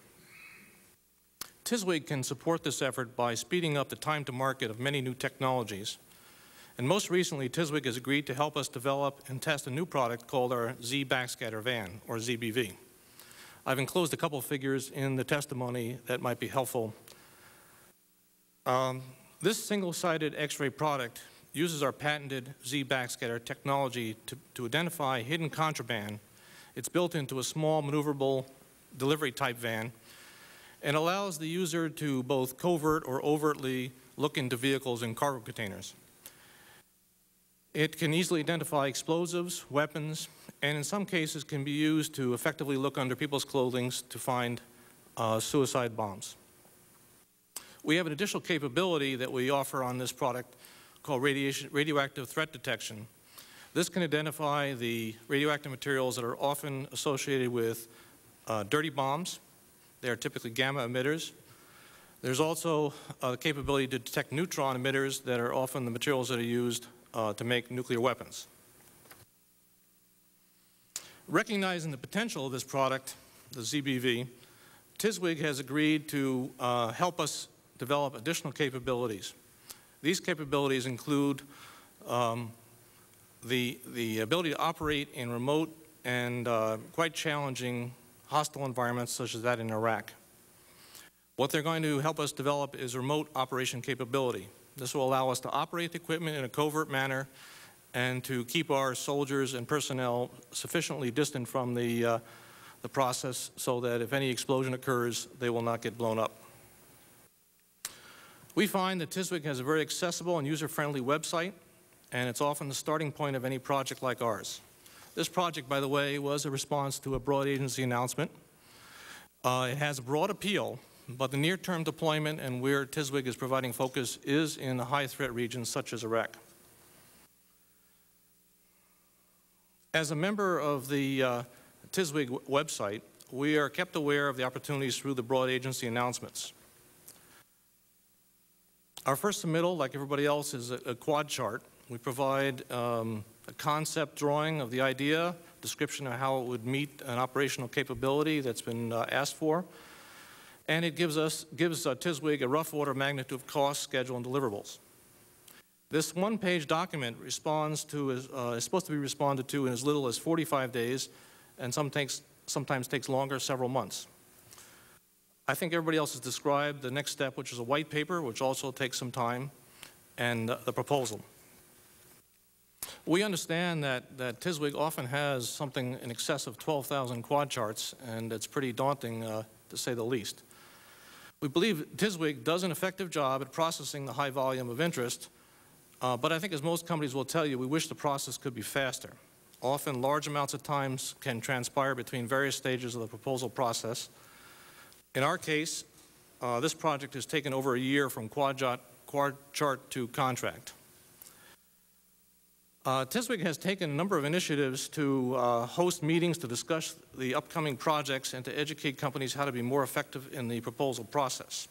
T S W G can support this effort by speeding up the time to market of many new technologies. And most recently, T S W G has agreed to help us develop and test a new product called our Z Backscatter Van, or Z B V. I've enclosed a couple of figures in the testimony that might be helpful. Um, this single-sided X-ray product uses our patented Z Backscatter technology to, to identify hidden contraband. It's built into a small, maneuverable delivery-type van and allows the user to both covert or overtly look into vehicles and cargo containers. It can easily identify explosives, weapons, and in some cases can be used to effectively look under people's clothing to find uh, suicide bombs. We have an additional capability that we offer on this product called radiation, radioactive threat detection. This can identify the radioactive materials that are often associated with uh, dirty bombs. They are typically gamma emitters. There's also uh, the capability to detect neutron emitters that are often the materials that are used Uh, to make nuclear weapons. Recognizing the potential of this product, the Z B V, T S W G has agreed to uh, help us develop additional capabilities. These capabilities include um, the, the ability to operate in remote and uh, quite challenging hostile environments such as that in Iraq. What they're going to help us develop is remote operation capability. This will allow us to operate the equipment in a covert manner and to keep our soldiers and personnel sufficiently distant from the, uh, the process so that if any explosion occurs, they will not get blown up. We find that T S W G has a very accessible and user-friendly website, and it's often the starting point of any project like ours. This project, by the way, was a response to a broad agency announcement. Uh, it has broad appeal, but the near-term deployment and where T S W G is providing focus is in high-threat regions such as Iraq. As a member of the uh, T S W G website, we are kept aware of the opportunities through the broad agency announcements. Our first submittal, like everybody else, is a, a quad chart. We provide um, a concept drawing of the idea, description of how it would meet an operational capability that's been uh, asked for. And it gives us, gives uh, T S W G a rough order of magnitude of cost, schedule, and deliverables. This one-page document responds to, is, uh, is supposed to be responded to in as little as forty-five days, and some takes, sometimes takes longer, several months. I think everybody else has described the next step, which is a white paper, which also takes some time, and uh, the proposal. We understand that, that T S W G often has something in excess of twelve thousand quad charts, and it's pretty daunting, uh, to say the least. We believe T S W G does an effective job at processing the high volume of interest, uh, but I think as most companies will tell you, we wish the process could be faster. Often large amounts of time can transpire between various stages of the proposal process. In our case, uh, this project has taken over a year from quad chart, quad chart to contract. Uh, T S W G has taken a number of initiatives to uh, host meetings to discuss the upcoming projects and to educate companies how to be more effective in the proposal process.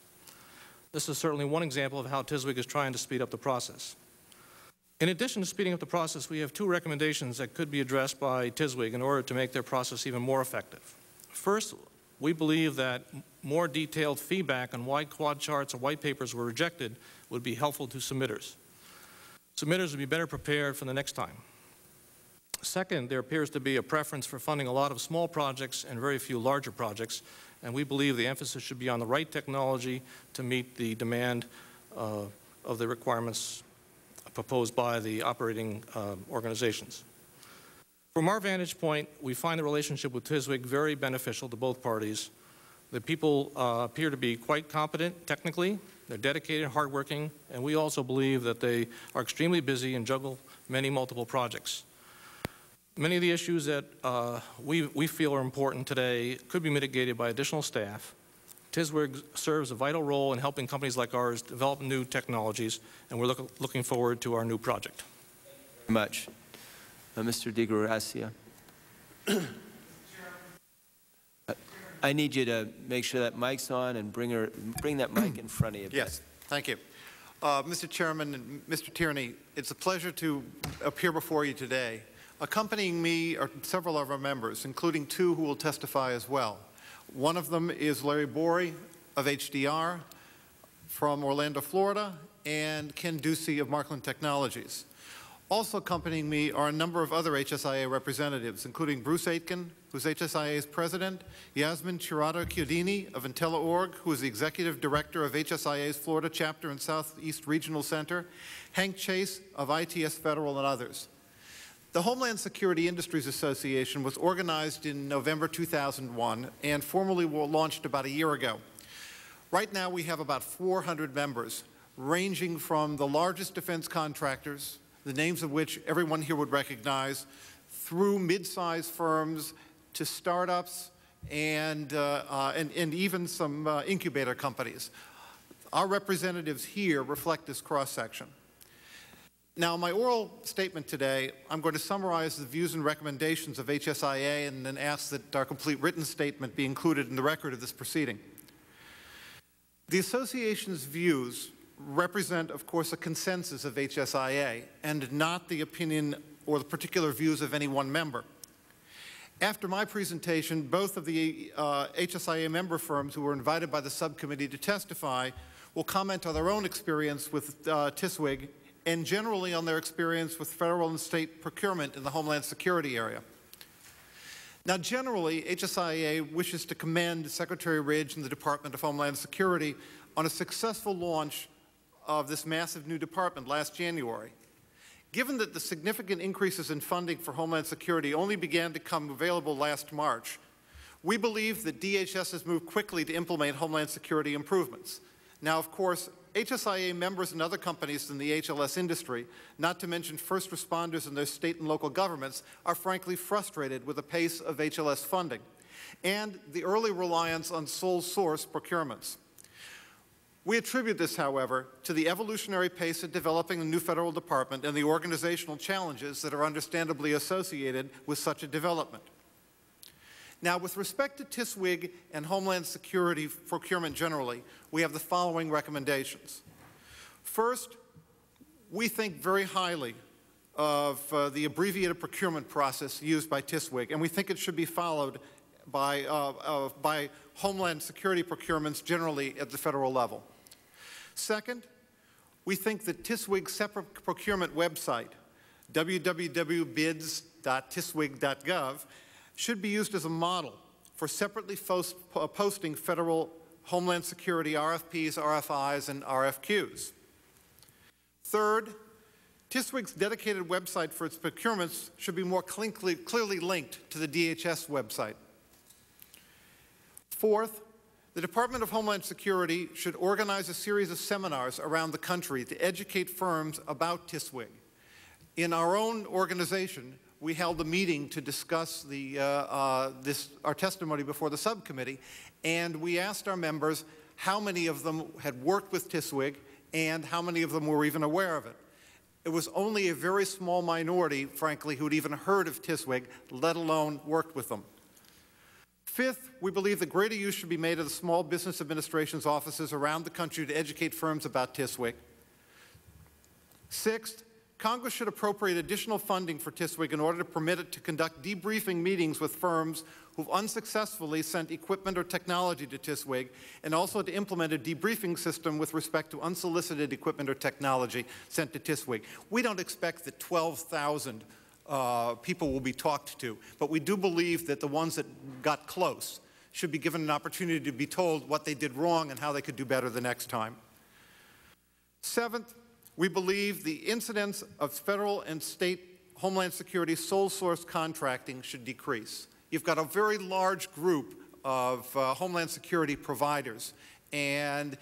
This is certainly one example of how T S W G is trying to speed up the process. In addition to speeding up the process, we have two recommendations that could be addressed by T S W G in order to make their process even more effective. First, We believe that more detailed feedback on why quad charts or white papers were rejected would be helpful to submitters. Submitters would be better prepared for the next time. Second, there appears to be a preference for funding a lot of small projects and very few larger projects, and we believe the emphasis should be on the right technology to meet the demand uh, of the requirements proposed by the operating uh, organizations. From our vantage point, we find the relationship with T S W G very beneficial to both parties. The people uh, appear to be quite competent technically. They're dedicated, hardworking, and we also believe that they are extremely busy and juggle many multiple projects. Many of the issues that uh, we, we feel are important today could be mitigated by additional staff. T S W G serves a vital role in helping companies like ours develop new technologies, and we're look, looking forward to our new project. Thank you very much. Uh, Mister DeGrazia. uh, I need you to make sure that mic's on and bring, her, bring that mic in front of you. Yes, thank you. Uh, Mister Chairman and Mister Tierney, it's a pleasure to appear before you today. Accompanying me are several of our members, including two who will testify as well. One of them is Larry Borey of H D R from Orlando, Florida, and Ken Ducey of Markland Technologies. Also accompanying me are a number of other H S I A representatives, including Bruce Aitken, who's H S I A's president, Yasmin Chirado Chiodini of IntelliOrg, who is the executive director of H S I A's Florida chapter and Southeast Regional Center, Hank Chase of I T S Federal, and others. The Homeland Security Industries Association was organized in November two thousand one and formally launched about a year ago. Right now we have about four hundred members, ranging from the largest defense contractors, the names of which everyone here would recognize, through mid-sized firms to startups and, uh, uh, and, and even some uh, incubator companies. Our representatives here reflect this cross-section. Now, my oral statement today, I'm going to summarize the views and recommendations of H S I A and then ask that our complete written statement be included in the record of this proceeding. The association's views represent, of course, a consensus of H S I A and not the opinion or the particular views of any one member. After my presentation, both of the uh, H S I A member firms who were invited by the subcommittee to testify will comment on their own experience with uh, T S W G and generally on their experience with federal and state procurement in the Homeland Security area. Now, generally, H S I A wishes to commend Secretary Ridge and the Department of Homeland Security on a successful launch of this massive new department last January. Given that the significant increases in funding for Homeland Security only began to come available last March, we believe that D H S has moved quickly to implement Homeland Security improvements. Now, of course, H S I A members and other companies in the H L S industry, not to mention first responders and their state and local governments, are frankly frustrated with the pace of H L S funding and the early reliance on sole source procurements. We attribute this, however, to the evolutionary pace of developing a new federal department and the organizational challenges that are understandably associated with such a development. Now, with respect to T S W G and Homeland Security procurement generally, we have the following recommendations. First, we think very highly of uh, the abbreviated procurement process used by T S W G, and we think it should be followed by, uh, uh, by Homeland Security procurements generally at the federal level. Second, we think that T S W G's separate procurement website, w w w dot bids dot t s w g dot gov, should be used as a model for separately post posting federal Homeland Security R F Ps, R F Is, and R F Qs. Third, T S W G's dedicated website for its procurements should be more clearly linked to the D H S website. Fourth, the Department of Homeland Security should organize a series of seminars around the country to educate firms about T S W G. In our own organization, we held a meeting to discuss the, uh, uh, this, our testimony before the subcommittee, and we asked our members how many of them had worked with T S W G and how many of them were even aware of it. It was only a very small minority, frankly, who had even heard of T S W G, let alone worked with them. Fifth, we believe that greater use should be made of the Small Business Administration's offices around the country to educate firms about T S W G. Sixth, Congress should appropriate additional funding for T S W G in order to permit it to conduct debriefing meetings with firms who've unsuccessfully sent equipment or technology to T S W G, and also to implement a debriefing system with respect to unsolicited equipment or technology sent to T S W G. We don't expect that twelve thousand uh, people will be talked to, but we do believe that the ones that got close should be given an opportunity to be told what they did wrong and how they could do better the next time. Seventh, we believe the incidence of federal and state Homeland Security sole source contracting should decrease. You've got a very large group of uh, Homeland Security providers, and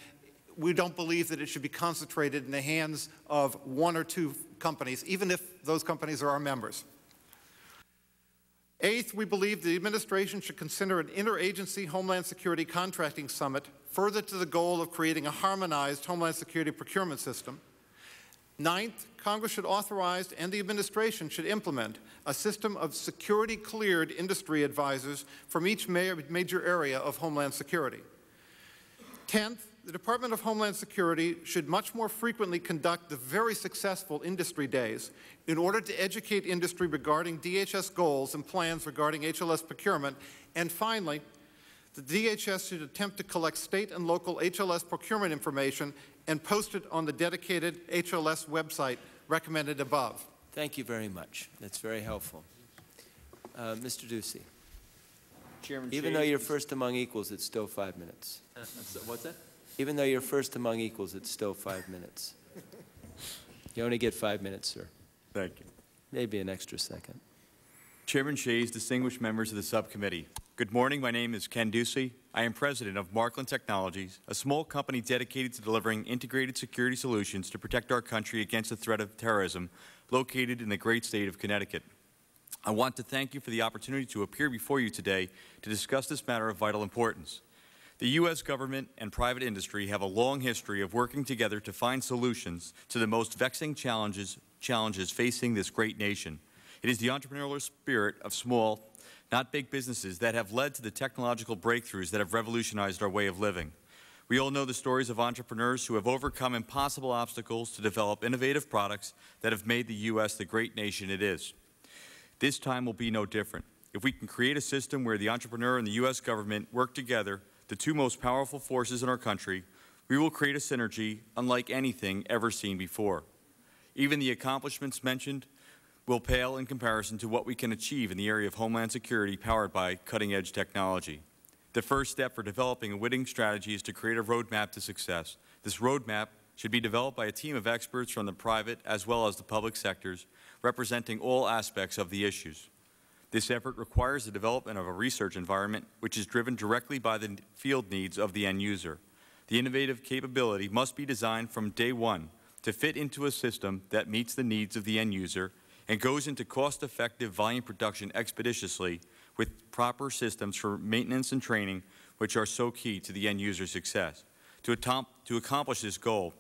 we don't believe that it should be concentrated in the hands of one or two companies, even if those companies are our members. Eighth, we believe the administration should consider an interagency Homeland Security contracting summit further to the goal of creating a harmonized Homeland Security procurement system. Ninth, Congress should authorize and the administration should implement a system of security-cleared industry advisors from each ma- major area of Homeland Security. Tenth, the Department of Homeland Security should much more frequently conduct the very successful industry days in order to educate industry regarding D H S goals and plans regarding H L S procurement. And finally, the D H S should attempt to collect state and local H L S procurement information and post it on the dedicated H L S website recommended above. Thank you very much. That's very helpful. Uh, Mister Ducey, Chairman even Chair, though you're first among equals, it's still five minutes. Uh, so what's that? Even though you're first among equals, it's still five minutes. You only get five minutes, sir. Thank you. Maybe an extra second. Chairman Shays, distinguished members of the subcommittee, good morning. My name is Ken Ducey. I am president of Markland Technologies, a small company dedicated to delivering integrated security solutions to protect our country against the threat of terrorism, located in the great state of Connecticut. I want to thank you for the opportunity to appear before you today to discuss this matter of vital importance. The U S government and private industry have a long history of working together to find solutions to the most vexing challenges, challenges facing this great nation. It is the entrepreneurial spirit of small, not big businesses, that have led to the technological breakthroughs that have revolutionized our way of living. We all know the stories of entrepreneurs who have overcome impossible obstacles to develop innovative products that have made the U S the great nation it is. This time will be no different. If we can create a system where the entrepreneur and the U S government work together, the two most powerful forces in our country, we will create a synergy unlike anything ever seen before. Even the accomplishments mentioned will pale in comparison to what we can achieve in the area of Homeland Security powered by cutting-edge technology. The first step for developing a winning strategy is to create a roadmap to success. This roadmap should be developed by a team of experts from the private as well as the public sectors, representing all aspects of the issues. This effort requires the development of a research environment which is driven directly by the field needs of the end user. The innovative capability must be designed from day one to fit into a system that meets the needs of the end user and goes into cost-effective volume production expeditiously with proper systems for maintenance and training, which are so key to the end user success. To, to accomplish this goal,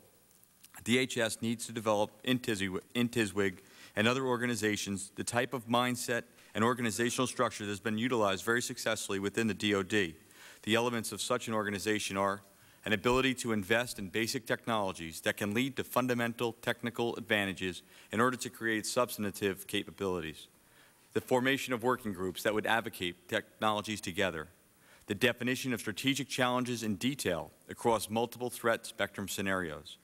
D H S needs to develop in T S W G and other organizations the type of mindset and organizational structure that has been utilized very successfully within the D O D. The elements of such an organization are an ability to invest in basic technologies that can lead to fundamental technical advantages in order to create substantive capabilities, the formation of working groups that would advocate technologies together, the definition of strategic challenges in detail across multiple threat spectrum scenarios,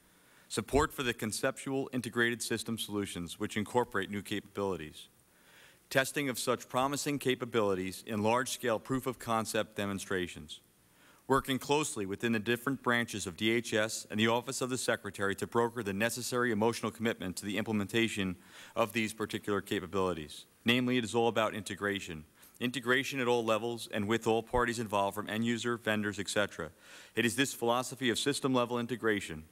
support for the conceptual integrated system solutions which incorporate new capabilities, testing of such promising capabilities in large-scale proof-of-concept demonstrations, working closely within the different branches of D H S and the Office of the Secretary to broker the necessary emotional commitment to the implementation of these particular capabilities. Namely, it is all about integration. Integration at all levels and with all parties involved, from end user, vendors, et cetera. It is this philosophy of system-level integration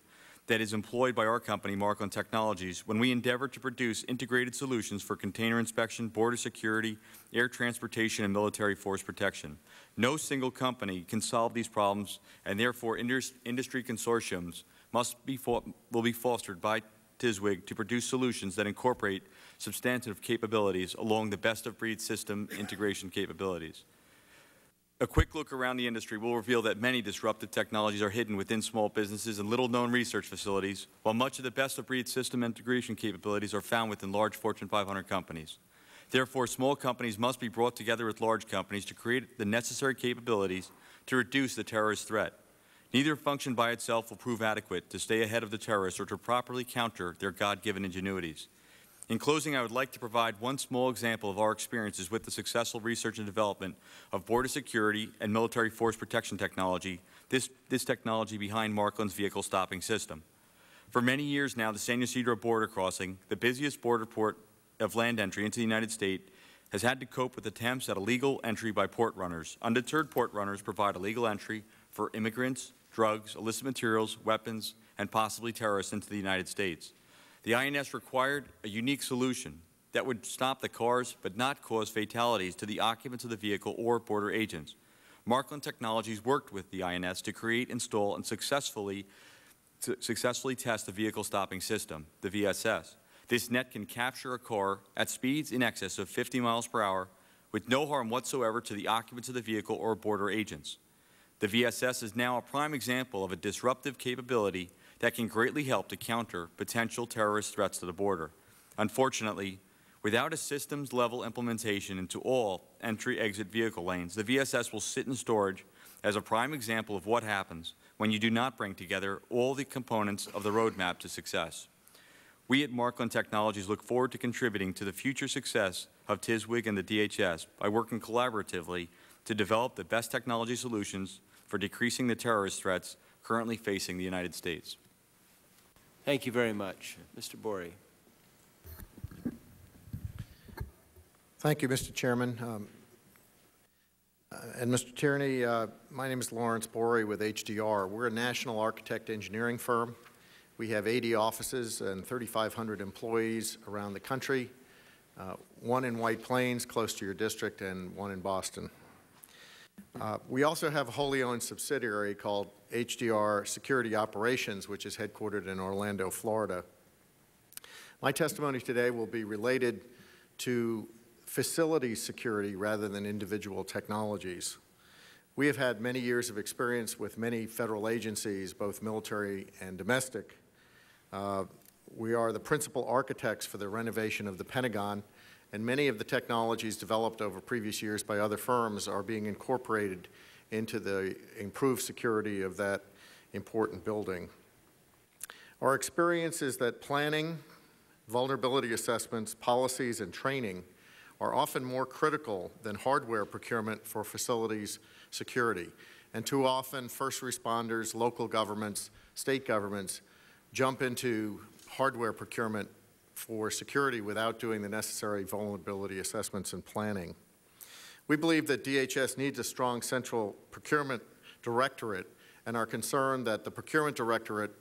that is employed by our company, Markland Technologies, when we endeavor to produce integrated solutions for container inspection, border security, air transportation, and military force protection. No single company can solve these problems, and therefore industry consortiums must be will be fostered by T S W G to produce solutions that incorporate substantive capabilities along the best-of-breed system integration capabilities. A quick look around the industry will reveal that many disruptive technologies are hidden within small businesses and little-known research facilities, while much of the best-of-breed system integration capabilities are found within large Fortune five hundred companies. Therefore, small companies must be brought together with large companies to create the necessary capabilities to reduce the terrorist threat. Neither function by itself will prove adequate to stay ahead of the terrorists or to properly counter their God-given ingenuities. In closing, I would like to provide one small example of our experiences with the successful research and development of border security and military force protection technology, this, this technology behind Markland's vehicle stopping system. For many years now, the San Ysidro border crossing, the busiest border port of land entry into the United States, has had to cope with attempts at illegal entry by port runners. Undeterred port runners provide illegal entry for immigrants, drugs, illicit materials, weapons, and possibly terrorists into the United States. The I N S required a unique solution that would stop the cars but not cause fatalities to the occupants of the vehicle or border agents. Markland Technologies worked with the I N S to create, install, and successfully, to successfully test the Vehicle Stopping System, the V S S. This net can capture a car at speeds in excess of fifty miles per hour with no harm whatsoever to the occupants of the vehicle or border agents. The V S S is now a prime example of a disruptive capability that can greatly help to counter potential terrorist threats to the border. Unfortunately, without a systems-level implementation into all entry-exit vehicle lanes, the V S S will sit in storage as a prime example of what happens when you do not bring together all the components of the roadmap to success. We at Markland Technologies look forward to contributing to the future success of T S W G and the D H S by working collaboratively to develop the best technology solutions for decreasing the terrorist threats currently facing the United States. Thank you very much. Mister Borey. Thank you, Mister Chairman. Um, and Mister Tierney, uh, my name is Lawrence Borey with H D R. We're a national architect engineering firm. We have eighty offices and thirty-five hundred employees around the country, uh, one in White Plains, close to your district, and one in Boston. Uh, we also have a wholly owned subsidiary called H D R Security Operations, which is headquartered in Orlando, Florida. My testimony today will be related to facility security rather than individual technologies. We have had many years of experience with many federal agencies, both military and domestic. Uh, we are the principal architects for the renovation of the Pentagon, and many of the technologies developed over previous years by other firms are being incorporated into the improved security of that important building. Our experience is that planning, vulnerability assessments, policies, and training are often more critical than hardware procurement for facilities security. And too often, first responders, local governments, state governments jump into hardware procurement for security without doing the necessary vulnerability assessments and planning. We believe that D H S needs a strong central procurement directorate and are concerned that the procurement directorate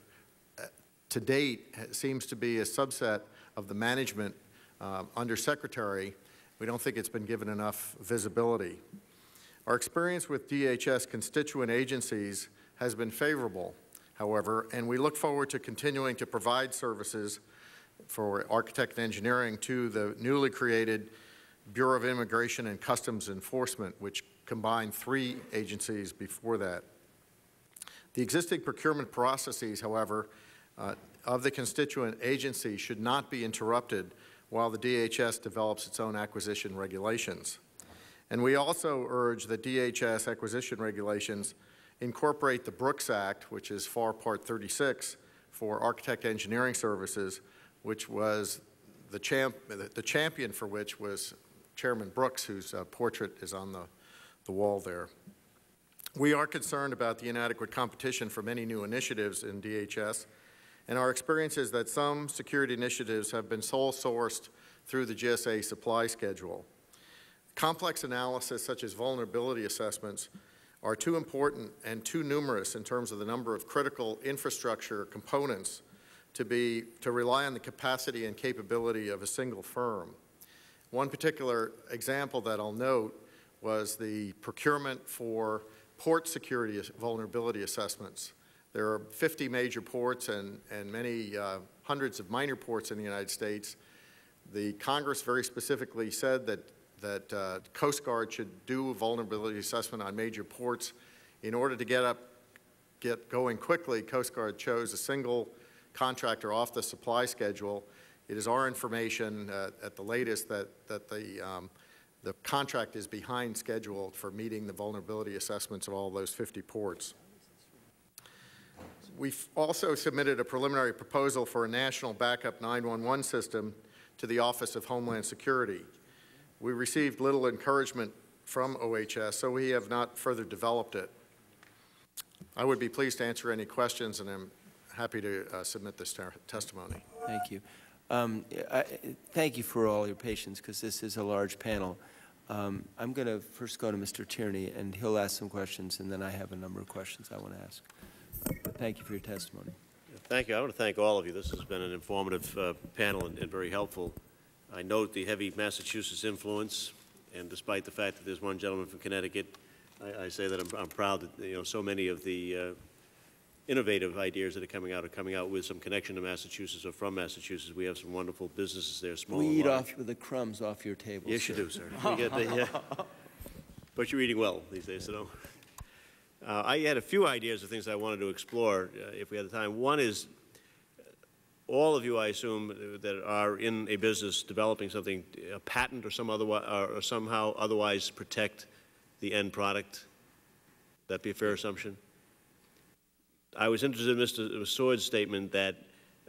to date seems to be a subset of the management uh, undersecretary. We don't think it's been given enough visibility. Our experience with D H S constituent agencies has been favorable, however, and we look forward to continuing to provide services for architect and engineering to the newly created Bureau of Immigration and Customs Enforcement, which combined three agencies before that. The existing procurement processes, however, uh, of the constituent agency should not be interrupted while the D H S develops its own acquisition regulations. And we also urge that D H S acquisition regulations incorporate the Brooks Act, which is FAR Part thirty-six, for architect engineering services, which was the, champ the champion for which was Chairman Brooks, whose uh, portrait is on the, the wall there. We are concerned about the inadequate competition for many new initiatives in D H S, and our experience is that some security initiatives have been sole sourced through the G S A supply schedule. Complex analysis such as vulnerability assessments are too important and too numerous in terms of the number of critical infrastructure components to, be, to rely on the capacity and capability of a single firm. One particular example that I'll note was the procurement for port security vulnerability assessments. There are fifty major ports and, and many uh, hundreds of minor ports in the United States. The Congress very specifically said that that uh, Coast Guard should do a vulnerability assessment on major ports. In order to get up, get going quickly, Coast Guard chose a single contractor off the supply schedule. It is our information uh, at the latest that, that the, um, the contract is behind schedule for meeting the vulnerability assessments at all those fifty ports. We've also submitted a preliminary proposal for a national backup nine one one system to the Office of Homeland Security. We received little encouragement from O H S, so we have not further developed it. I would be pleased to answer any questions, and I'm happy to uh, submit this testimony. Thank you. Um, I, thank you for all your patience, because this is a large panel. Um, I'm going to first go to Mister Tierney, and he'll ask some questions, and then I have a number of questions I want to ask. But thank you for your testimony. Thank you. I want to thank all of you. This has been an informative uh, panel and, and very helpful. I note the heavy Massachusetts influence, and despite the fact that there's one gentleman from Connecticut, I, I say that I'm, I'm proud that, you know, so many of the uh, innovative ideas that are coming out are coming out with some connection to Massachusetts or from Massachusetts. We have some wonderful businesses there, small and large. We eat off with the crumbs off your table. Yes, sir. You do, sir. We get the, uh, but you're eating well these days, so no. Uh, I had a few ideas of things I wanted to explore uh, if we had the time. One is, all of you, I assume, that are in a business developing something, a patent or, some other, or somehow otherwise protect the end product. Would that be a fair assumption? I was interested in Mister Sward's statement that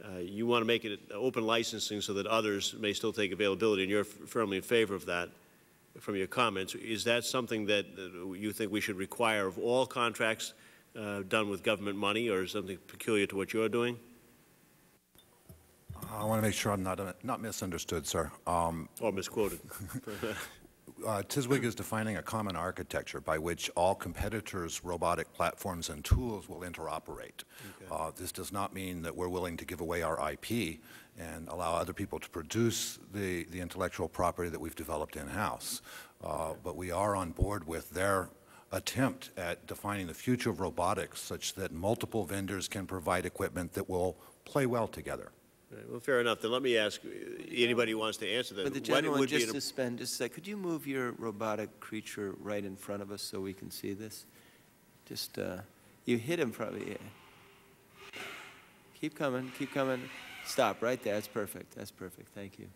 uh, you want to make it open licensing so that others may still take availability, and you're firmly in favor of that from your comments. Is that something that you think we should require of all contracts uh, done with government money, or is something peculiar to what you're doing? I want to make sure I'm not, not misunderstood, sir. Um, or misquoted. uh, T S W G is defining a common architecture by which all competitors' robotic platforms and tools will interoperate. Okay. Uh, this does not mean that we're willing to give away our I P and allow other people to produce the, the intellectual property that we've developed in-house. Uh, but we are on board with their attempt at defining the future of robotics such that multiple vendors can provide equipment that will play well together. Right, well, fair enough. Then let me ask anybody who wants to answer that. But the gentleman, would just suspend just a sec. Could you move your robotic creature right in front of us so we can see this? Just, uh, you hit him probably. Yeah. Keep coming, keep coming. Stop right there. That's perfect. That's perfect. Thank you.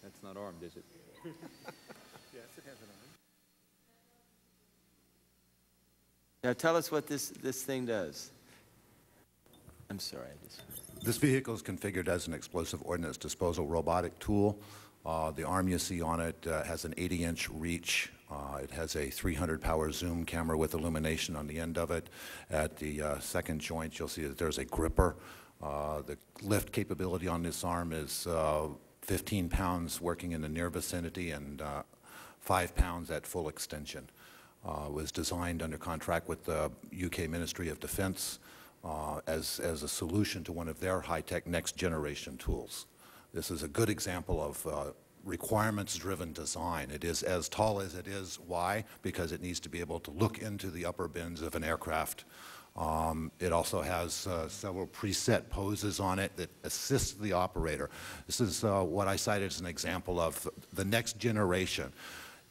That's not armed, is it? Yes, it has an arm. Now tell us what this, this thing does. I'm sorry. I just... This vehicle is configured as an explosive ordnance disposal robotic tool. Uh, the arm you see on it uh, has an eighty inch reach. Uh, it has a three hundred power zoom camera with illumination on the end of it. At the uh, second joint, you'll see that there's a gripper. Uh, the lift capability on this arm is uh, fifteen pounds working in the near vicinity and uh, five pounds at full extension. Uh, was designed under contract with the U K Ministry of Defence. Uh, as, as a solution to one of their high-tech next-generation tools. This is a good example of uh, requirements-driven design. It is as tall as it is. Why? Because it needs to be able to look into the upper bins of an aircraft. Um, it also has uh, several preset poses on it that assist the operator. This is uh, what I cited as an example of the next generation.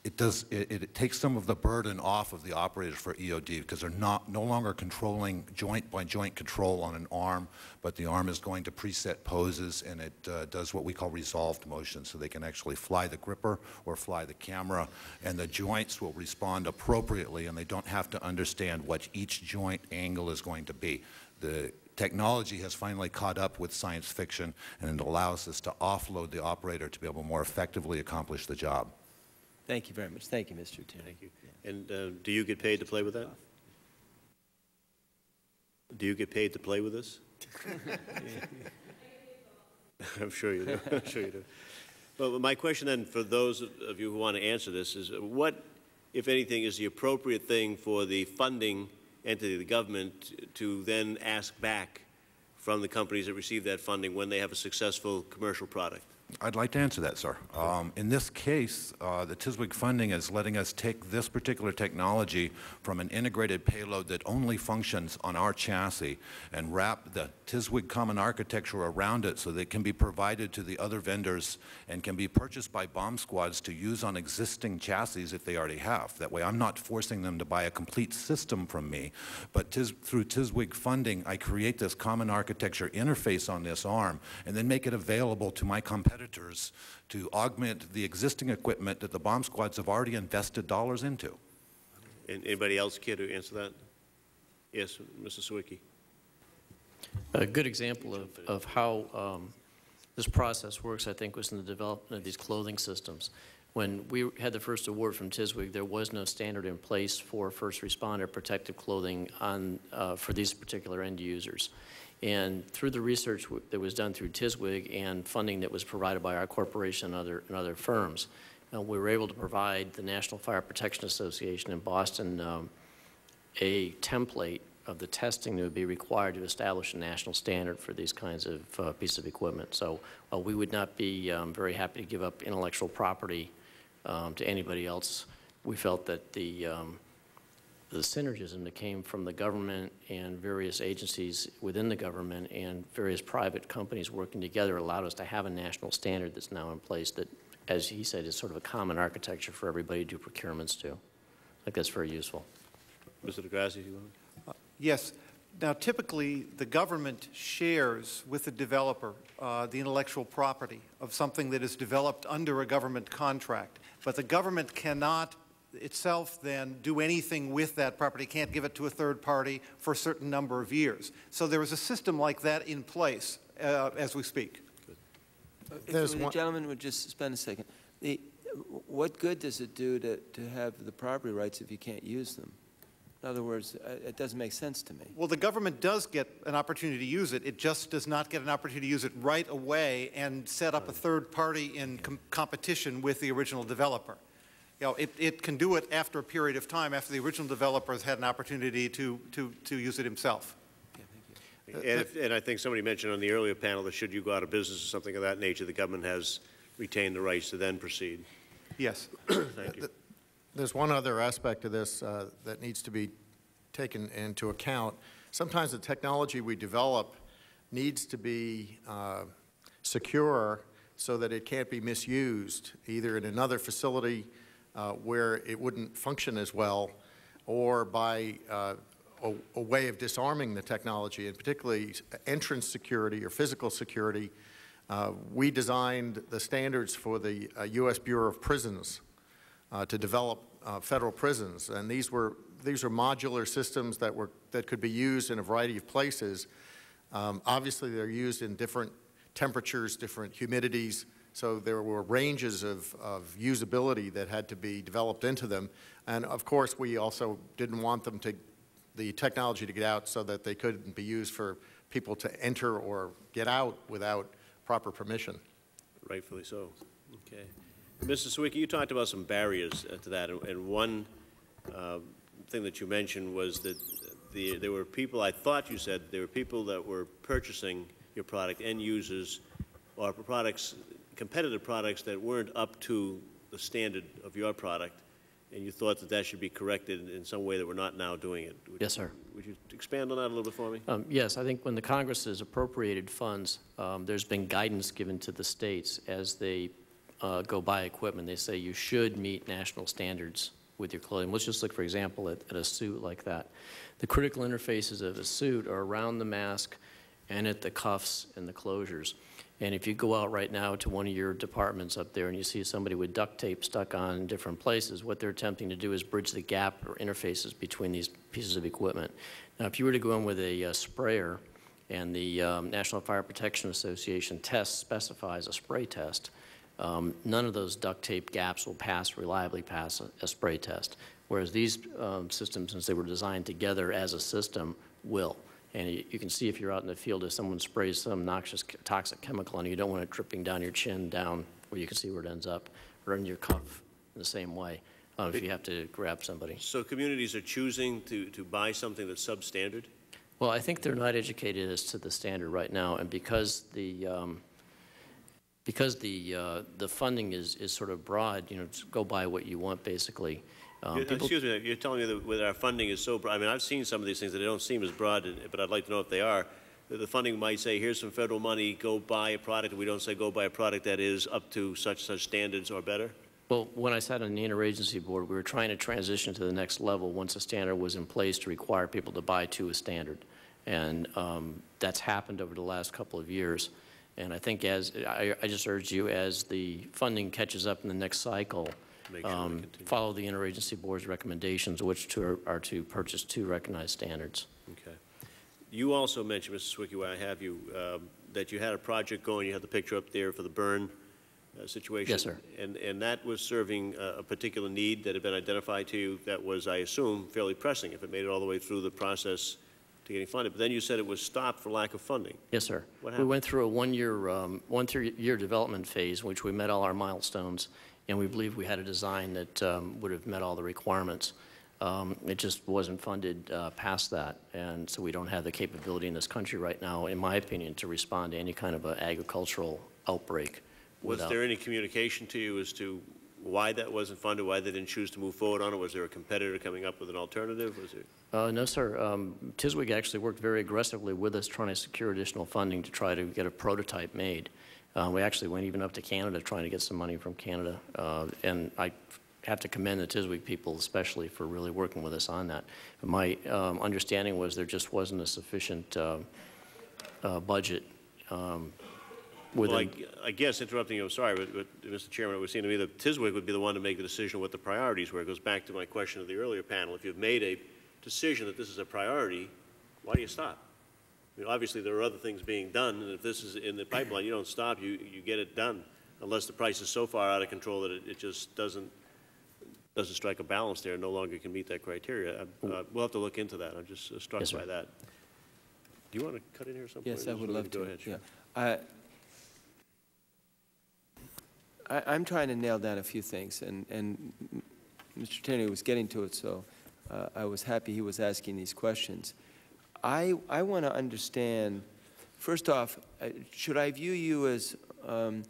It does. It, it takes some of the burden off of the operators for E O D because they're not no longer controlling joint by joint control on an arm, but the arm is going to preset poses and it uh, does what we call resolved motion, so they can actually fly the gripper or fly the camera, and the joints will respond appropriately, and they don't have to understand what each joint angle is going to be. The technology has finally caught up with science fiction, and it allows us to offload the operator to be able to more effectively accomplish the job. Thank you very much. Thank you, Mister Tierney. Thank you. Yeah. And uh, do you get paid to play with that? Do you get paid to play with this? I'm sure you do. I'm sure you do. Well, my question then for those of you who want to answer this is what, if anything, is the appropriate thing for the funding entity, the government, to then ask back from the companies that receive that funding when they have a successful commercial product? I'd like to answer that, sir. Um, in this case, uh, the T S W G funding is letting us take this particular technology from an integrated payload that only functions on our chassis and wrap the T S W G common architecture around it so that it can be provided to the other vendors and can be purchased by bomb squads to use on existing chassis if they already have. That way I'm not forcing them to buy a complete system from me, but tis, through T S W G funding, I create this common architecture interface on this arm and then make it available to my competitors to augment the existing equipment that the bomb squads have already invested dollars into. And anybody else care to answer that? Yes, Mister Sawicki. A good example of, of how um, this process works, I think, was in the development of these clothing systems. When we had the first award from T S W G, there was no standard in place for first responder protective clothing on, uh, for these particular end users. And through the research that was done through T S W G and funding that was provided by our corporation and other, and other firms, uh, we were able to provide the National Fire Protection Association in Boston um, a template of the testing that would be required to establish a national standard for these kinds of uh, pieces of equipment. So uh, we would not be um, very happy to give up intellectual property um, to anybody else. We felt that the um, the synergism that came from the government and various agencies within the government and various private companies working together allowed us to have a national standard that's now in place that, as he said, is sort of a common architecture for everybody to do procurements to. I think that's very useful. Mister DeGrazia, you want to? Uh, yes. Now, typically, the government shares with the developer uh, the intellectual property of something that is developed under a government contract, but the government cannot itself then do anything with that property, can't give it to a third party for a certain number of years. So there is a system like that in place uh, as we speak. Uh, if the gentleman would just spend a second. The, what good does it do to, to have the property rights if you can't use them? In other words, it doesn't make sense to me. Well, the government does get an opportunity to use it. It just does not get an opportunity to use it right away and set up a third party in com competition with the original developer. You know, it, it can do it after a period of time, after the original developer has had an opportunity to, to, to use it himself. Yeah, thank you. And, if, and I think somebody mentioned on the earlier panel that should you go out of business or something of that nature, the government has retained the rights to then proceed. Yes. Thank you. There's one other aspect of this uh, that needs to be taken into account. Sometimes the technology we develop needs to be uh, secure so that it can't be misused, either in another facility Uh, where it wouldn't function as well, or by uh, a, a way of disarming the technology, and particularly entrance security or physical security. Uh, we designed the standards for the uh, U S Bureau of Prisons uh, to develop uh, federal prisons, and these were these are modular systems that were that could be used in a variety of places. Um, obviously, they're used in different temperatures, different humidities. So there were ranges of, of usability that had to be developed into them. And of course, we also didn't want them to, the technology to get out so that they couldn't be used for people to enter or get out without proper permission. Rightfully so. Okay. Mister Sawicki, you talked about some barriers to that. And one uh, thing that you mentioned was that the, there were people, I thought you said, there were people that were purchasing your product, end users, or products, competitive products that weren't up to the standard of your product, and you thought that that should be corrected in some way that we're not now doing it. Would yes, sir. You, would you expand on that a little bit for me? Um, yes, I think when the Congress has appropriated funds, um, there's been guidance given to the states as they uh, go buy equipment. They say you should meet national standards with your clothing. Let's just look, for example, at, at a suit like that. The critical interfaces of a suit are around the mask and at the cuffs and the closures. And if you go out right now to one of your departments up there and you see somebody with duct tape stuck on in different places, what they're attempting to do is bridge the gap or interfaces between these pieces of equipment. Now, if you were to go in with a uh, sprayer, and the um, National Fire Protection Association test specifies a spray test, um, none of those duct tape gaps will pass, reliably pass a, a spray test. Whereas these um, systems, since they were designed together as a system, will. And you can see if you're out in the field, if someone sprays some noxious, toxic chemical and you don't want it dripping down your chin, down where you can see where it ends up, or in your cuff in the same way, um, if you have to grab somebody. So communities are choosing to, to buy something that's substandard? Well, I think they're not educated as to the standard right now. And because the um, because the uh, the funding is is sort of broad, you know, just go buy what you want basically. Um, Excuse me, you're telling me that whether our funding is so broad. I mean, I've seen some of these things that they don't seem as broad, but I'd like to know if they are. The funding might say, here's some federal money, go buy a product. We don't say go buy a product that is up to such such standards or better. Well, when I sat on the interagency board, we were trying to transition to the next level once a standard was in place to require people to buy to a standard. And um, that's happened over the last couple of years. And I think as, I, I just urge you, as the funding catches up in the next cycle, sure um, follow the interagency board's recommendations, which to are, are to purchase two recognized standards. Okay. You also mentioned, Mister Sawicki, where I have you, um, that you had a project going. You had the picture up there for the burn uh, situation. Yes, sir. And, and that was serving uh, a particular need that had been identified to you that was, I assume, fairly pressing if it made it all the way through the process to getting funded. But then you said it was stopped for lack of funding. Yes, sir. What happened? We went through a one-year um, one-year development phase in which we met all our milestones, and we believe we had a design that um, would have met all the requirements. Um, it just wasn't funded uh, past that, and so we don't have the capability in this country right now, in my opinion, to respond to any kind of an agricultural outbreak. Was there any communication to you as to why that wasn't funded, why they didn't choose to move forward on it? Was there a competitor coming up with an alternative? Was it? Uh, no, sir. Um, T S W G actually worked very aggressively with us trying to secure additional funding to try to get a prototype made. Uh, we actually went even up to Canada trying to get some money from Canada, uh, and I have to commend the T S W G people especially for really working with us on that. My um, understanding was there just wasn't a sufficient uh, uh, budget. Um, well, I, I guess, interrupting you, I'm sorry, but, but Mister Chairman, it would seem to me that T S W G would be the one to make the decision what the priorities were. It goes back to my question of the earlier panel. If you've made a decision that this is a priority, why do you stop? I mean, obviously, there are other things being done, and if this is in the pipeline, you don't stop, you, you get it done, unless the price is so far out of control that it, it just doesn't doesn't strike a balance there and no longer can meet that criteria. I, uh, we'll have to look into that. I'm just uh, struck yes, by that. Do you want to cut in here something? Yes, I would love to. Go ahead. Sure. Yeah. I, I, I'm trying to nail down a few things, and, and Mister Taney was getting to it, so uh, I was happy he was asking these questions. I, I want to understand, first off, uh, should I view you as um,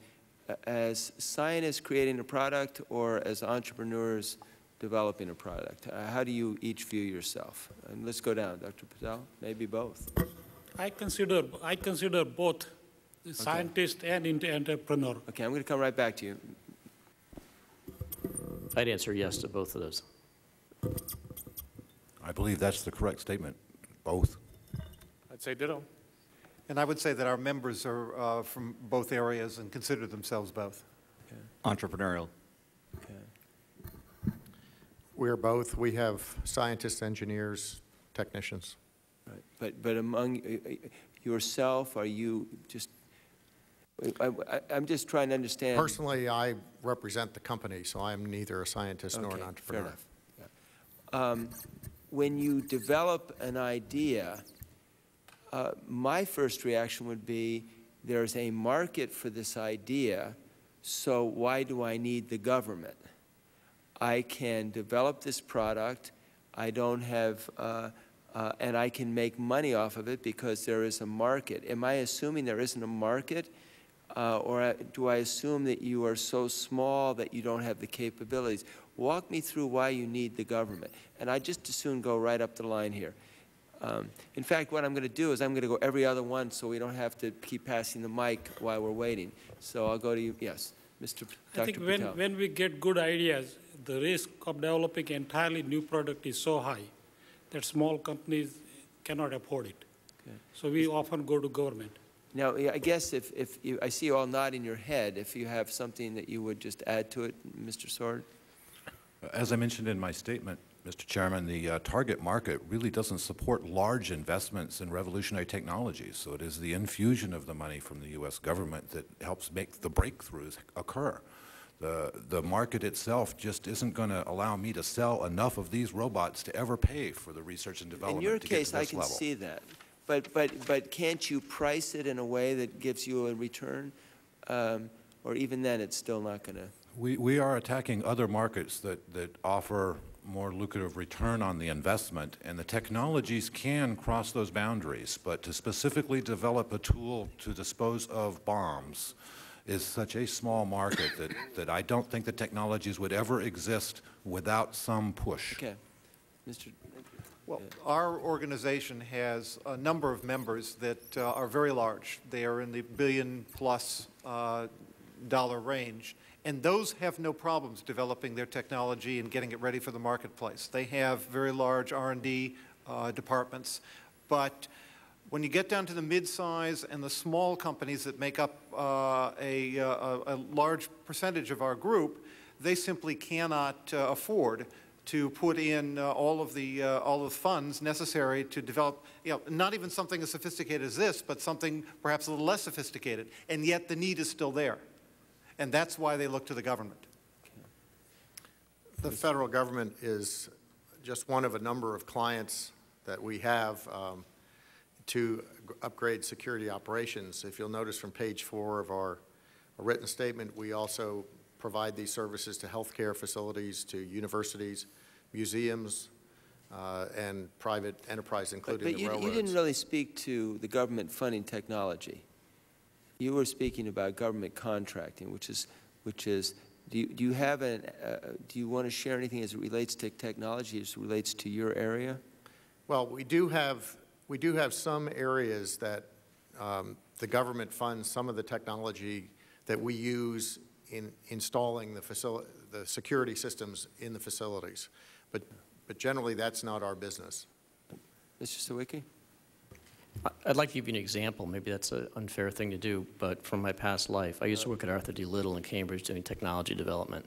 as scientists creating a product or as entrepreneurs developing a product? Uh, how do you each view yourself? And let's go down, Doctor Patel, maybe both. I consider, I consider both okay. Scientist and entrepreneur. Okay, I'm going to come right back to you. I'd answer yes to both of those. I believe that's the correct statement, both. I'd say ditto. And I would say that our members are uh, from both areas and consider themselves both. Okay. Entrepreneurial. Okay. We're both. We have scientists, engineers, technicians. Right. But, but among uh, yourself, are you just, I, I, I'm just trying to understand. Personally, I represent the company, so I'm neither a scientist okay, nor an entrepreneur. Fair enough. Yeah. Um, when you develop an idea, Uh, my first reaction would be, there's a market for this idea, so why do I need the government? I can develop this product, I don't have, uh, uh, and I can make money off of it because there is a market. Am I assuming there isn't a market, uh, or do I assume that you are so small that you don't have the capabilities? Walk me through why you need the government. And I just as soon go right up the line here. Um, in fact, what I'm going to do is I'm going to go every other one so we don't have to keep passing the mic while we're waiting. So I'll go to you. Yes, Mister Doctor I think when, when we get good ideas, the risk of developing entirely new product is so high that small companies cannot afford it. Okay. So we often go to government. Now, I guess if, if you, I see you all nodding your head, if you have something that you would just add to it, Mister Sward? As I mentioned in my statement, Mister Chairman, the uh, target market really doesn't support large investments in revolutionary technologies, so it is the infusion of the money from the U S government that helps make the breakthroughs occur. The, the market itself just isn't going to allow me to sell enough of these robots to ever pay for the research and development. In your case, I can see that, but, but, but can't you price it in a way that gives you a return, um, or even then it's still not going to? We, we are attacking other markets that, that offer more lucrative return on the investment, and the technologies can cross those boundaries, but to specifically develop a tool to dispose of bombs is such a small market that, that I don't think the technologies would ever exist without some push. Okay. Mister Well, yeah. Our organization has a number of members that uh, are very large. They are in the billion plus uh, dollar range. And those have no problems developing their technology and getting it ready for the marketplace. They have very large R and D uh, departments. But when you get down to the mid-size and the small companies that make up uh, a, a, a large percentage of our group, they simply cannot uh, afford to put in uh, all of the uh, all of the funds necessary to develop, you know, not even something as sophisticated as this, but something perhaps a little less sophisticated. And yet the need is still there. And that's why they look to the government. The federal government is just one of a number of clients that we have um, to upgrade security operations. If you'll notice from page four of our written statement, we also provide these services to healthcare facilities, to universities, museums, uh, and private enterprise, including but, but the you, railroads. You didn't really speak to the government funding technology. You were speaking about government contracting, which is, which is. Do you, do you have an? Uh, do you want to share anything as it relates to technology, as it relates to your area? Well, we do have we do have some areas that um, the government funds some of the technology that we use in installing the facility, the security systems in the facilities, but but generally that's not our business. Mister Sawicki? I'd like to give you an example. Maybe that's an unfair thing to do, but from my past life, I used to work at Arthur D. Little in Cambridge doing technology development.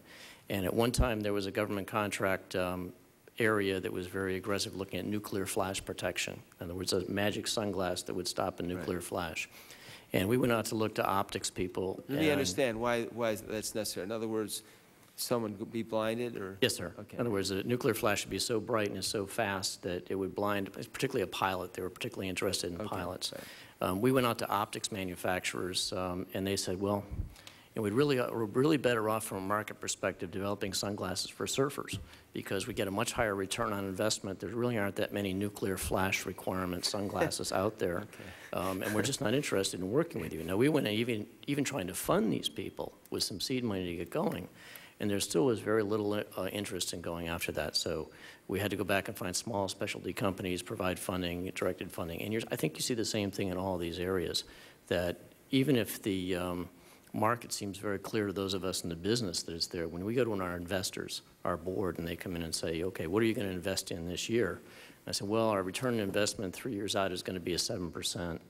And at one time, there was a government contract um, area that was very aggressive looking at nuclear flash protection. In other words, a magic sunglass that would stop a nuclear right. flash. And we went out to look to optics people. Let me understand why, why that's necessary. In other words, someone could be blinded or? Yes, sir. Okay. In other words, a nuclear flash would be so bright and so fast that it would blind, particularly a pilot. They were particularly interested in okay. pilots. Right. Um, we went out to optics manufacturers, um, and they said, well, you know, we'd really, uh, we're really better off from a market perspective developing sunglasses for surfers because we get a much higher return on investment. There really aren't that many nuclear flash requirement sunglasses out there, okay. um, and we're just not interested in working with you. Now, we went even, even trying to fund these people with some seed money to get going. And there still was very little uh, interest in going after that. So we had to go back and find small specialty companies, provide funding, directed funding. And you're, I think you see the same thing in all these areas, that even if the um, market seems very clear to those of us in the business that it's there, when we go to one of our investors, our board, and they come in and say, okay, what are you going to invest in this year? And I said, well, our return on investment three years out is going to be a seven percent.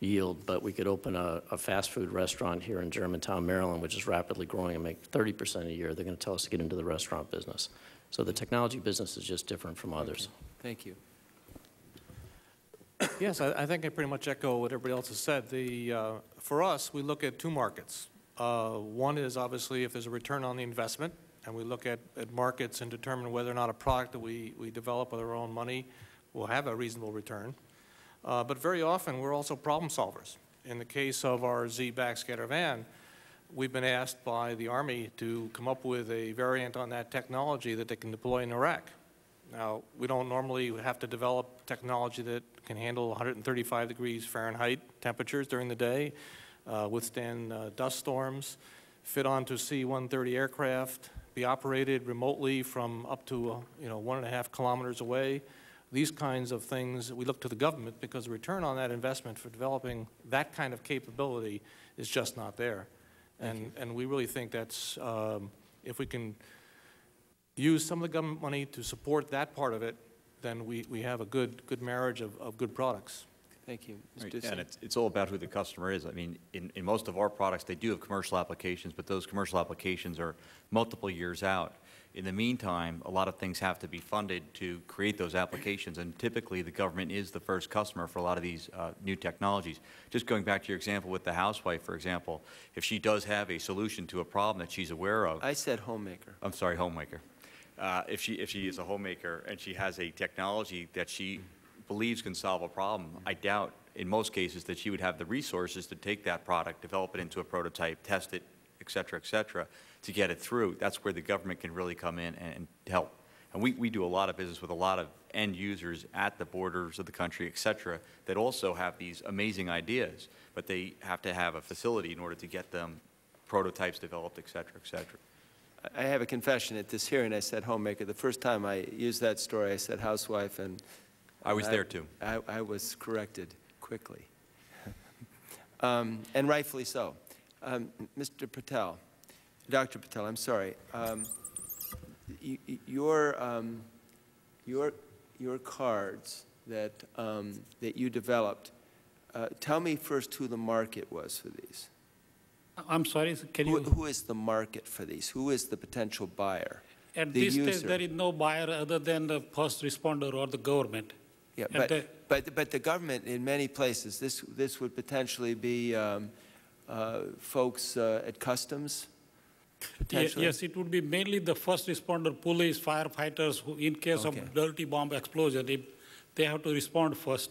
Yield, but we could open a, a fast food restaurant here in Germantown, Maryland, which is rapidly growing and make thirty percent a year. They're going to tell us to get into the restaurant business. So the technology business is just different from others. Thank you. Thank you. Yes, I, I think I pretty much echo what everybody else has said. The, uh, for us, we look at two markets. Uh, one is obviously if there's a return on the investment, and we look at, at markets and determine whether or not a product that we, we develop with our own money will have a reasonable return. Uh, but very often, we're also problem solvers. In the case of our Z backscatter van, we've been asked by the Army to come up with a variant on that technology that they can deploy in Iraq. Now, we don't normally have to develop technology that can handle one hundred thirty-five degrees Fahrenheit temperatures during the day, uh, withstand uh, dust storms, fit onto C one thirty aircraft, be operated remotely from up to uh, you know, one and a half kilometers away. These kinds of things, we look to the government because the return on that investment for developing that kind of capability is just not there. And, and we really think that's, um, if we can use some of the government money to support that part of it, then we, we have a good, good marriage of, of good products. Thank you. Right. And it's, it's all about who the customer is. I mean, in, in most of our products, they do have commercial applications, but those commercial applications are multiple years out. In the meantime, a lot of things have to be funded to create those applications, and typically the government is the first customer for a lot of these uh, new technologies. Just going back to your example with the housewife, for example, if she does have a solution to a problem that she's aware of. I said homemaker. I'm sorry, homemaker. Uh, if she, if she is a homemaker and she has a technology that she believes can solve a problem, I doubt in most cases that she would have the resources to take that product, develop it into a prototype, test it, et cetera, et cetera, to get it through. That's where the government can really come in and, and help. And we, we do a lot of business with a lot of end users at the borders of the country, et cetera, that also have these amazing ideas, but they have to have a facility in order to get them prototypes developed, et cetera, et cetera. I have a confession. At this hearing, I said homemaker. The first time I used that story, I said housewife, and I was I, there too. I, I was corrected quickly, um, and rightfully so. Um, Mister Patel, Doctor Patel, I'm sorry. Um, you, your um, your your cards that um, that you developed. Uh, tell me first who the market was for these. I'm sorry, can you... Who, who is the market for these? Who is the potential buyer? At this stage, there is no buyer other than the first responder or the government. Yeah, but the, but, but the government in many places, this, this would potentially be um, uh, folks uh, at customs? Potentially? Yes, it would be mainly the first responder, police, firefighters, who in case okay. of dirty bomb explosion, they, they have to respond first.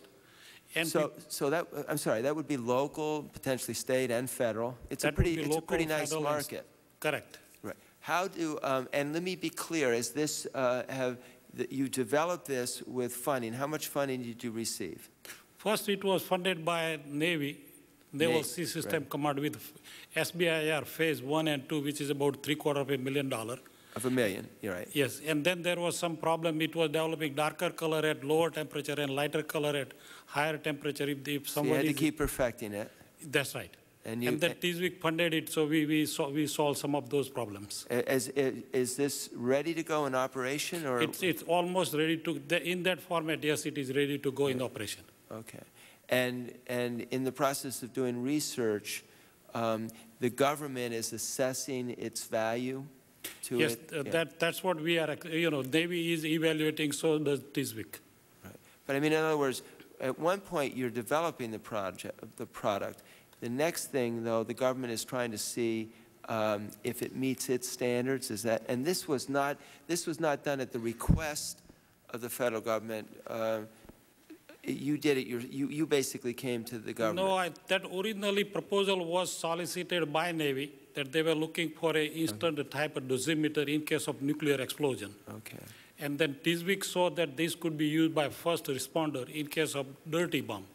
And so, so that, I'm sorry, that would be local, potentially state and federal. It's a pretty, it's a pretty nice market. Correct. Right. How do, um, and let me be clear, is this, uh, have, the, you developed this with funding. How much funding did you receive? First, it was funded by Navy, Naval Sea System Command with S B I R phase one and two, which is about three quarter of a million dollars. Of a million, you're right. Yes, and then there was some problem. It was developing darker color at lower temperature and lighter color at higher temperature. If, if somebody so you had to keep perfecting it. That's right. And, you, and that T S W G funded it, so we we saw, we solved some of those problems. As, as is this ready to go in operation, or it's it's almost ready to in that format? Yes, it is ready to go okay. in operation. Okay, and and in the process of doing research, um, the government is assessing its value. Yes, it, uh, yeah. that, that's what we are, you know, Navy is evaluating, so does T S W G. Right. But I mean, in other words, at one point you're developing the, project, the product. The next thing, though, the government is trying to see um, if it meets its standards. Is that, and this was not, this was not done at the request of the federal government. Uh, You did it. You you basically came to the government. No, I, that originally proposal was solicited by Navy that they were looking for a instant okay. type of dosimeter in case of nuclear explosion. Okay. And then T S W G saw that this could be used by first responder in case of dirty bomb.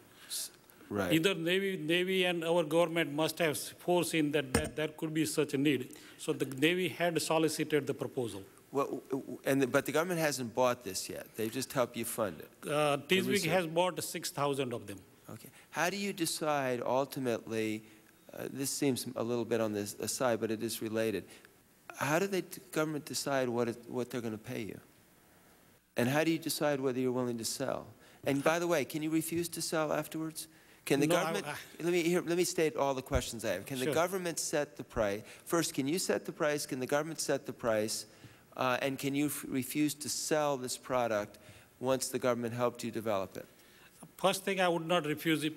Right. Either Navy Navy and our government must have foreseen that that there could be such a need. So the Navy had solicited the proposal. Well, and the, but the government hasn't bought this yet. They've just helped you fund it. Uh, T S W G has bought six thousand of them. Okay. How do you decide ultimately, uh, this seems a little bit on the aside, but it is related. How do the government decide what, it, what they're going to pay you? And how do you decide whether you're willing to sell? And by the way, can you refuse to sell afterwards? Can the no, government, I, I, let, me hear, let me state all the questions I have. Can sure. the government set the price? First, can you set the price? Can the government set the price? Uh, and can you f refuse to sell this product once the government helped you develop it? First thing, I would not refuse it.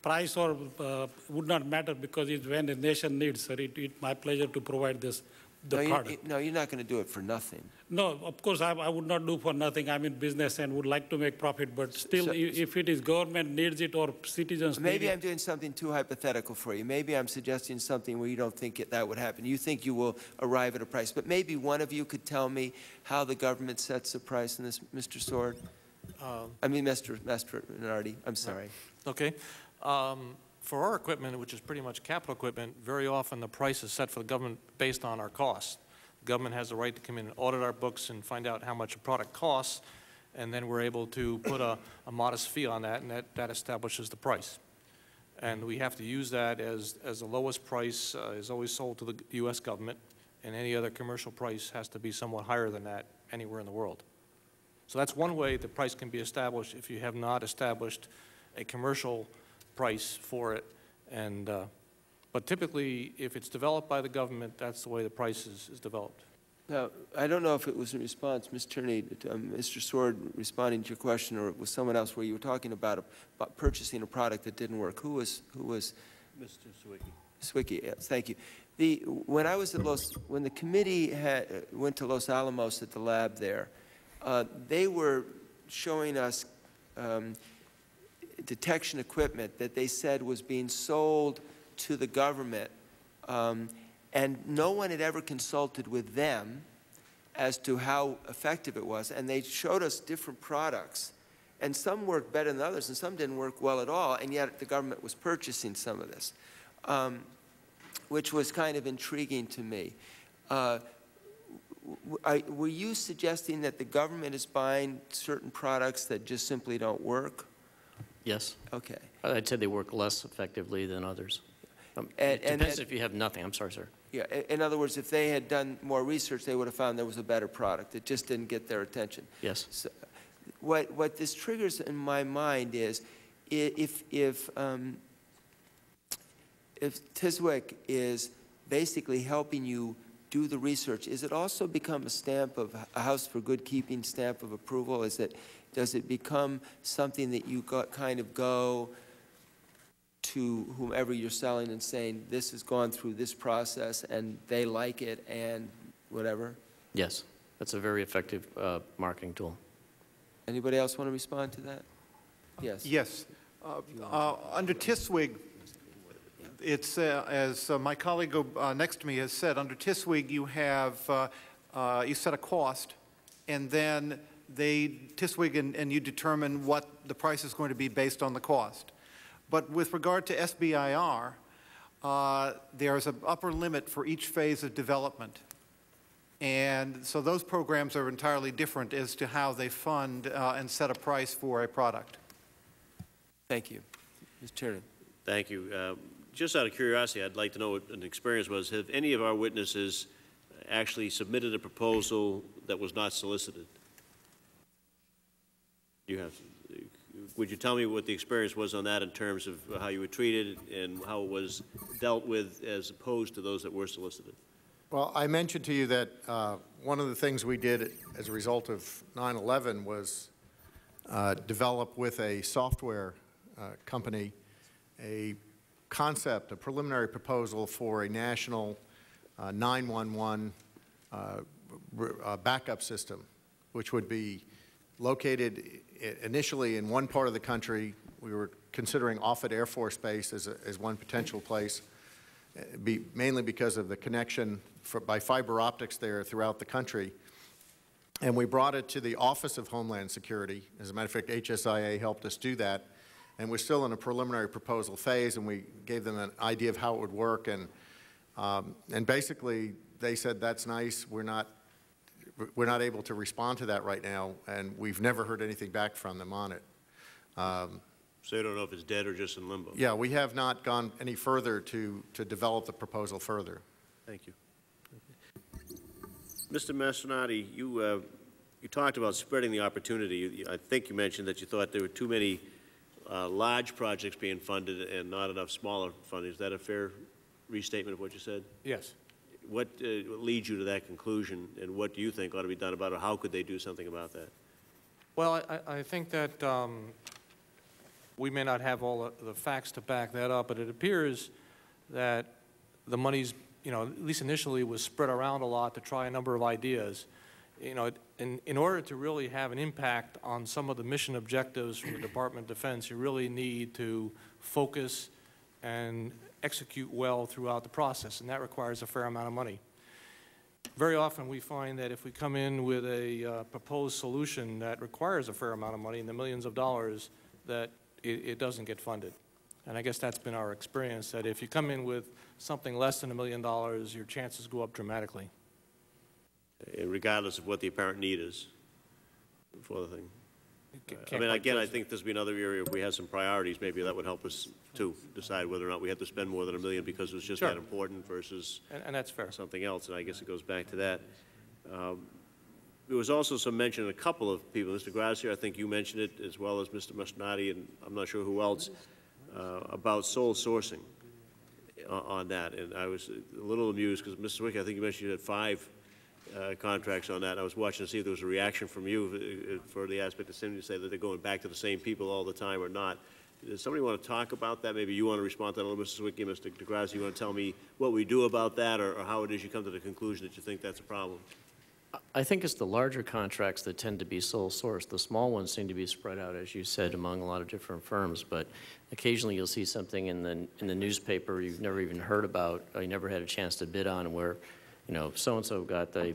Price or uh, would not matter because it's when the nation needs, sir. It's it, my pleasure to provide this, the no, product. You, no, you're not going to do it for nothing. No, of course, I, I would not do for nothing. I'm in business and would like to make profit, but still, so, if it is government needs it or citizens maybe need it. I'm doing something too hypothetical for you. Maybe I'm suggesting something where you don't think it, that would happen. You think you will arrive at a price, but maybe one of you could tell me how the government sets the price in this, Mister Sward. Um, I mean, Mister Minardi, I'm sorry. Okay. Um, For our equipment, which is pretty much capital equipment, very often the price is set for the government based on our costs. The government has the right to come in and audit our books and find out how much a product costs, and then we're able to put a, a modest fee on that, and that, that establishes the price. And we have to use that as, as the lowest price uh, is always sold to the U S government, and any other commercial price has to be somewhat higher than that anywhere in the world. So that's one way the price can be established if you have not established a commercial price for it, and uh, but typically, if it's developed by the government, that's the way the price is, is developed. Now, I don't know if it was in response, Mister Tierney, um, Mister Sward responding to your question, or it was someone else where you were talking about, a, about purchasing a product that didn't work. Who was who was? Mister Sawicki. Sawicki, yes, thank you. The when I was at Los, when the committee had, went to Los Alamos at the lab there, uh, they were showing us. Um, detection equipment that they said was being sold to the government, um, and no one had ever consulted with them as to how effective it was. And they showed us different products. And some worked better than others, and some didn't work well at all, and yet the government was purchasing some of this, um, which was kind of intriguing to me. Uh, I, were you suggesting that the government is buying certain products that just simply don't work? Yes. Okay. I'd say they work less effectively than others. Um, and, it depends and, if you have nothing. I'm sorry, sir. Yeah. In other words, if they had done more research, they would have found there was a better product. It just didn't get their attention. Yes. So, what, what this triggers in my mind is if, if, um, if T S W G is basically helping you do the research, is it also become a stamp of a House for Good Keeping stamp of approval? Is it, does it become something that you got, kind of go to whomever you're selling and saying, this has gone through this process and they like it and whatever? Yes, that's a very effective uh, marketing tool. Anybody else want to respond to that? Yes. Yes. Uh, uh, under T S W G, it's uh, as uh, my colleague uh, next to me has said, under T S W G you have uh, uh, you set a cost, and then they T S W G and, and you determine what the price is going to be based on the cost. But with regard to S B I R, uh, there is an upper limit for each phase of development. And so those programs are entirely different as to how they fund uh, and set a price for a product. Thank you. Miz Sheridan. Thank you. Uh, just out of curiosity, I'd like to know what an experience was. Have any of our witnesses actually submitted a proposal that was not solicited? You have. Would you tell me what the experience was on that in terms of how you were treated and how it was dealt with as opposed to those that were solicited? Well, I mentioned to you that uh, one of the things we did as a result of nine eleven was uh, develop with a software uh, company a concept, a preliminary proposal for a national uh, nine one one uh, uh, backup system, which would be located initially in one part of the country. We were considering Offutt Air Force Base as, a, as one potential place. Be mainly because of the connection for, by fiber optics there throughout the country. And we brought it to the Office of Homeland Security. As a matter of fact, H S I A helped us do that. And we're still in a preliminary proposal phase, and we gave them an idea of how it would work. And, um, and basically, they said, that's nice. We're not, we're not able to respond to that right now, and we've never heard anything back from them on it. Um, So you don't know if it's dead or just in limbo? Yeah, we have not gone any further to, to develop the proposal further. Thank you. Mister Mastinati, you, uh, you talked about spreading the opportunity. You, I think you mentioned that you thought there were too many uh, large projects being funded and not enough smaller funding. Is that a fair restatement of what you said? Yes. What, uh, what leads you to that conclusion, and what do you think ought to be done about it? How could they do something about that? Well, I, I think that um, we may not have all the facts to back that up, but it appears that the money's, you know, at least initially was spread around a lot to try a number of ideas. You know, in, in order to really have an impact on some of the mission objectives from the Department of Defense, you really need to focus and execute well throughout the process, and that requires a fair amount of money. Very often we find that if we come in with a uh, proposed solution that requires a fair amount of money in the millions of dollars, that it doesn't get funded. And I guess that's been our experience, that if you come in with something less than a million dollars, your chances go up dramatically. Regardless of what the apparent need is for the thing. I mean, again, I think this would be another area if we had some priorities, maybe that would help us to decide whether or not we had to spend more than a million because it was just sure. that important versus and, and that's fair. something else. And I guess it goes back to that. Um, There was also some mention of a couple of people. Mister Grazier, I think you mentioned it, as well as Mister Mastinati, and I'm not sure who else, uh, about sole sourcing on that. And I was a little amused because, Mister Sawicki, I think you mentioned you had five uh, contracts on that. I was watching to see if there was a reaction from you for the aspect of somebody to say that they're going back to the same people all the time or not. Does somebody want to talk about that? Maybe you want to respond to that, Mister Sawicki, Mister DeGrazia, you want to tell me what we do about that or, or how it is you come to the conclusion that you think that's a problem? I think it's the larger contracts that tend to be sole sourced. The small ones seem to be spread out, as you said, among a lot of different firms. But occasionally you'll see something in the in the newspaper you've never even heard about, or you never had a chance to bid on, where, you know, so and so got the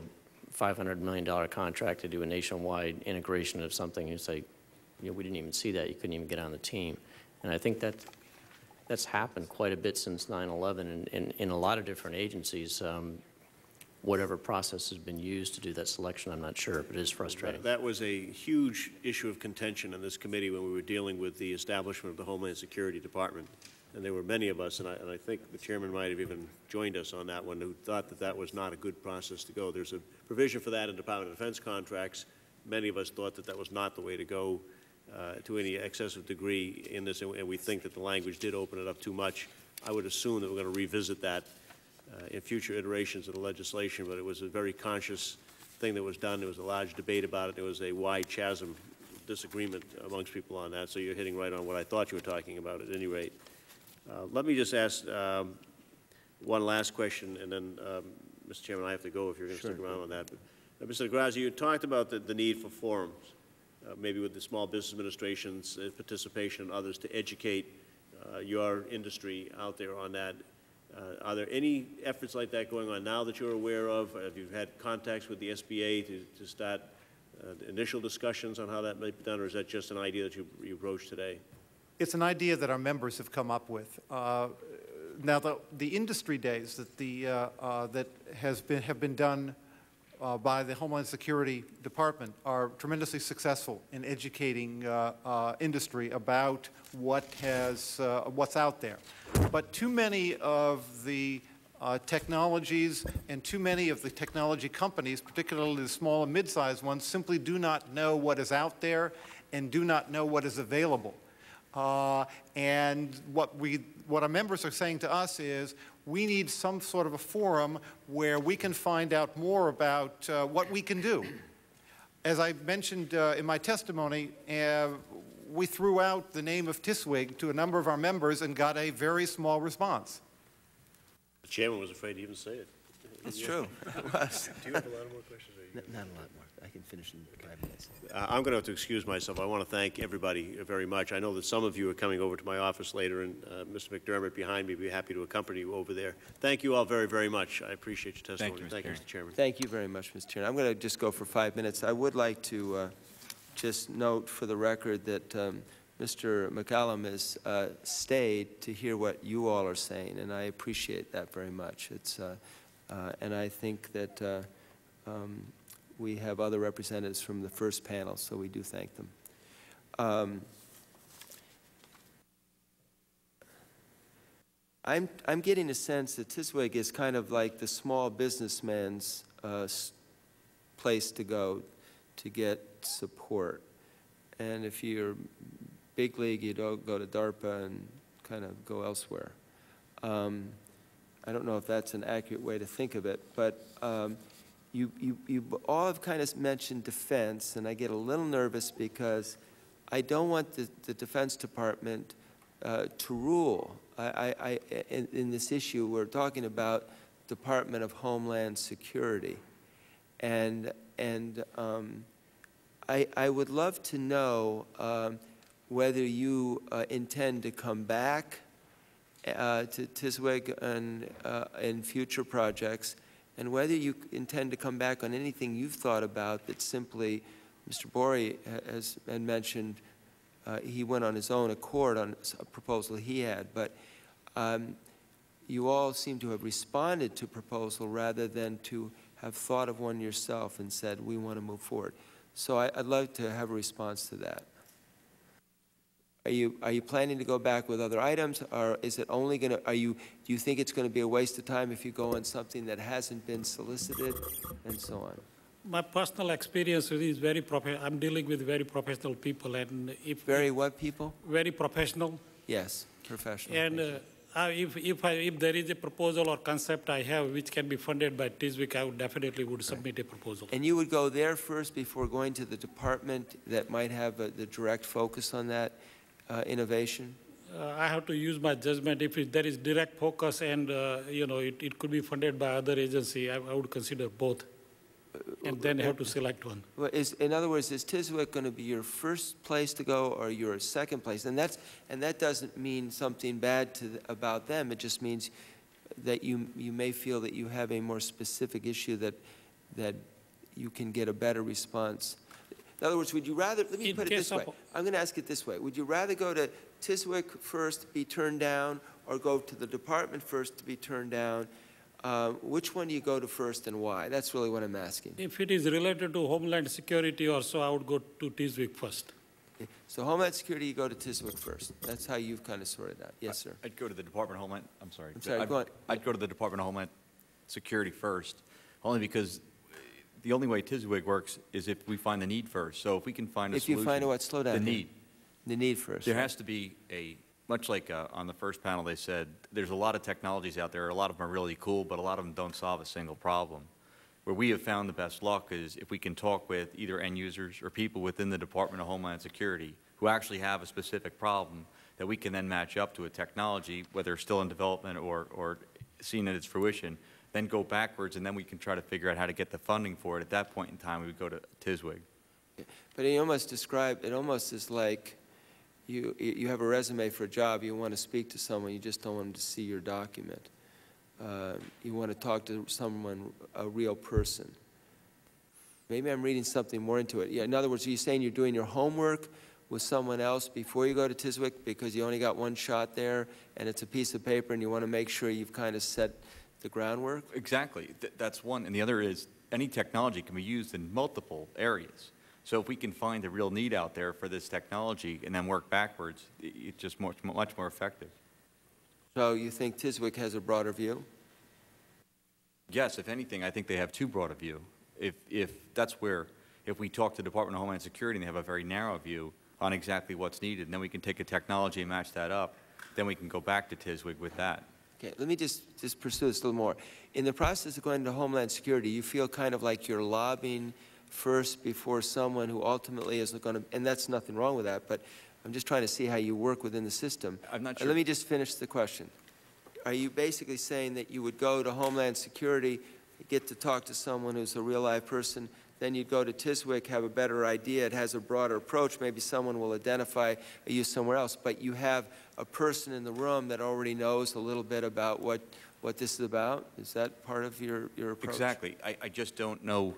five hundred million dollar contract to do a nationwide integration of something. It's like, you know, we didn't even see that. You couldn't even get on the team. And I think that that's happened quite a bit since nine eleven in, in, in a lot of different agencies. Um, whatever process has been used to do that selection, I'm not sure, but it is frustrating. That was a huge issue of contention in this committee when we were dealing with the establishment of the Homeland Security Department. And there were many of us, and I, and I think the chairman might have even joined us on that one, who thought that that was not a good process to go. There's a provision for that in Department of Defense contracts. Many of us thought that that was not the way to go uh, to any excessive degree in this, and, and we think that the language did open it up too much. I would assume that we're going to revisit that uh, in future iterations of the legislation, but it was a very conscious thing that was done. There was a large debate about it. There was a wide chasm disagreement amongst people on that, so you're hitting right on what I thought you were talking about at any rate. Uh, let me just ask um, one last question, and then, um, Mister Chairman, I have to go if you're going to sure. stick around on that. But, uh, Mister DeGrazia, you talked about the, the need for forums, uh, maybe with the Small Business Administration's uh, participation and others, to educate uh, your industry out there on that. Uh, are there any efforts like that going on now that you're aware of? Have you had contacts with the S B A to, to start uh, initial discussions on how that might be done, or is that just an idea that you, you broached today? It's an idea that our members have come up with. Uh, now, the, the industry days that the uh, uh, that has been have been done uh, by the Homeland Security Department are tremendously successful in educating uh, uh, industry about what has uh, what's out there. But too many of the uh, technologies and too many of the technology companies, particularly the small and mid-sized ones, simply do not know what is out there and do not know what is available. Uh, and what we, what our members are saying to us is, we need some sort of a forum where we can find out more about uh, what we can do. As I mentioned uh, in my testimony, uh, we threw out the name of T S W G to a number of our members and got a very small response. The chairman was afraid to even say it. It's yeah. true. It was. Do you have a lot more questions? Or you no, not a lot more. I can finish in five minutes. Uh, I'm going to have to excuse myself. I want to thank everybody very much. I know that some of you are coming over to my office later, and uh, Mister McDermott behind me will be happy to accompany you over there. Thank you all very, very much. I appreciate your testimony. Thank you, Mister Chairman. Thank you very much, Mister Chairman. I'm going to just go for five minutes. I would like to uh, just note for the record that um, Mister McCallum has uh, stayed to hear what you all are saying, and I appreciate that very much. It's uh, uh, and I think that. Uh, um, We have other representatives from the first panel, so we do thank them. Um, I'm, I'm getting a sense that T S W G is kind of like the small businessman's uh, place to go to get support. And if you're big league, you don't go to DARPA and kind of go elsewhere. Um, I don't know if that's an accurate way to think of it, but um, You, you, you all have kind of mentioned defense, and I get a little nervous because I don't want the, the Defense Department uh, to rule. I, I, I, in, in this issue, we're talking about Department of Homeland Security. And, and um, I, I would love to know um, whether you uh, intend to come back uh, to T S W G and, uh, in future projects, and whether you intend to come back on anything you've thought about that simply Mister Borey has had mentioned. Uh, he went on his own accord on a proposal he had, but um, you all seem to have responded to proposal rather than to have thought of one yourself and said, we want to move forward. So I, I'd love to have a response to that. Are you, are you planning to go back with other items, or is it only going to, are you, do you think it's going to be a waste of time if you go on something that hasn't been solicited, and so on? My personal experience is very professional. I'm dealing with very professional people, and if- Very what people? Very professional. Yes, professional. And uh, I, if, if, I, if there is a proposal or concept I have which can be funded by T S W G, I would definitely would submit right. a proposal. And you would go there first before going to the department that might have a, the direct focus on that? Uh, innovation? Uh, I have to use my judgment. If it, there is direct focus and, uh, you know, it, it could be funded by other agency, I, I would consider both. And then I have to select one. Well, is, in other words, is T S W G going to be your first place to go or your second place? And, that's, and that doesn't mean something bad to the, about them. It just means that you, you may feel that you have a more specific issue that, that you can get a better response. In other words, would you rather, let me put it this way. I'm going to ask it this way. Would you rather go to T S W G first, be turned down, or go to the department first to be turned down? Uh, which one do you go to first and why? That's really what I'm asking. If it is related to Homeland Security or so, I would go to T S W G first. Okay. So Homeland Security, you go to T S W G first. That's how you've kind of sorted that. Yes, sir. I'd go to the Department of Homeland. I'm sorry. I'm sorry. I'd go, on. I'd go to the Department of Homeland Security first, only because the only way T S W G works is if we find the need first. So if we can find a if solution. If you find what? Slow down. The need. The need first. There has to be a, much like uh, on the first panel they said, there's a lot of technologies out there. A lot of them are really cool, but a lot of them don't solve a single problem. Where we have found the best luck is if we can talk with either end users or people within the Department of Homeland Security who actually have a specific problem that we can then match up to a technology, whether still in development or, or seen at its fruition, then go backwards, and then we can try to figure out how to get the funding for it. At that point in time, we would go to T S W G. But he almost described, it almost is like you, you have a resume for a job, you want to speak to someone, you just don't want them to see your document. Uh, you want to talk to someone, a real person. Maybe I'm reading something more into it. Yeah, in other words, are you saying you're doing your homework with someone else before you go to T S W G because you only got one shot there and it's a piece of paper and you want to make sure you've kind of set the groundwork? Exactly. Th that's one. And the other is any technology can be used in multiple areas. So if we can find a real need out there for this technology and then work backwards, it's just much, much more effective. So you think T S W G has a broader view? Yes. If anything, I think they have too broad a view. If, if that's where, if we talk to the Department of Homeland Security and they have a very narrow view on exactly what's needed, and then we can take a technology and match that up, then we can go back to T S W G with that. Okay, let me just, just pursue this a little more. In the process of going to Homeland Security, you feel kind of like you're lobbying first before someone who ultimately is going to, and that's nothing wrong with that, but I'm just trying to see how you work within the system. I'm not sure. Let me just finish the question. Are you basically saying that you would go to Homeland Security, get to talk to someone who's a real live person, then you'd go to T S W G, have a better idea, it has a broader approach, maybe someone will identify you somewhere else, but you have a person in the room that already knows a little bit about what, what this is about? Is that part of your, your approach? Exactly. I, I just don't know,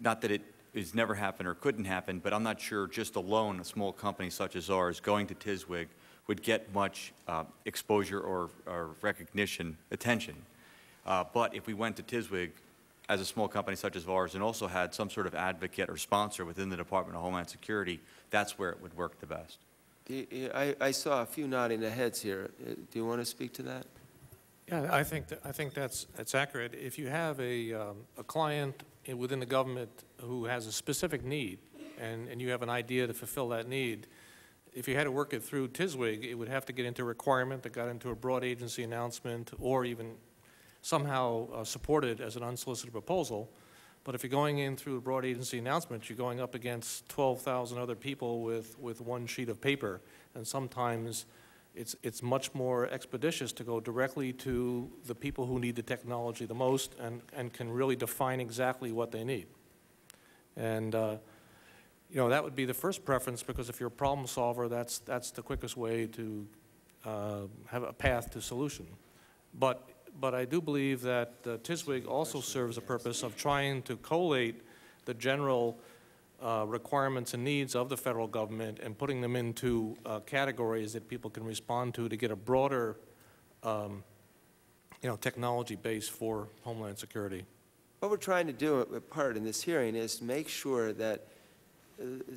not that it has never happened or couldn't happen, but I'm not sure just alone a small company such as ours going to T S W G would get much uh, exposure or, or recognition, attention. Uh, but if we went to T S W G, as a small company such as ours, and also had some sort of advocate or sponsor within the Department of Homeland Security, that's where it would work the best. I, I saw a few nodding of heads here. Do you want to speak to that? Yeah, I think that, I think that's that's accurate. If you have a um, a client within the government who has a specific need, and and you have an idea to fulfill that need, if you had to work it through T S W G, it would have to get into a requirement that got into a broad agency announcement, or even somehow uh, supported as an unsolicited proposal. But if you're going in through a broad agency announcement, you're going up against twelve thousand other people with, with one sheet of paper. And sometimes it's, it's much more expeditious to go directly to the people who need the technology the most and, and can really define exactly what they need. And uh, you know, that would be the first preference, because if you're a problem solver, that's, that's the quickest way to uh, have a path to solution. But But I do believe that uh, T S W G also serves a purpose of trying to collate the general uh, requirements and needs of the federal government and putting them into uh, categories that people can respond to to get a broader, um, you know, technology base for Homeland Security. What we're trying to do at part in this hearing is make sure that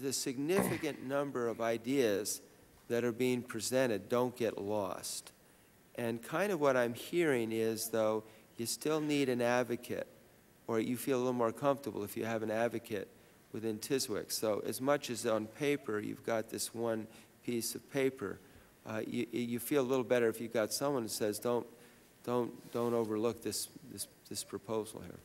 the significant number of ideas that are being presented don't get lost. And kind of what I'm hearing is, though, you still need an advocate, or you feel a little more comfortable if you have an advocate within T S W G. So as much as on paper you've got this one piece of paper, uh, you, you feel a little better if you've got someone who says, don't, don't, don't overlook this, this, this proposal here.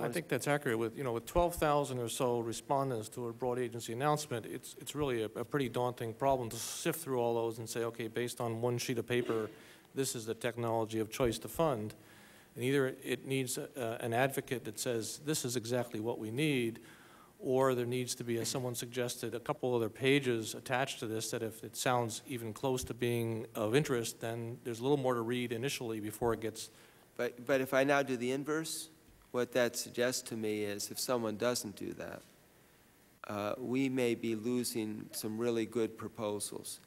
I think that's accurate. With, you know, with twelve thousand or so respondents to a broad agency announcement, it's, it's really a, a pretty daunting problem to sift through all those and say, okay, based on one sheet of paper, this is the technology of choice to fund. And either it needs uh, an advocate that says, this is exactly what we need, or there needs to be, as someone suggested, a couple other pages attached to this that if it sounds even close to being of interest, then there's a little more to read initially before it gets. But, but if I now do the inverse, what that suggests to me is if someone doesn't do that, uh, we may be losing some really good proposals,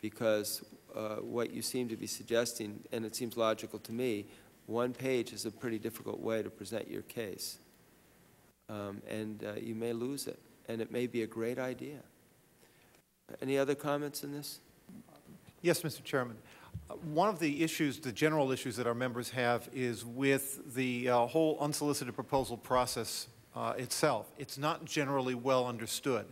because uh, what you seem to be suggesting, and it seems logical to me, one page is a pretty difficult way to present your case. Um, and uh, you may lose it, and it may be a great idea. Any other comments on this? Yes, Mister Chairman. Uh, one of the issues, the general issues that our members have is with the uh, whole unsolicited proposal process uh, itself. It's not generally well understood.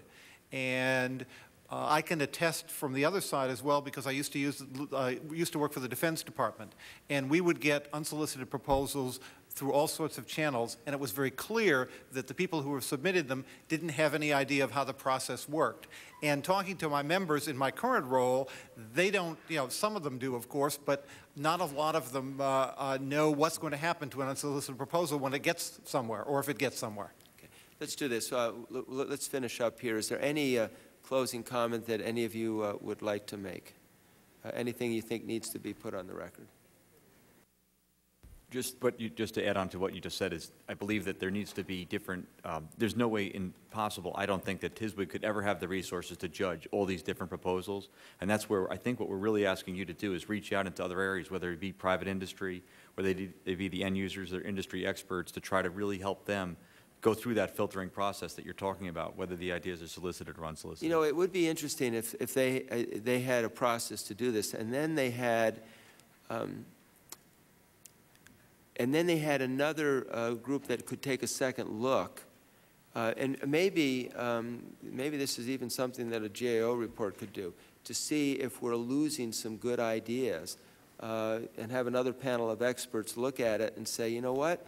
And uh, I can attest from the other side as well, because I used to, use, uh, used to work for the Defense Department, and we would get unsolicited proposals through all sorts of channels, and it was very clear that the people who have submitted them didn't have any idea of how the process worked. And talking to my members in my current role, they don't, you know, some of them do, of course, but not a lot of them uh, uh, know what's going to happen to an unsolicited proposal when it gets somewhere, or if it gets somewhere. Okay. Let's do this. Uh, let's finish up here. Is there any uh, closing comment that any of you uh, would like to make? Uh, anything you think needs to be put on the record? Just, what you, just to add on to what you just said is, I believe that there needs to be different, um, there's no way impossible, I don't think that T S W G could ever have the resources to judge all these different proposals, and that's where I think what we're really asking you to do is reach out into other areas, whether it be private industry, whether it be the end users or industry experts, to try to really help them go through that filtering process that you're talking about, whether the ideas are solicited or unsolicited. You know, it would be interesting if, if they, uh, they had a process to do this, and then they had, um, And then they had another uh, group that could take a second look. Uh, and maybe, um, maybe this is even something that a G A O report could do, to see if we're losing some good ideas, uh, and have another panel of experts look at it and say, you know what,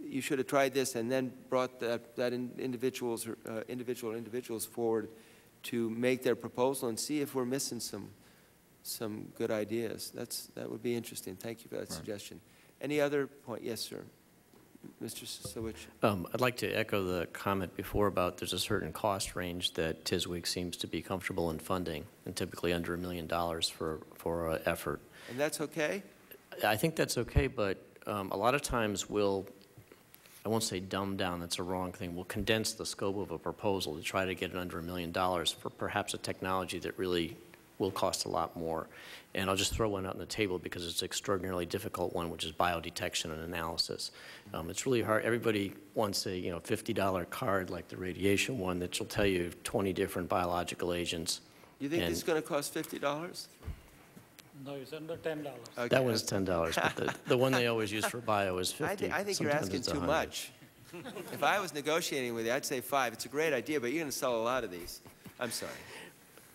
you should have tried this, and then brought that, that in, individuals, uh, individual individuals forward to make their proposal and see if we're missing some, some good ideas. That's, that would be interesting. Thank you for that right. suggestion. Any other point? Yes, sir. Mister Sawicki. Um, I'd like to echo the comment before about there's a certain cost range that T S W G seems to be comfortable in funding, and typically under a million dollars for, for an effort. And that's okay? I think that's okay, but um, a lot of times we'll, I won't say dumb down, that's a wrong thing, we'll condense the scope of a proposal to try to get it under a million dollars for perhaps a technology that really will cost a lot more. And I'll just throw one out on the table because it's an extraordinarily difficult one, which is biodetection and analysis. Um, it's really hard. Everybody wants a you know fifty dollar card like the radiation one that will tell you twenty different biological agents. You think and this is going to cost fifty dollars? No, it's under ten dollars. Okay. That one's ten dollars, but the, the one they always use for bio is fifty dollars. I, th I think Sometimes you're asking too much. If I was negotiating with you, I'd say five. It's a great idea, but you're going to sell a lot of these. I'm sorry.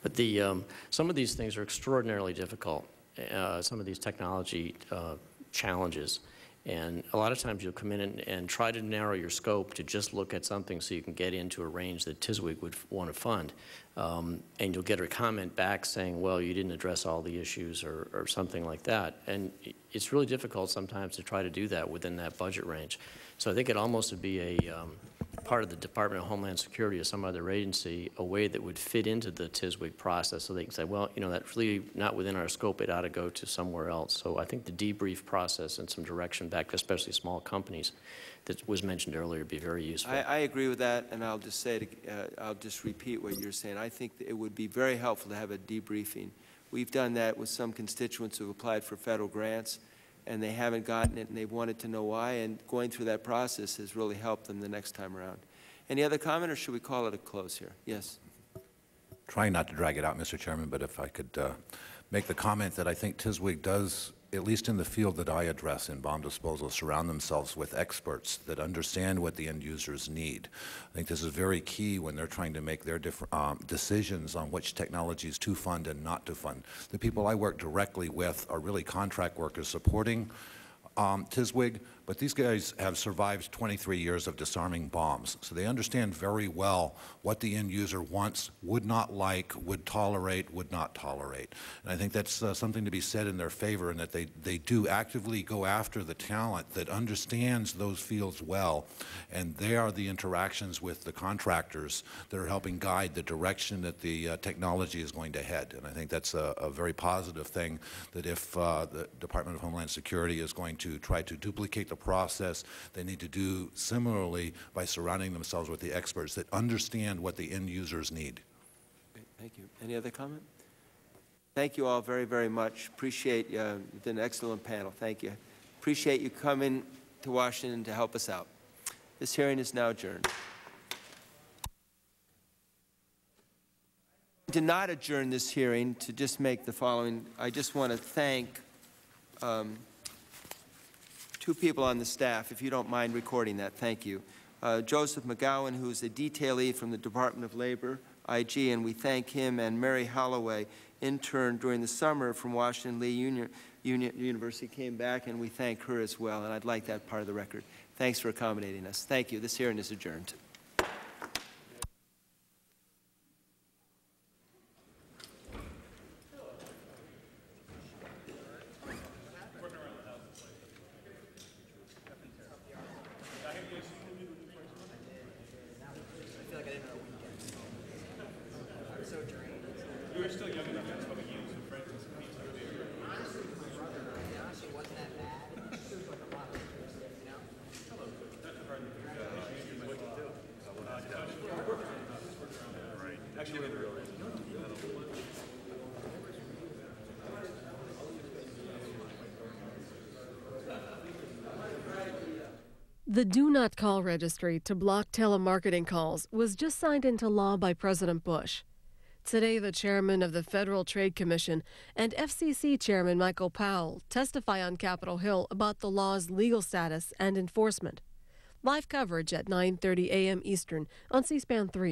But the, um, some of these things are extraordinarily difficult, uh, some of these technology uh, challenges. And a lot of times you'll come in and, and try to narrow your scope to just look at something so you can get into a range that T S W G would want to fund. Um, and you'll get a comment back saying, well, you didn't address all the issues or, or something like that. And it's really difficult sometimes to try to do that within that budget range. So I think it almost would be a um, part of the Department of Homeland Security or some other agency, a way that would fit into the T S W G process so they can say, well, you know, that's really not within our scope, it ought to go to somewhere else. So I think the debrief process and some direction back to especially small companies that was mentioned earlier would be very useful. I, I agree with that, and I'll just say, to, uh, I'll just repeat what you're saying. I think that it would be very helpful to have a debriefing. We've done that with some constituents who applied for federal grants, and they haven't gotten it, and they wanted to know why, and going through that process has really helped them the next time around. Any other comment, or should we call it a close here? Yes. Trying not to drag it out, Mister Chairman, but if I could uh, make the comment that I think T S W G does, at least in the field that I address in bomb disposal, surround themselves with experts that understand what the end users need. I think this is very key when they're trying to make their different um, decisions on which technologies to fund and not to fund. The people I work directly with are really contract workers supporting um, T S W G, but these guys have survived twenty-three years of disarming bombs, so they understand very well what the end user wants, would not like, would tolerate, would not tolerate. And I think that's uh, something to be said in their favor, and that they, they do actively go after the talent that understands those fields well, and they are the interactions with the contractors that are helping guide the direction that the uh, technology is going to head. And I think that's a, a very positive thing, that if uh, the Department of Homeland Security is going to try to duplicate the process. They need to do similarly by surrounding themselves with the experts that understand what the end users need. Great. Thank you. Any other comment? Thank you all very, very much. Appreciate uh, you did an excellent panel. Thank you. Appreciate you coming to Washington to help us out. This hearing is now adjourned. I did not adjourn this hearing to just make the following. I just want to thank um, two people on the staff. If you don't mind recording that, thank you. Uh, Joseph McGowan, who is a detailee from the Department of Labor, I G, and we thank him, and Mary Holloway, intern during the summer from Washington Lee Union, Union, University, came back, and we thank her as well, and I'd like that part of the record. Thanks for accommodating us. Thank you. This hearing is adjourned. The Do Not Call Registry to block telemarketing calls was just signed into law by President Bush. Today, the chairman of the Federal Trade Commission and F C C Chairman Michael Powell testify on Capitol Hill about the law's legal status and enforcement. Live coverage at nine thirty a m Eastern on C SPAN three.